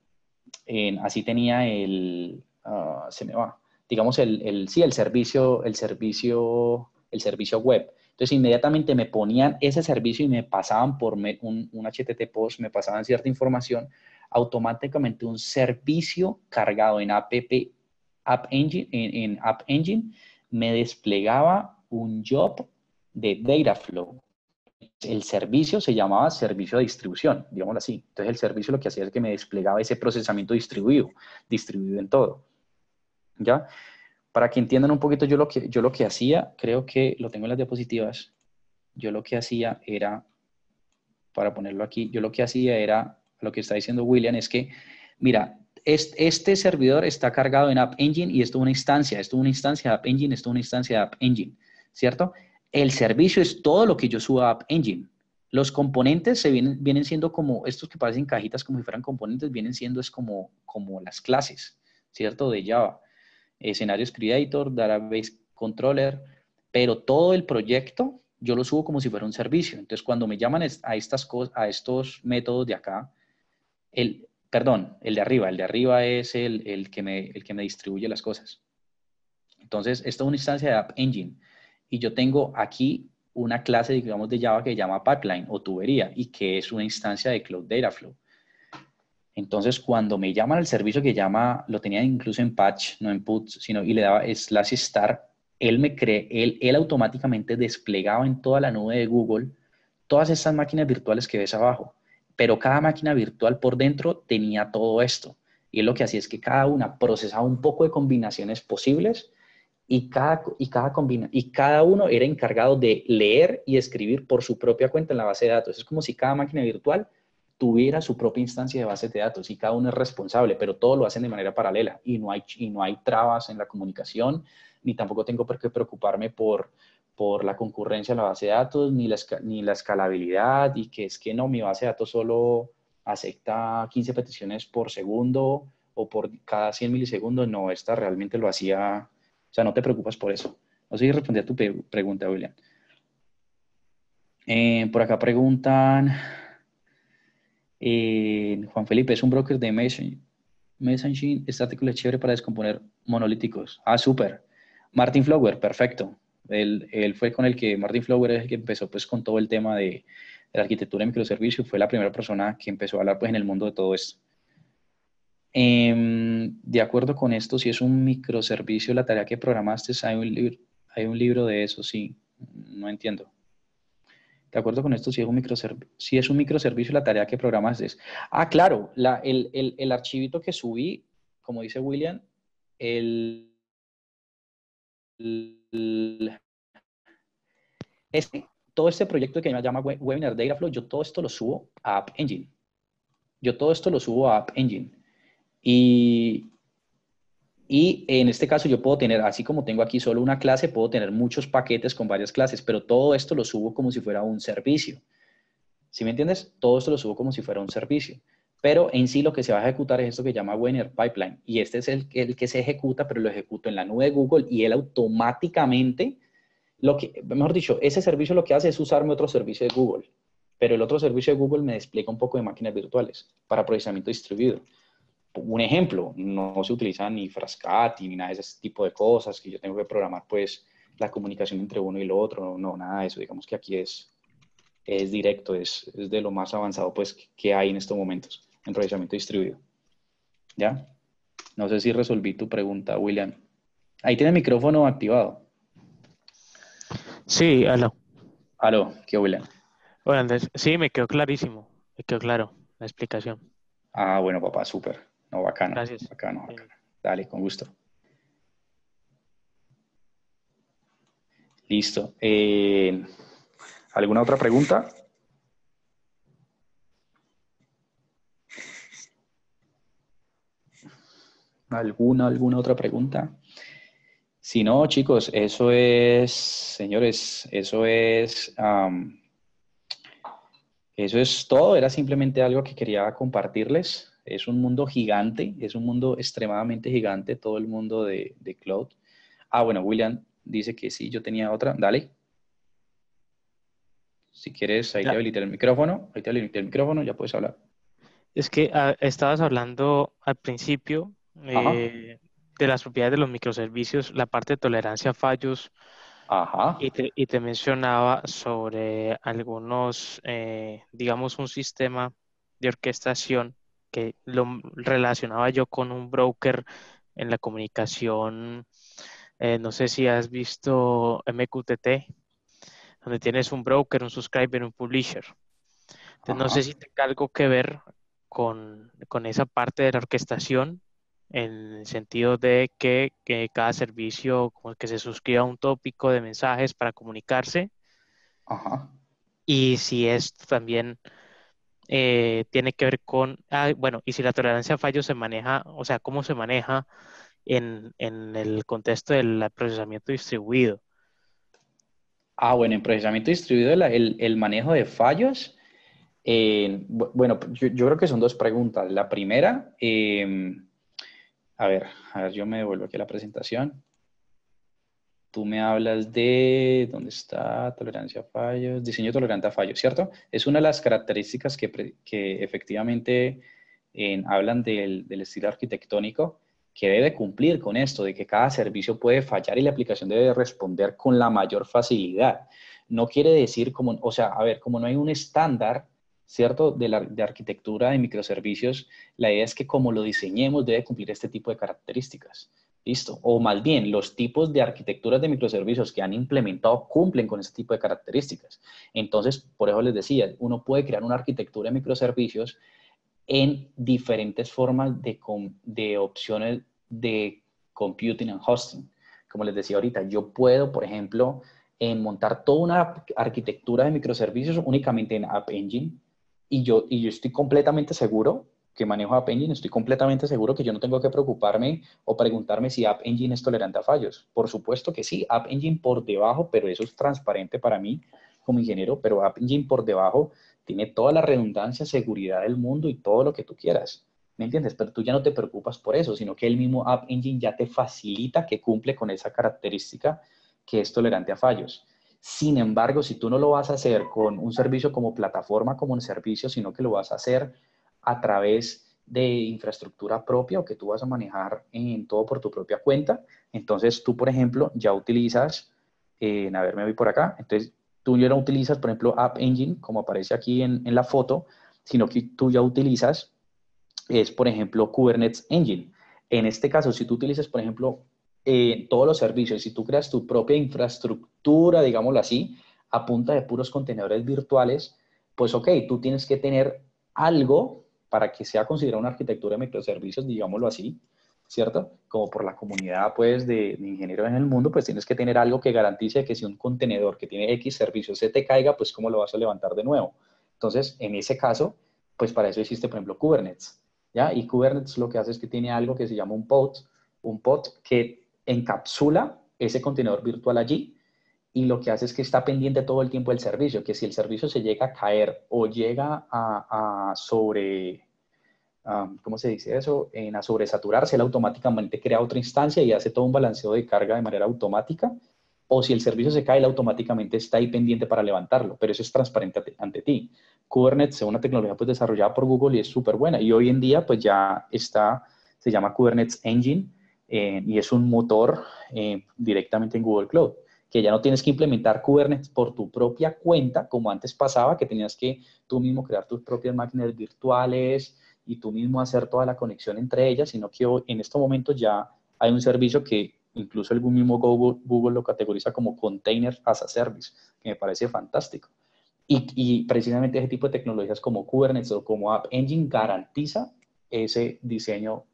en, así tenía el, uh, se me va, digamos, el, el, sí, el servicio, el servicio, el servicio web. Entonces, inmediatamente me ponían ese servicio y me pasaban por me, un, un H T T P post, me pasaban cierta información, automáticamente un servicio cargado en App, App Engine, en, en App Engine, me desplegaba un job de Dataflow. el servicio se llamaba servicio de distribución, digámoslo así. Entonces el servicio lo que hacía es que me desplegaba ese procesamiento distribuido, distribuido en todo. ¿Ya? Para que entiendan un poquito yo lo que, yo lo que hacía, creo que lo tengo en las diapositivas, yo lo que hacía era, para ponerlo aquí, yo lo que hacía era, lo que está diciendo William es que, mira, este servidor está cargado en App Engine y esto es una instancia, esto es una instancia de App Engine, esto es una instancia de App Engine, ¿cierto? El servicio es todo lo que yo suba a App Engine. Los componentes se vienen, vienen siendo como, estos que parecen cajitas como si fueran componentes, vienen siendo es como, como las clases, ¿cierto? De Java. Escenarios Creator, Database Controller, pero todo el proyecto yo lo subo como si fuera un servicio. Entonces cuando me llaman a estas cosas, a estos métodos de acá, el... Perdón, el de arriba. El de arriba es el, el, que me, el que me distribuye las cosas. Entonces, esta es una instancia de App Engine. Y yo tengo aquí una clase, digamos, de Java que se llama Pipeline o tubería y que es una instancia de Cloud Dataflow. Entonces, cuando me llaman al servicio que llama, lo tenía incluso en patch, no en puts, sino y le daba slash star, él me cree, él, él automáticamente desplegaba en toda la nube de Google todas estas máquinas virtuales que ves abajo. Pero cada máquina virtual por dentro tenía todo esto. Y él lo que hacía es que cada una procesaba un poco de combinaciones posibles y cada, y cada, combina, y cada uno era encargado de leer y escribir por su propia cuenta en la base de datos. Es como si cada máquina virtual tuviera su propia instancia de bases de datos y cada uno es responsable, pero todo lo hacen de manera paralela y no hay, y no hay trabas en la comunicación, ni tampoco tengo por qué preocuparme por... por la concurrencia en la base de datos, ni la, ni la escalabilidad, y que es que no, mi base de datos solo acepta quince peticiones por segundo, o por cada cien milisegundos, no, esta realmente lo hacía, o sea, no te preocupas por eso. No sé si respondí a tu pregunta, William. Eh, por acá preguntan, eh, Juan Felipe, ¿es un broker de messaging? Messaging estático es chévere para descomponer monolíticos. Ah, súper. Martin Fowler, perfecto. Él, él fue con el que, Martin Fowler es el que empezó pues con todo el tema de, de la arquitectura de microservicios, fue la primera persona que empezó a hablar pues en el mundo de todo esto. Eh, de acuerdo con esto, si es un microservicio, la tarea que programaste, hay un, libro, hay un libro de eso, sí, no entiendo. De acuerdo con esto, si es un microservicio, si es un microservicio la tarea que programaste. Ah, claro, la, el, el, el archivito que subí, como dice William, el... el Este, todo este proyecto que me llama Webinar Dataflow, yo todo esto lo subo a App Engine. Yo todo esto lo subo a App Engine. Y, y en este caso yo puedo tener, así como tengo aquí solo una clase, puedo tener muchos paquetes con varias clases, pero todo esto lo subo como si fuera un servicio. ¿Sí me entiendes? Todo esto lo subo como si fuera un servicio. Pero en sí lo que se va a ejecutar es esto que llama Webinar Pipeline. Y este es el, el que se ejecuta, pero lo ejecuto en la nube de Google y él automáticamente, lo que, mejor dicho, ese servicio lo que hace es usarme otro servicio de Google. Pero el otro servicio de Google me despliega un poco de máquinas virtuales para procesamiento distribuido. Un ejemplo, no se utiliza ni Frascati ni nada de ese tipo de cosas que yo tengo que programar, pues, la comunicación entre uno y lo otro. No, no nada de eso. Digamos que aquí es, es directo, es, es de lo más avanzado pues, que hay en estos momentos. En procesamiento distribuido. ¿Ya? No sé si resolví tu pregunta, William. Ahí tiene el micrófono activado. Sí, aló. Aló, ¿qué, William? Bueno, entonces, sí, me quedó clarísimo. Me quedó claro la explicación. Ah, bueno, papá, súper. No, bacano. Gracias. Bacano, bacano. Sí. Dale, con gusto. Listo. Eh, ¿Alguna otra pregunta? ¿Alguna, alguna otra pregunta? Si no, chicos, eso es, señores, eso es, um, eso es todo. Era simplemente algo que quería compartirles. Es un mundo gigante, es un mundo extremadamente gigante, todo el mundo de, de cloud. Ah, bueno, William dice que sí, yo tenía otra. Dale. Si quieres, ahí ya. Te habilité el micrófono, ahí te habilité el micrófono, ya puedes hablar. Es que a, estabas hablando al principio... Eh, de las propiedades de los microservicios, la parte de tolerancia a fallos. Ajá. Y, te, y te mencionaba sobre algunos, eh, digamos, un sistema de orquestación que lo relacionaba yo con un broker en la comunicación. Eh, no sé si has visto M Q T T, donde tienes un broker, un subscriber, un publisher. Entonces, Ajá. no sé si tenga algo que ver con, con esa parte de la orquestación, en el sentido de que, que cada servicio como que se suscriba a un tópico de mensajes para comunicarse. Ajá. Y si esto también eh, tiene que ver con, ah, bueno, y si la tolerancia a fallos se maneja, o sea, cómo se maneja en, en el contexto del procesamiento distribuido. Ah, bueno, en procesamiento distribuido el, el, el manejo de fallos, eh, bueno, yo, yo creo que son dos preguntas. La primera... Eh, A ver, a ver, yo me devuelvo aquí a la presentación. Tú me hablas de, ¿dónde está? Tolerancia a fallos, diseño tolerante a fallos, ¿cierto? Es una de las características que, que efectivamente eh, hablan del, del estilo arquitectónico, que debe cumplir con esto, de que cada servicio puede fallar y la aplicación debe responder con la mayor facilidad. No quiere decir, como, o sea, a ver, como no hay un estándar, ¿cierto? De, la, de arquitectura de microservicios, la idea es que como lo diseñemos debe cumplir este tipo de características. ¿Listo? O más bien, los tipos de arquitecturas de microservicios que han implementado cumplen con este tipo de características. Entonces, por eso les decía, uno puede crear una arquitectura de microservicios en diferentes formas de, de opciones de computing and hosting. Como les decía ahorita, yo puedo, por ejemplo, en montar toda una arquitectura de microservicios únicamente en App Engine. Y yo, y yo estoy completamente seguro que manejo App Engine, estoy completamente seguro que yo no tengo que preocuparme o preguntarme si App Engine es tolerante a fallos. Por supuesto que sí, App Engine por debajo, pero eso es transparente para mí como ingeniero, pero App Engine por debajo tiene toda la redundancia, seguridad del mundo y todo lo que tú quieras. ¿Me entiendes? Pero tú ya no te preocupas por eso, sino que el mismo App Engine ya te facilita que cumple con esa característica que es tolerante a fallos. Sin embargo, si tú no lo vas a hacer con un servicio como plataforma, como un servicio, sino que lo vas a hacer a través de infraestructura propia o que tú vas a manejar en todo por tu propia cuenta, entonces tú, por ejemplo, ya utilizas, eh, a ver, me voy por acá, entonces tú ya no utilizas, por ejemplo, App Engine, como aparece aquí en, en la foto, sino que tú ya utilizas, es por ejemplo, Kubernetes Engine. En este caso, si tú utilizas, por ejemplo, Eh, todos los servicios, si tú creas tu propia infraestructura, digámoslo así, a punta de puros contenedores virtuales, pues ok, tú tienes que tener algo para que sea considerada una arquitectura de microservicios, digámoslo así, ¿cierto? Como por la comunidad, pues, de, de ingenieros en el mundo, pues tienes que tener algo que garantice que si un contenedor que tiene X servicios se te caiga, pues ¿cómo lo vas a levantar de nuevo? Entonces, en ese caso, pues para eso existe, por ejemplo, Kubernetes, ¿ya? Y Kubernetes lo que hace es que tiene algo que se llama un pod, un pod que encapsula ese contenedor virtual allí y lo que hace es que está pendiente todo el tiempo del servicio, que si el servicio se llega a caer o llega a, a sobre, um, ¿cómo se dice eso? En a sobresaturarse, él automáticamente crea otra instancia y hace todo un balanceo de carga de manera automática, o si el servicio se cae, él automáticamente está ahí pendiente para levantarlo, pero eso es transparente ante, ante ti. Kubernetes es una tecnología pues desarrollada por Google y es súper buena, y hoy en día pues ya está, se llama Kubernetes Engine, Eh, y es un motor eh, directamente en Google Cloud, que ya no tienes que implementar Kubernetes por tu propia cuenta, como antes pasaba, que tenías que tú mismo crear tus propias máquinas virtuales y tú mismo hacer toda la conexión entre ellas, sino que en estos momentos ya hay un servicio que incluso el mismo Google, Google lo categoriza como Container as a Service, que me parece fantástico. Y, y precisamente ese tipo de tecnologías como Kubernetes o como App Engine garantiza ese diseño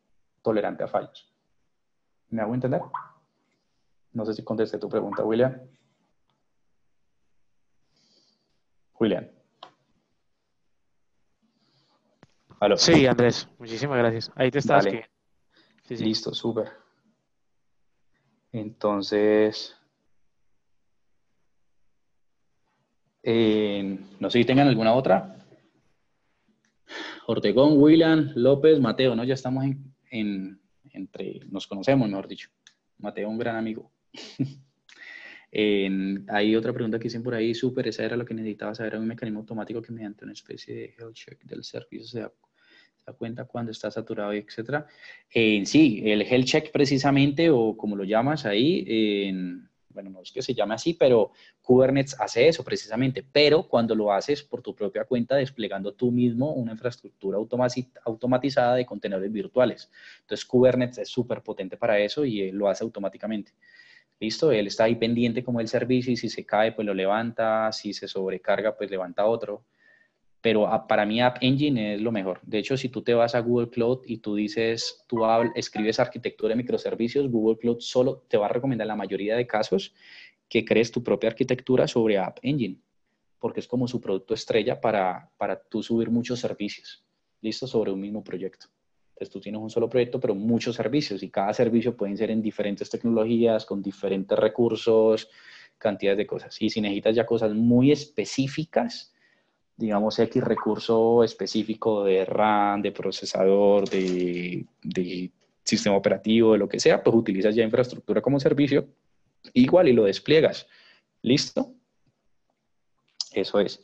tolerante a fallos. ¿Me hago entender? No sé si contesté tu pregunta, William. William. ¿Aló? Sí, Andrés. Muchísimas gracias. Ahí te estás. Vale. Sí, sí. Listo, súper. Entonces, eh, no sé si tengan alguna otra. Ortegón, William, López, Mateo, ¿no? Ya estamos en... en entre, nos conocemos, mejor dicho. Mateo, un gran amigo. en, hay otra pregunta que dicen por ahí, súper, esa era lo que necesitaba saber, un mecanismo automático que mediante una especie de health check del servicio se da, se da cuenta cuando está saturado, etcétera. En sí, el health check precisamente, o como lo llamas ahí, en, bueno, no es que se llame así, pero Kubernetes hace eso precisamente, pero cuando lo haces por tu propia cuenta, desplegando tú mismo una infraestructura automatizada de contenedores virtuales. Entonces, Kubernetes es súper potente para eso y lo hace automáticamente. Listo, él está ahí pendiente como del servicio y si se cae, pues lo levanta, si se sobrecarga, pues levanta otro. Pero a, para mí App Engine es lo mejor. De hecho, si tú te vas a Google Cloud y tú dices, tú hablas, escribes arquitectura de microservicios, Google Cloud solo te va a recomendar en la mayoría de casos que crees tu propia arquitectura sobre App Engine, porque es como su producto estrella para, para tú subir muchos servicios, listo, sobre un mismo proyecto. Entonces tú tienes un solo proyecto, pero muchos servicios, y cada servicio pueden ser en diferentes tecnologías, con diferentes recursos, cantidades de cosas. Y si necesitas ya cosas muy específicas, digamos X recurso específico de RAM, de procesador, de, de sistema operativo, de lo que sea, pues utilizas ya infraestructura como servicio, igual y lo despliegas. ¿Listo? Eso es.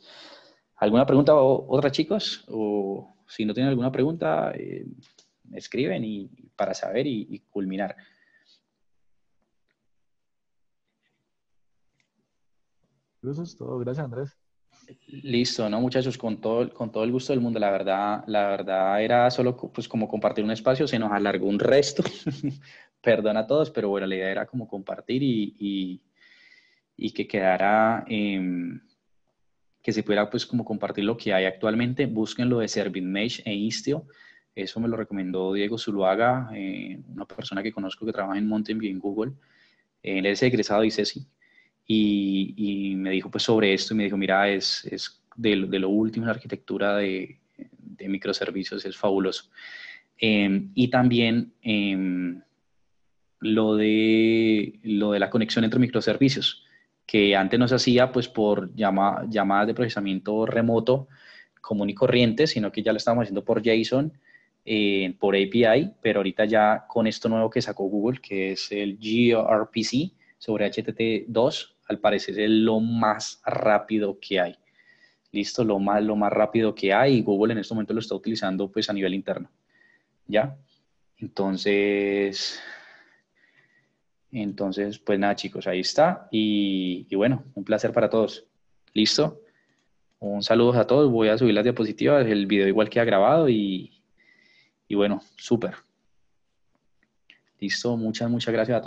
¿Alguna pregunta o otra, chicos? O... si no tienen alguna pregunta, eh, escriben y, para saber y, y culminar. Eso es todo. Gracias, Andrés. Listo, ¿no, muchachos? Con todo, con todo el gusto del mundo. La verdad, la verdad era solo pues, como compartir un espacio. Se nos alargó un resto. Perdón a todos, pero bueno, la idea era como compartir y, y, y que quedara... Eh, que se pudiera pues como compartir lo que hay actualmente. Busquen lo de Service Mesh e Istio, eso me lo recomendó Diego Zuluaga, eh, una persona que conozco que trabaja en Mountain y en Google, eh, él es egresado de ICESI, y, y me dijo pues sobre esto, y me dijo, mira, es, es de, de lo último en la arquitectura de, de microservicios, es fabuloso. Eh, y también eh, lo, de, lo de la conexión entre microservicios, que antes no se hacía pues por llama, llamadas de procesamiento remoto común y corriente, sino que ya lo estamos haciendo por JSON, eh, por A P I, pero ahorita ya con esto nuevo que sacó Google, que es el gRPC sobre H T T dos, al parecer es lo más rápido que hay. Listo, lo más, lo más rápido que hay, y Google en este momento lo está utilizando pues a nivel interno. ¿Ya? Entonces... Entonces, pues nada, chicos, ahí está. Y, y bueno, un placer para todos. ¿Listo? Un saludo a todos. Voy a subir las diapositivas. El video igual queda grabado y, y bueno, súper. Listo, muchas, muchas gracias a todos.